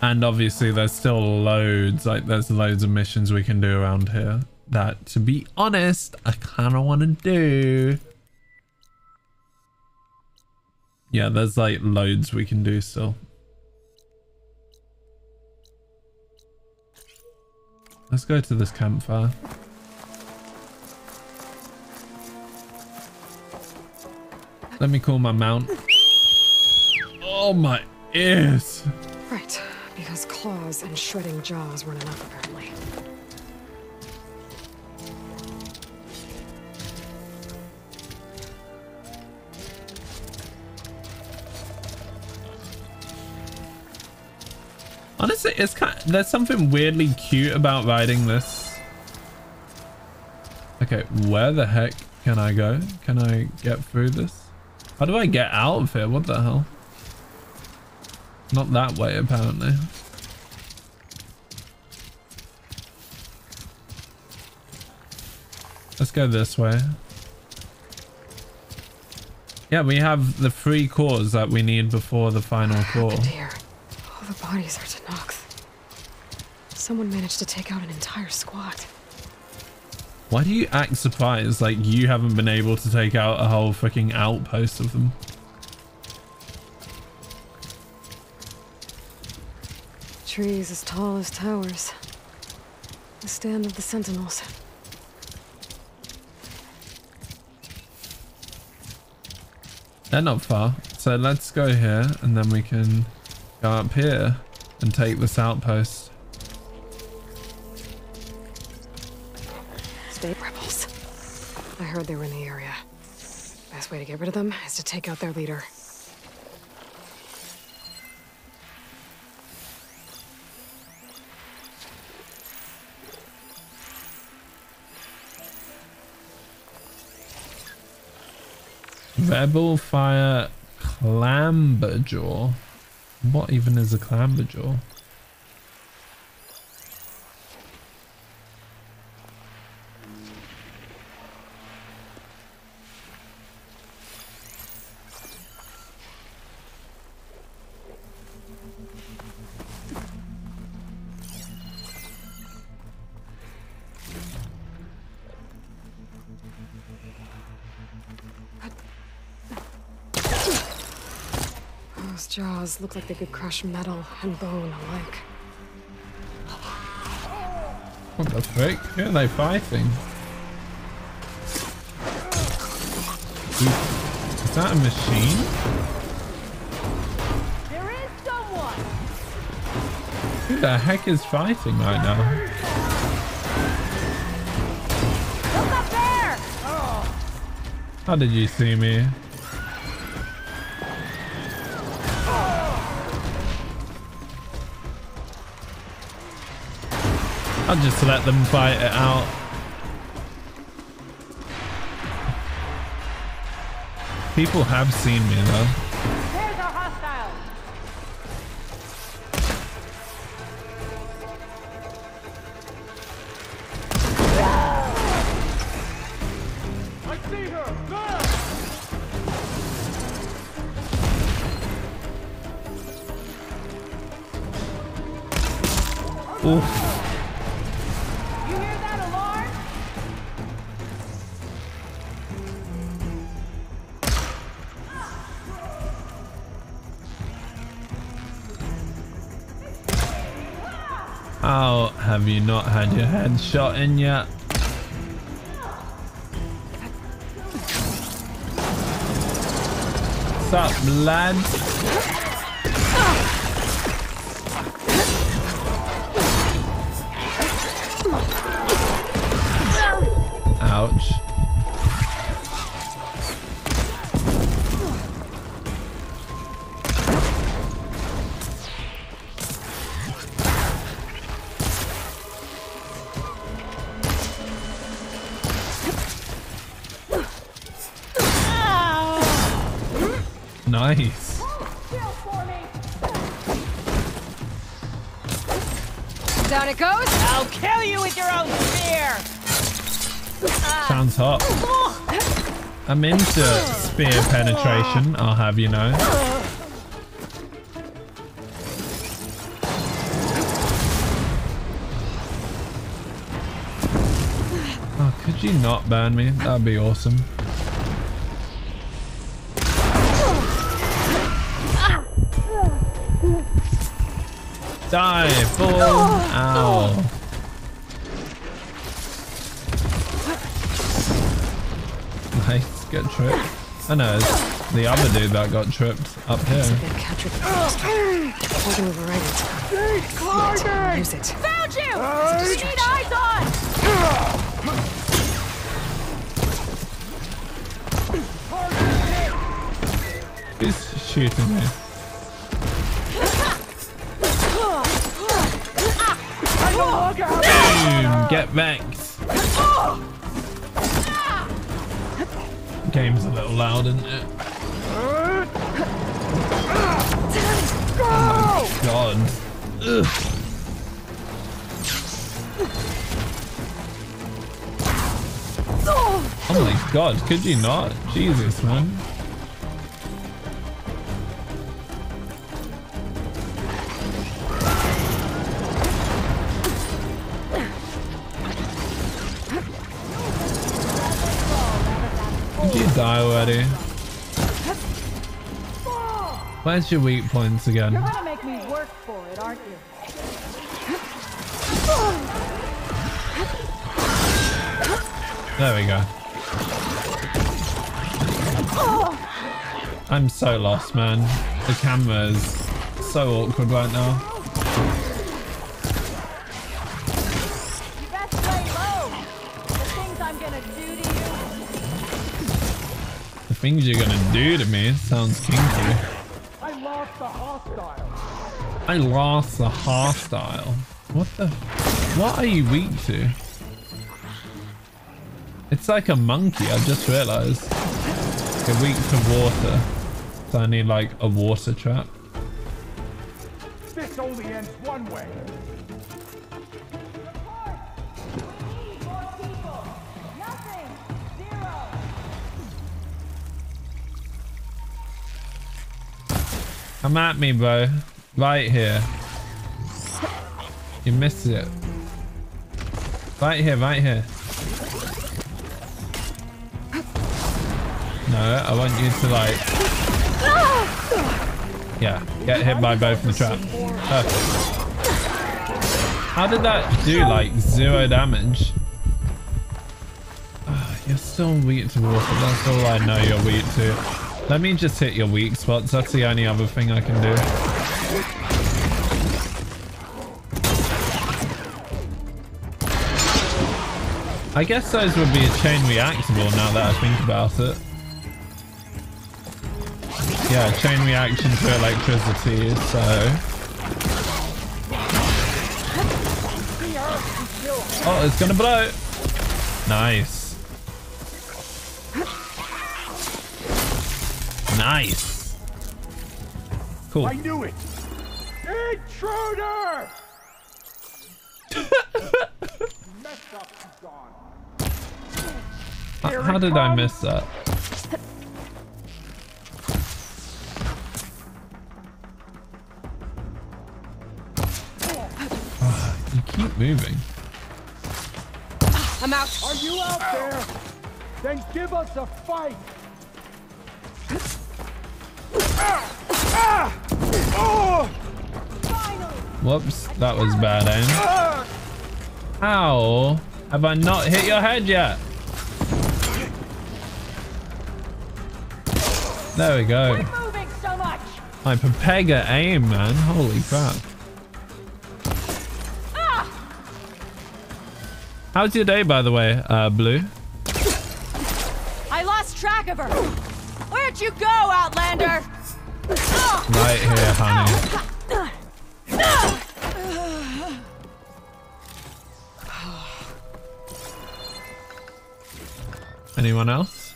And obviously there's still loads, like there's loads of missions we can do around here that, to be honest, I kind of want to do. Yeah, there's like loads we can do still. Let's go to this campfire. Let me call my mount. Oh, my ears. Right, because claws and shredding jaws weren't enough, apparently. Honestly, it's kind of, there's something weirdly cute about riding this. Okay, where the heck can I go? Can I get through this? How do I get out of here? What the hell? Not that way, apparently. Let's go this way. Yeah, we have the three cores that we need before the final core. What happened here? All the bodies are to knock. Someone managed to take out an entire squad. Why do you act surprised like you haven't been able to take out a whole freaking outpost of them? Trees as tall as towers. The stand of the sentinels. They're not far. So let's go here and then we can go up here and take this outpost. Rebels. I heard they were in the area. Best way to get rid of them is to take out their leader. Rebel fire Clamber Jaw. What even is a Clamber Jaw? Look like they could crush metal and bone alike. What the frick? Who are they fighting? Is that a machine? There is someone. Who the heck is fighting right now? Look up there! How did you see me? I'll just let them fight it out. People have seen me though. There's a hostile. I see her. Oh. Have you not had your head shot in yet? What's up, lad? Ouch. Nice. Down it goes. I'll kill you with your own spear. Sounds hot. I'm into spear penetration, I'll have you know. Oh, could you not burn me? That'd be awesome. Die! Boom! Ow! Nice, get tripped. I know, it's the other dude that got tripped up here. Cauldron! Use it. Found you! You need eyes on! He's shooting me. Boom! Get vexed. Game's a little loud, isn't it? Oh my god. Ugh. Oh my god, could you not? Jesus, man. Die already. Where's your weak points again? You're gonna make me work for it, aren't you? There we go. I'm so lost, man. The camera is so awkward right now. Things you're gonna do to me sounds kinky. I lost the hostile. I lost the hostile. What the? What are you weak to? It's like a monkey. I just realized you're weak to water, so I need like a water trap. This only ends one way. Come at me, bro. Right here. You missed it. Right here, right here. No, I want you to like... Yeah, get hit by both the traps. Perfect. How did that do like zero damage? Oh, you're so weak to water. That's all I know you're weak to. Let me just hit your weak spots. That's the only other thing I can do. I guess those would be a chain reactable now that I think about it. Yeah, chain reaction to electricity, so... Oh, it's gonna blow! Nice. Nice. Cool. I knew it. Intruder. how, how did I miss that? Oh, you keep moving. I'm out. Are you out there? Then give us a fight. Whoops, that was bad aim. Ow, have I not hit your head yet? There we go. My Pepega aim, man, holy crap. How's your day, by the way, uh, Blue? I lost track of her. Where'd you go, Outlander? Right here, honey. Anyone else?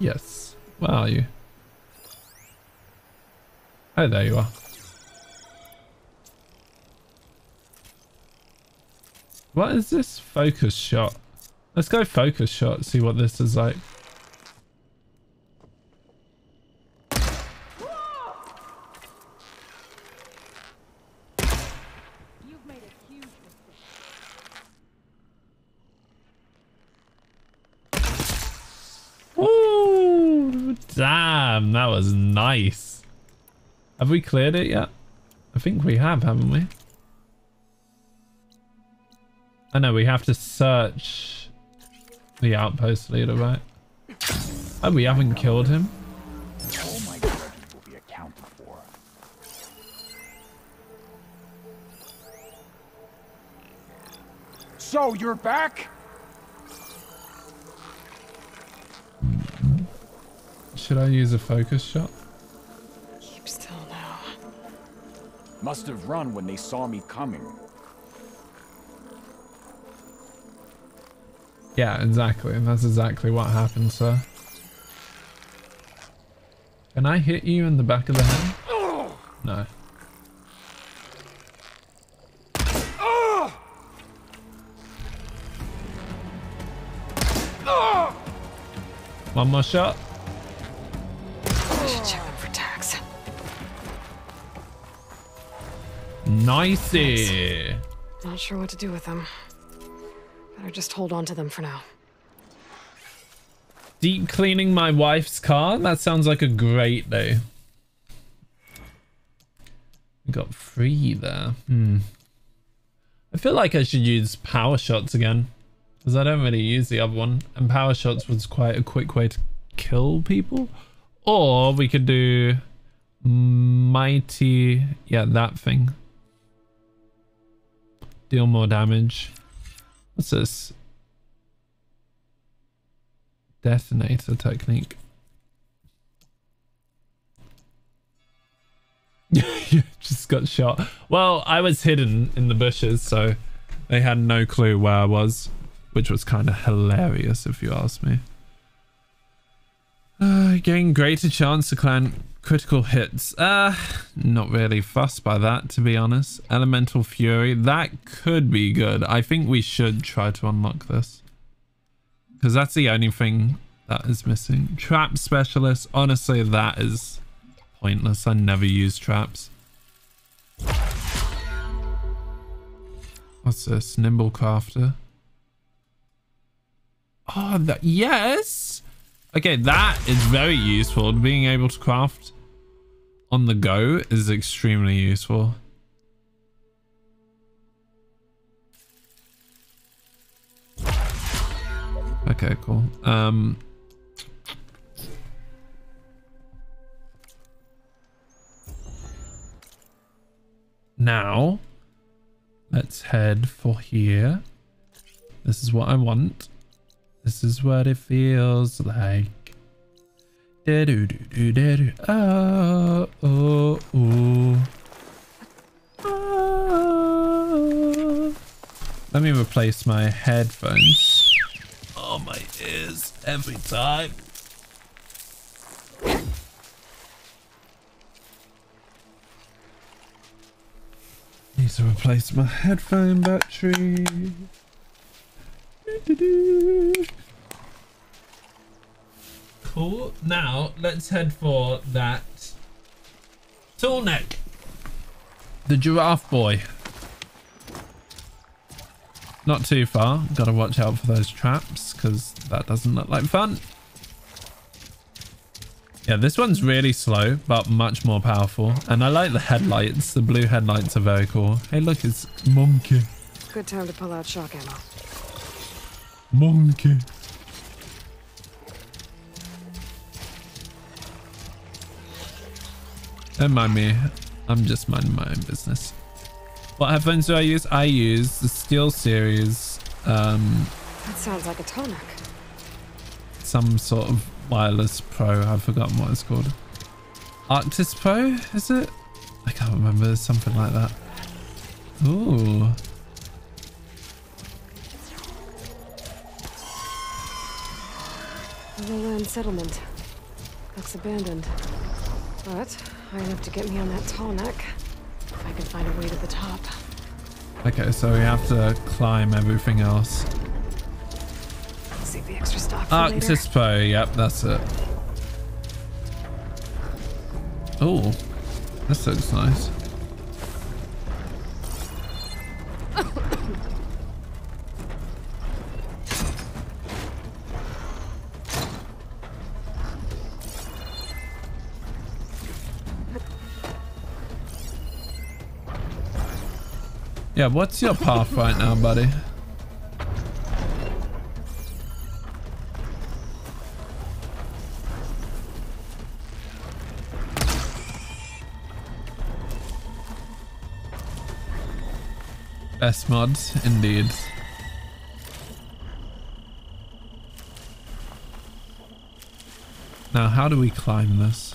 Yes. Where are you? Oh, there you are. What is this focus shot? Let's go focus shot, see what this is like. Damn, that was nice. Have we cleared it yet? I think we have, haven't we? I know we have to search the outpost leader, right? Oh, we haven't killed him. All my grudges will be accounted for. So you're back? Should I use a focus shot? Keep still now. Must have run when they saw me coming. Yeah, exactly, and that's exactly what happened, sir. Can I hit you in the back of the head? Oh. No. Oh. Oh. One more shot. I should check them for tags. Nicey. Nice. Not sure what to do with them. Better just hold on to them for now. Deep cleaning my wife's car? That sounds like a great day. We got three there. Hmm. I feel like I should use power shots again, because I don't really use the other one. And power shots was quite a quick way to kill people. Or we could do mighty... Yeah, that thing. Deal more damage. What's this? Detonator technique. You just got shot. Well, I was hidden in the bushes, so they had no clue where I was, which was kind of hilarious if you ask me. Uh, gain greater chance to clan critical hits. Uh, not really fussed by that, to be honest. Elemental Fury, that could be good. I think we should try to unlock this, because that's the only thing that is missing. Trap Specialist. Honestly, that is pointless. I never use traps. What's this? Nimble Crafter. Oh, that, yes! Okay, that is very useful. Being able to craft on the go is extremely useful. Okay, cool. Um, now, let's head for here. This is what I want. This is what it feels like. Da do do do da do. Oh, oh, oh. Oh. Let me replace my headphones. Oh, my ears every time. Need to replace my headphone battery. Doo-doo-doo. Cool. Now let's head for that Tallneck, the giraffe boy. Not too far. Gotta watch out for those traps, because that doesn't look like fun. Yeah, this one's really slow, but much more powerful. And I like the headlights. The blue headlights are very cool. Hey, look, it's Monkey. Good time to pull out shock ammo. Monkey. Don't mind me. I'm just minding my own business. What headphones do I use? I use the Steel Series. Um, that sounds like a Tallneck. Some sort of wireless pro. I've forgotten what it's called. Arctis Pro, is it? I can't remember. There's something like that. Ooh. The land settlement. That's abandoned. But I have to get me on that Tallneck. I can find a way to the top. Okay, so we have to climb everything else. Save the extra stock for later. Arctis Pro, yep, that's it. Oh, this looks nice. Yeah, what's your path right now, buddy? Best mods, indeed. Now, how do we climb this?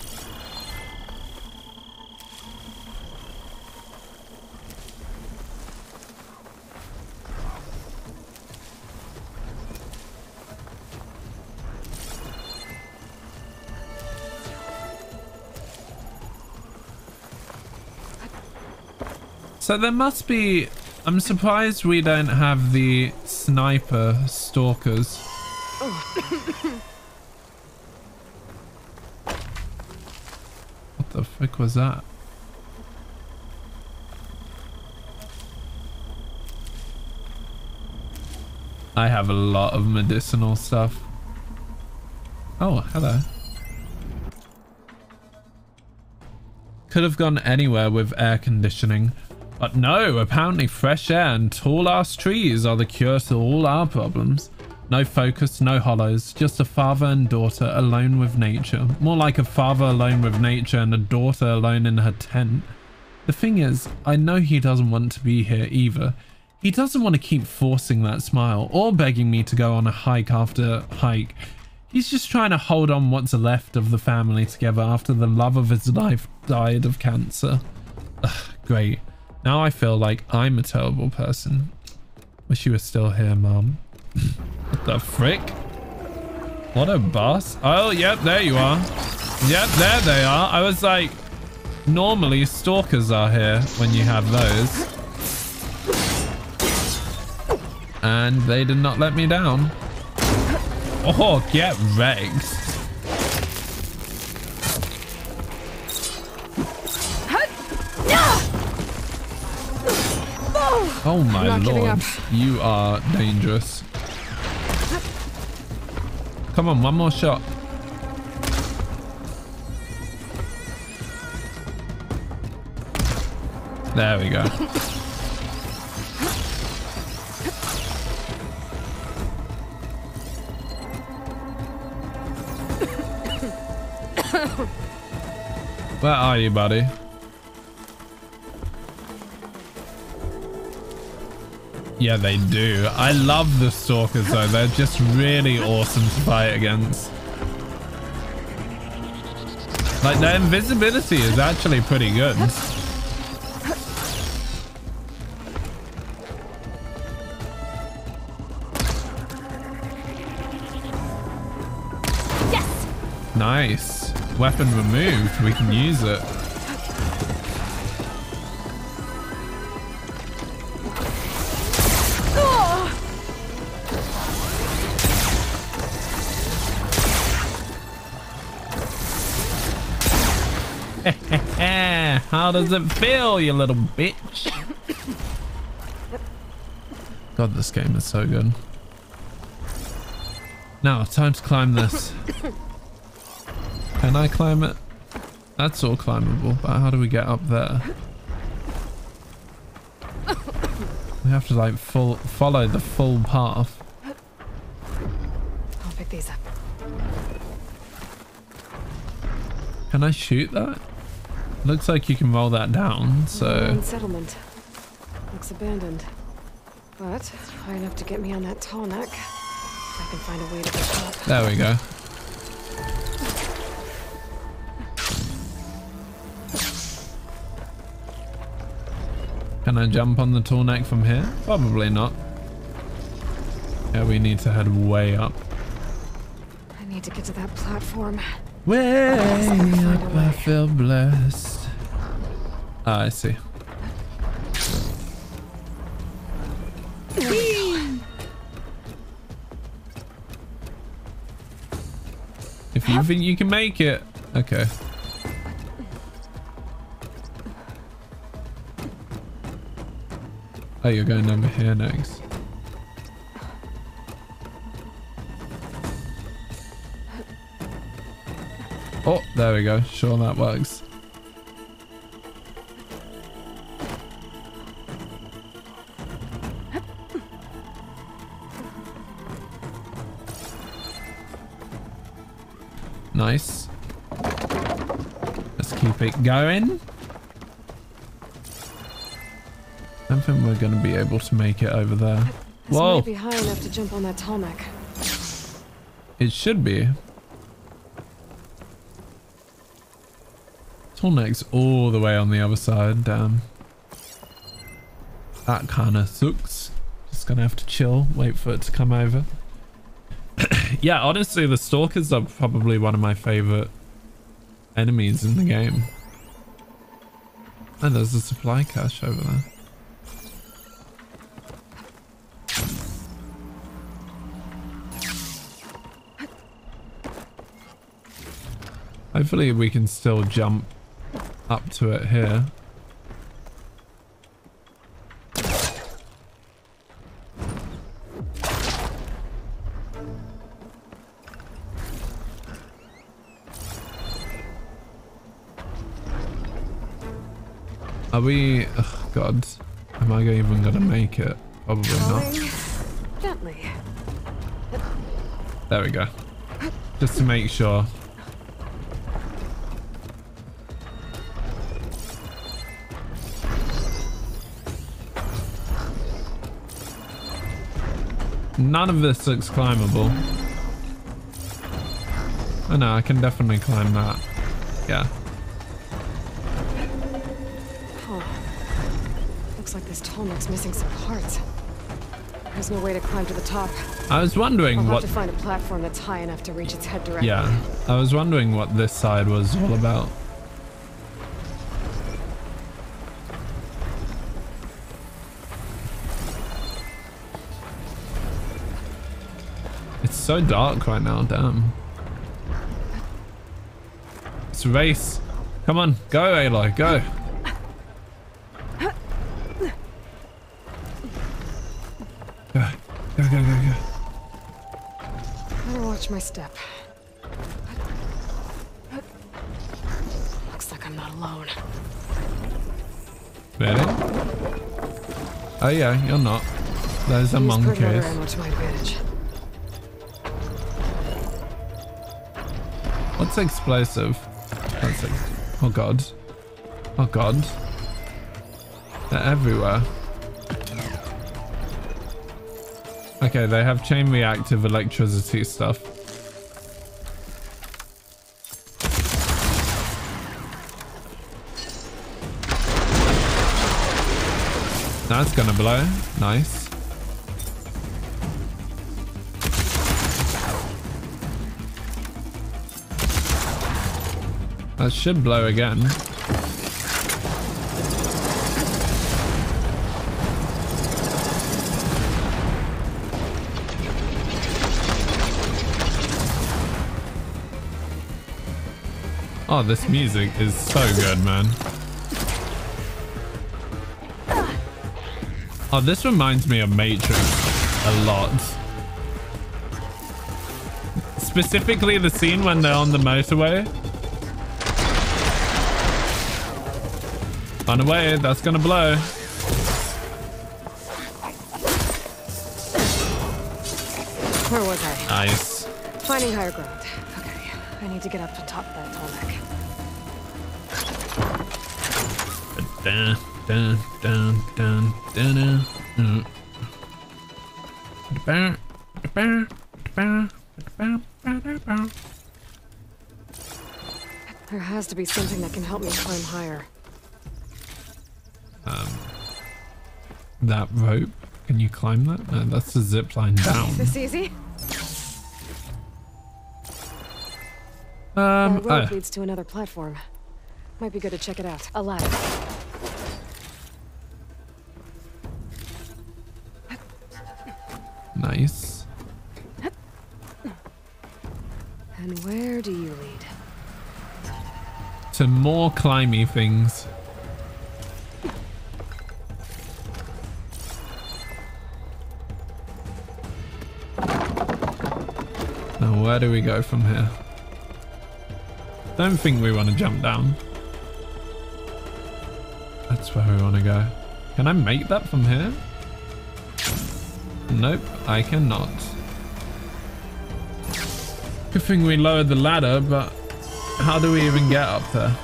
So there must be... I'm surprised we don't have the sniper stalkers. Oh. What the frick was that? I have a lot of medicinal stuff. Oh, hello. Could have gone anywhere with air conditioning. But no, apparently fresh air and tall-ass trees are the cure to all our problems. No focus, no hollows, just a father and daughter alone with nature. More like a father alone with nature and a daughter alone in her tent. The thing is, I know he doesn't want to be here either. He doesn't want to keep forcing that smile or begging me to go on a hike after hike. He's just trying to hold on what's left of the family together after the love of his life died of cancer. Ugh, great. Now I feel like I'm a terrible person. Wish you were still here, Mom. What the frick? What a boss. Oh, yep, there you are. Yep, there they are. I was like, normally stalkers are here when you have those. And they did not let me down. Oh, get wrecked. Oh my lord, you are dangerous. Come on, one more shot. There we go. Where are you, buddy? Yeah, they do. I love the stalkers though. They're just really awesome to fight against. Like, their invisibility is actually pretty good. Yes. Nice. Weapon removed. We can use it. How does it feel, you little bitch? God, this game is so good. Now, time to climb this. Can I climb it? That's all climbable, but how do we get up there? We have to like full, follow the full path. I'll pick these up. Can I shoot that? Looks like you can roll that down, so... Settlement. Looks abandoned. But high enough to get me on that Tallneck. I can find a way to get up. There we go. Can I jump on the Tallneck from here? Probably not. Yeah, we need to head way up. I need to get to that platform. Way up, I feel blessed. Ah, I see. If you think you can make it, okay. Oh, you're going over here next. Oh, there we go. Sure, that works. Nice. Let's keep it going. I don't think we're going to be able to make it over there. This Whoa. Might be high enough to jump on that Tallneck. It should be. Tallneck's all the way on the other side. Damn. That kind of sucks. Just going to have to chill. Wait for it to come over. Yeah, honestly, the Stalkers are probably one of my favorite enemies in the game. And there's a supply cache over there. Hopefully we can still jump up to it here. Are we... Oh God. Am I even going to make it? Probably not. Gently. There we go. Just to make sure. None of this looks climbable. Oh no, I can definitely climb that. Yeah. Huh. Looks like this Tallneck's missing some parts. There's no way to climb to the top. I was wondering I'll what. Have to find a platform that's high enough to reach its head directly. Yeah, I was wondering what this side was all about. So dark right now, damn. It's a race. Come on, go Aloy, go. Go, go, go, go, go. Better watch my step. Looks like I'm not alone. Really? Oh yeah, you're not. There's a monkey. What's explosive? That's ex oh God. Oh God. They're everywhere. Okay, they have chain reactive electricity stuff. That's gonna blow. Nice. That should blow again. Oh, this music is so good, man. Oh, this reminds me of Matrix a lot. Specifically the scene when they're on the motorway. Run away, that's gonna blow. Where was I? Nice. Finding higher ground. Okay, I need to get up to top of that Tallneck. Dun, dun, dun, dun, dun, dun, dun, dun, dun, dun, dun. There has to be something that can help me climb higher. Um, that rope, can you climb that? No, that's the zip line down. Is this easy? Um, that rope oh. leads to another platform. Might be good to check it out. A ladder. Nice. And where do you lead? To more climby things. Where do we go from here? Don't think we want to jump down. That's where we want to go. Can I make that from here? Nope, I cannot. Good thing we lowered the ladder, but how do we even get up there?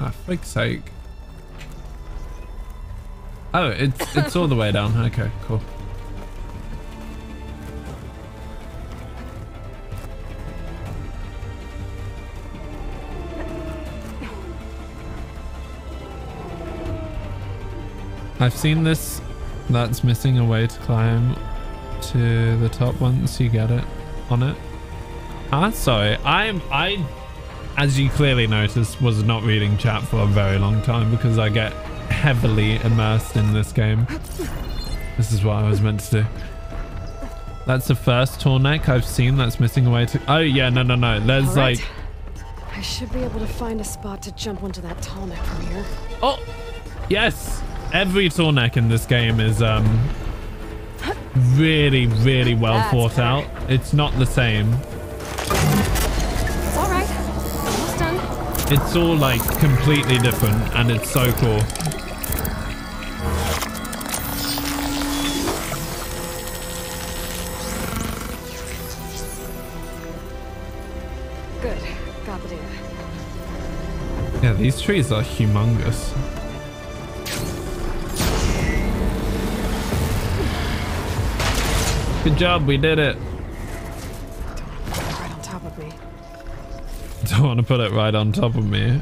Ah, fig's sake. Oh, it's, it's all the way down. Okay, cool. I've seen this that's missing a way to climb to the top once you get it on it. Ah, sorry. I'm, I, as you clearly noticed, was not reading chat for a very long time because I get heavily immersed in this game. This is what I was meant to do. That's the first Tallneck I've seen that's missing a way to... Oh, yeah, no, no, no. There's All right. like... I should be able to find a spot to jump onto that Tallneck from here. Oh, yes. Every Tallneck in this game is um, really, really well That's thought out. Right. It's not the same. It's all right. Almost done. It's all like completely different, and it's so cool. Good. Got the data. Yeah, these trees are humongous. Good job, we did it. Don't want to put it right on top of me. Don't want to put it right on top of me,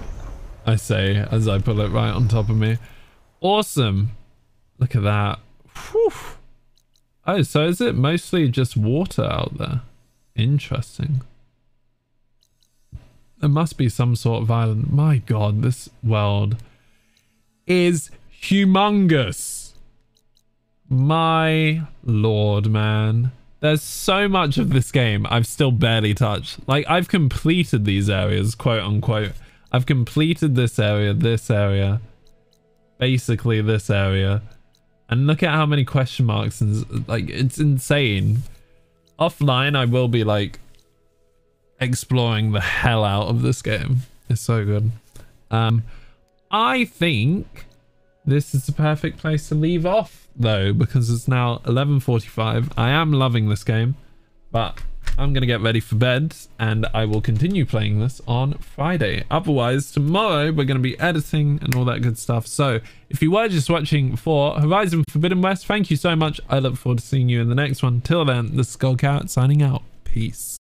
I say as I pull it right on top of me. Awesome. Look at that. Whew. Oh, so is it mostly just water out there? Interesting. There must be some sort of island. My God, this world is humongous. My Lord, man, there's so much of this game I've still barely touched. Like, I've completed these areas, quote unquote. I've completed this area, this area, basically this area, and look at how many question marks. And like, it's insane. Offline, I will be like exploring the hell out of this game. It's so good. Um, I think this is the perfect place to leave off, though, because it's now eleven forty-five. I am loving this game, but I'm gonna get ready for bed, and I will continue playing this on Friday. Otherwise, tomorrow we're gonna be editing and all that good stuff. So if you were just watching for Horizon Forbidden West, thank you so much. I look forward to seeing you in the next one. Till then, this is Skullcarrot signing out. Peace.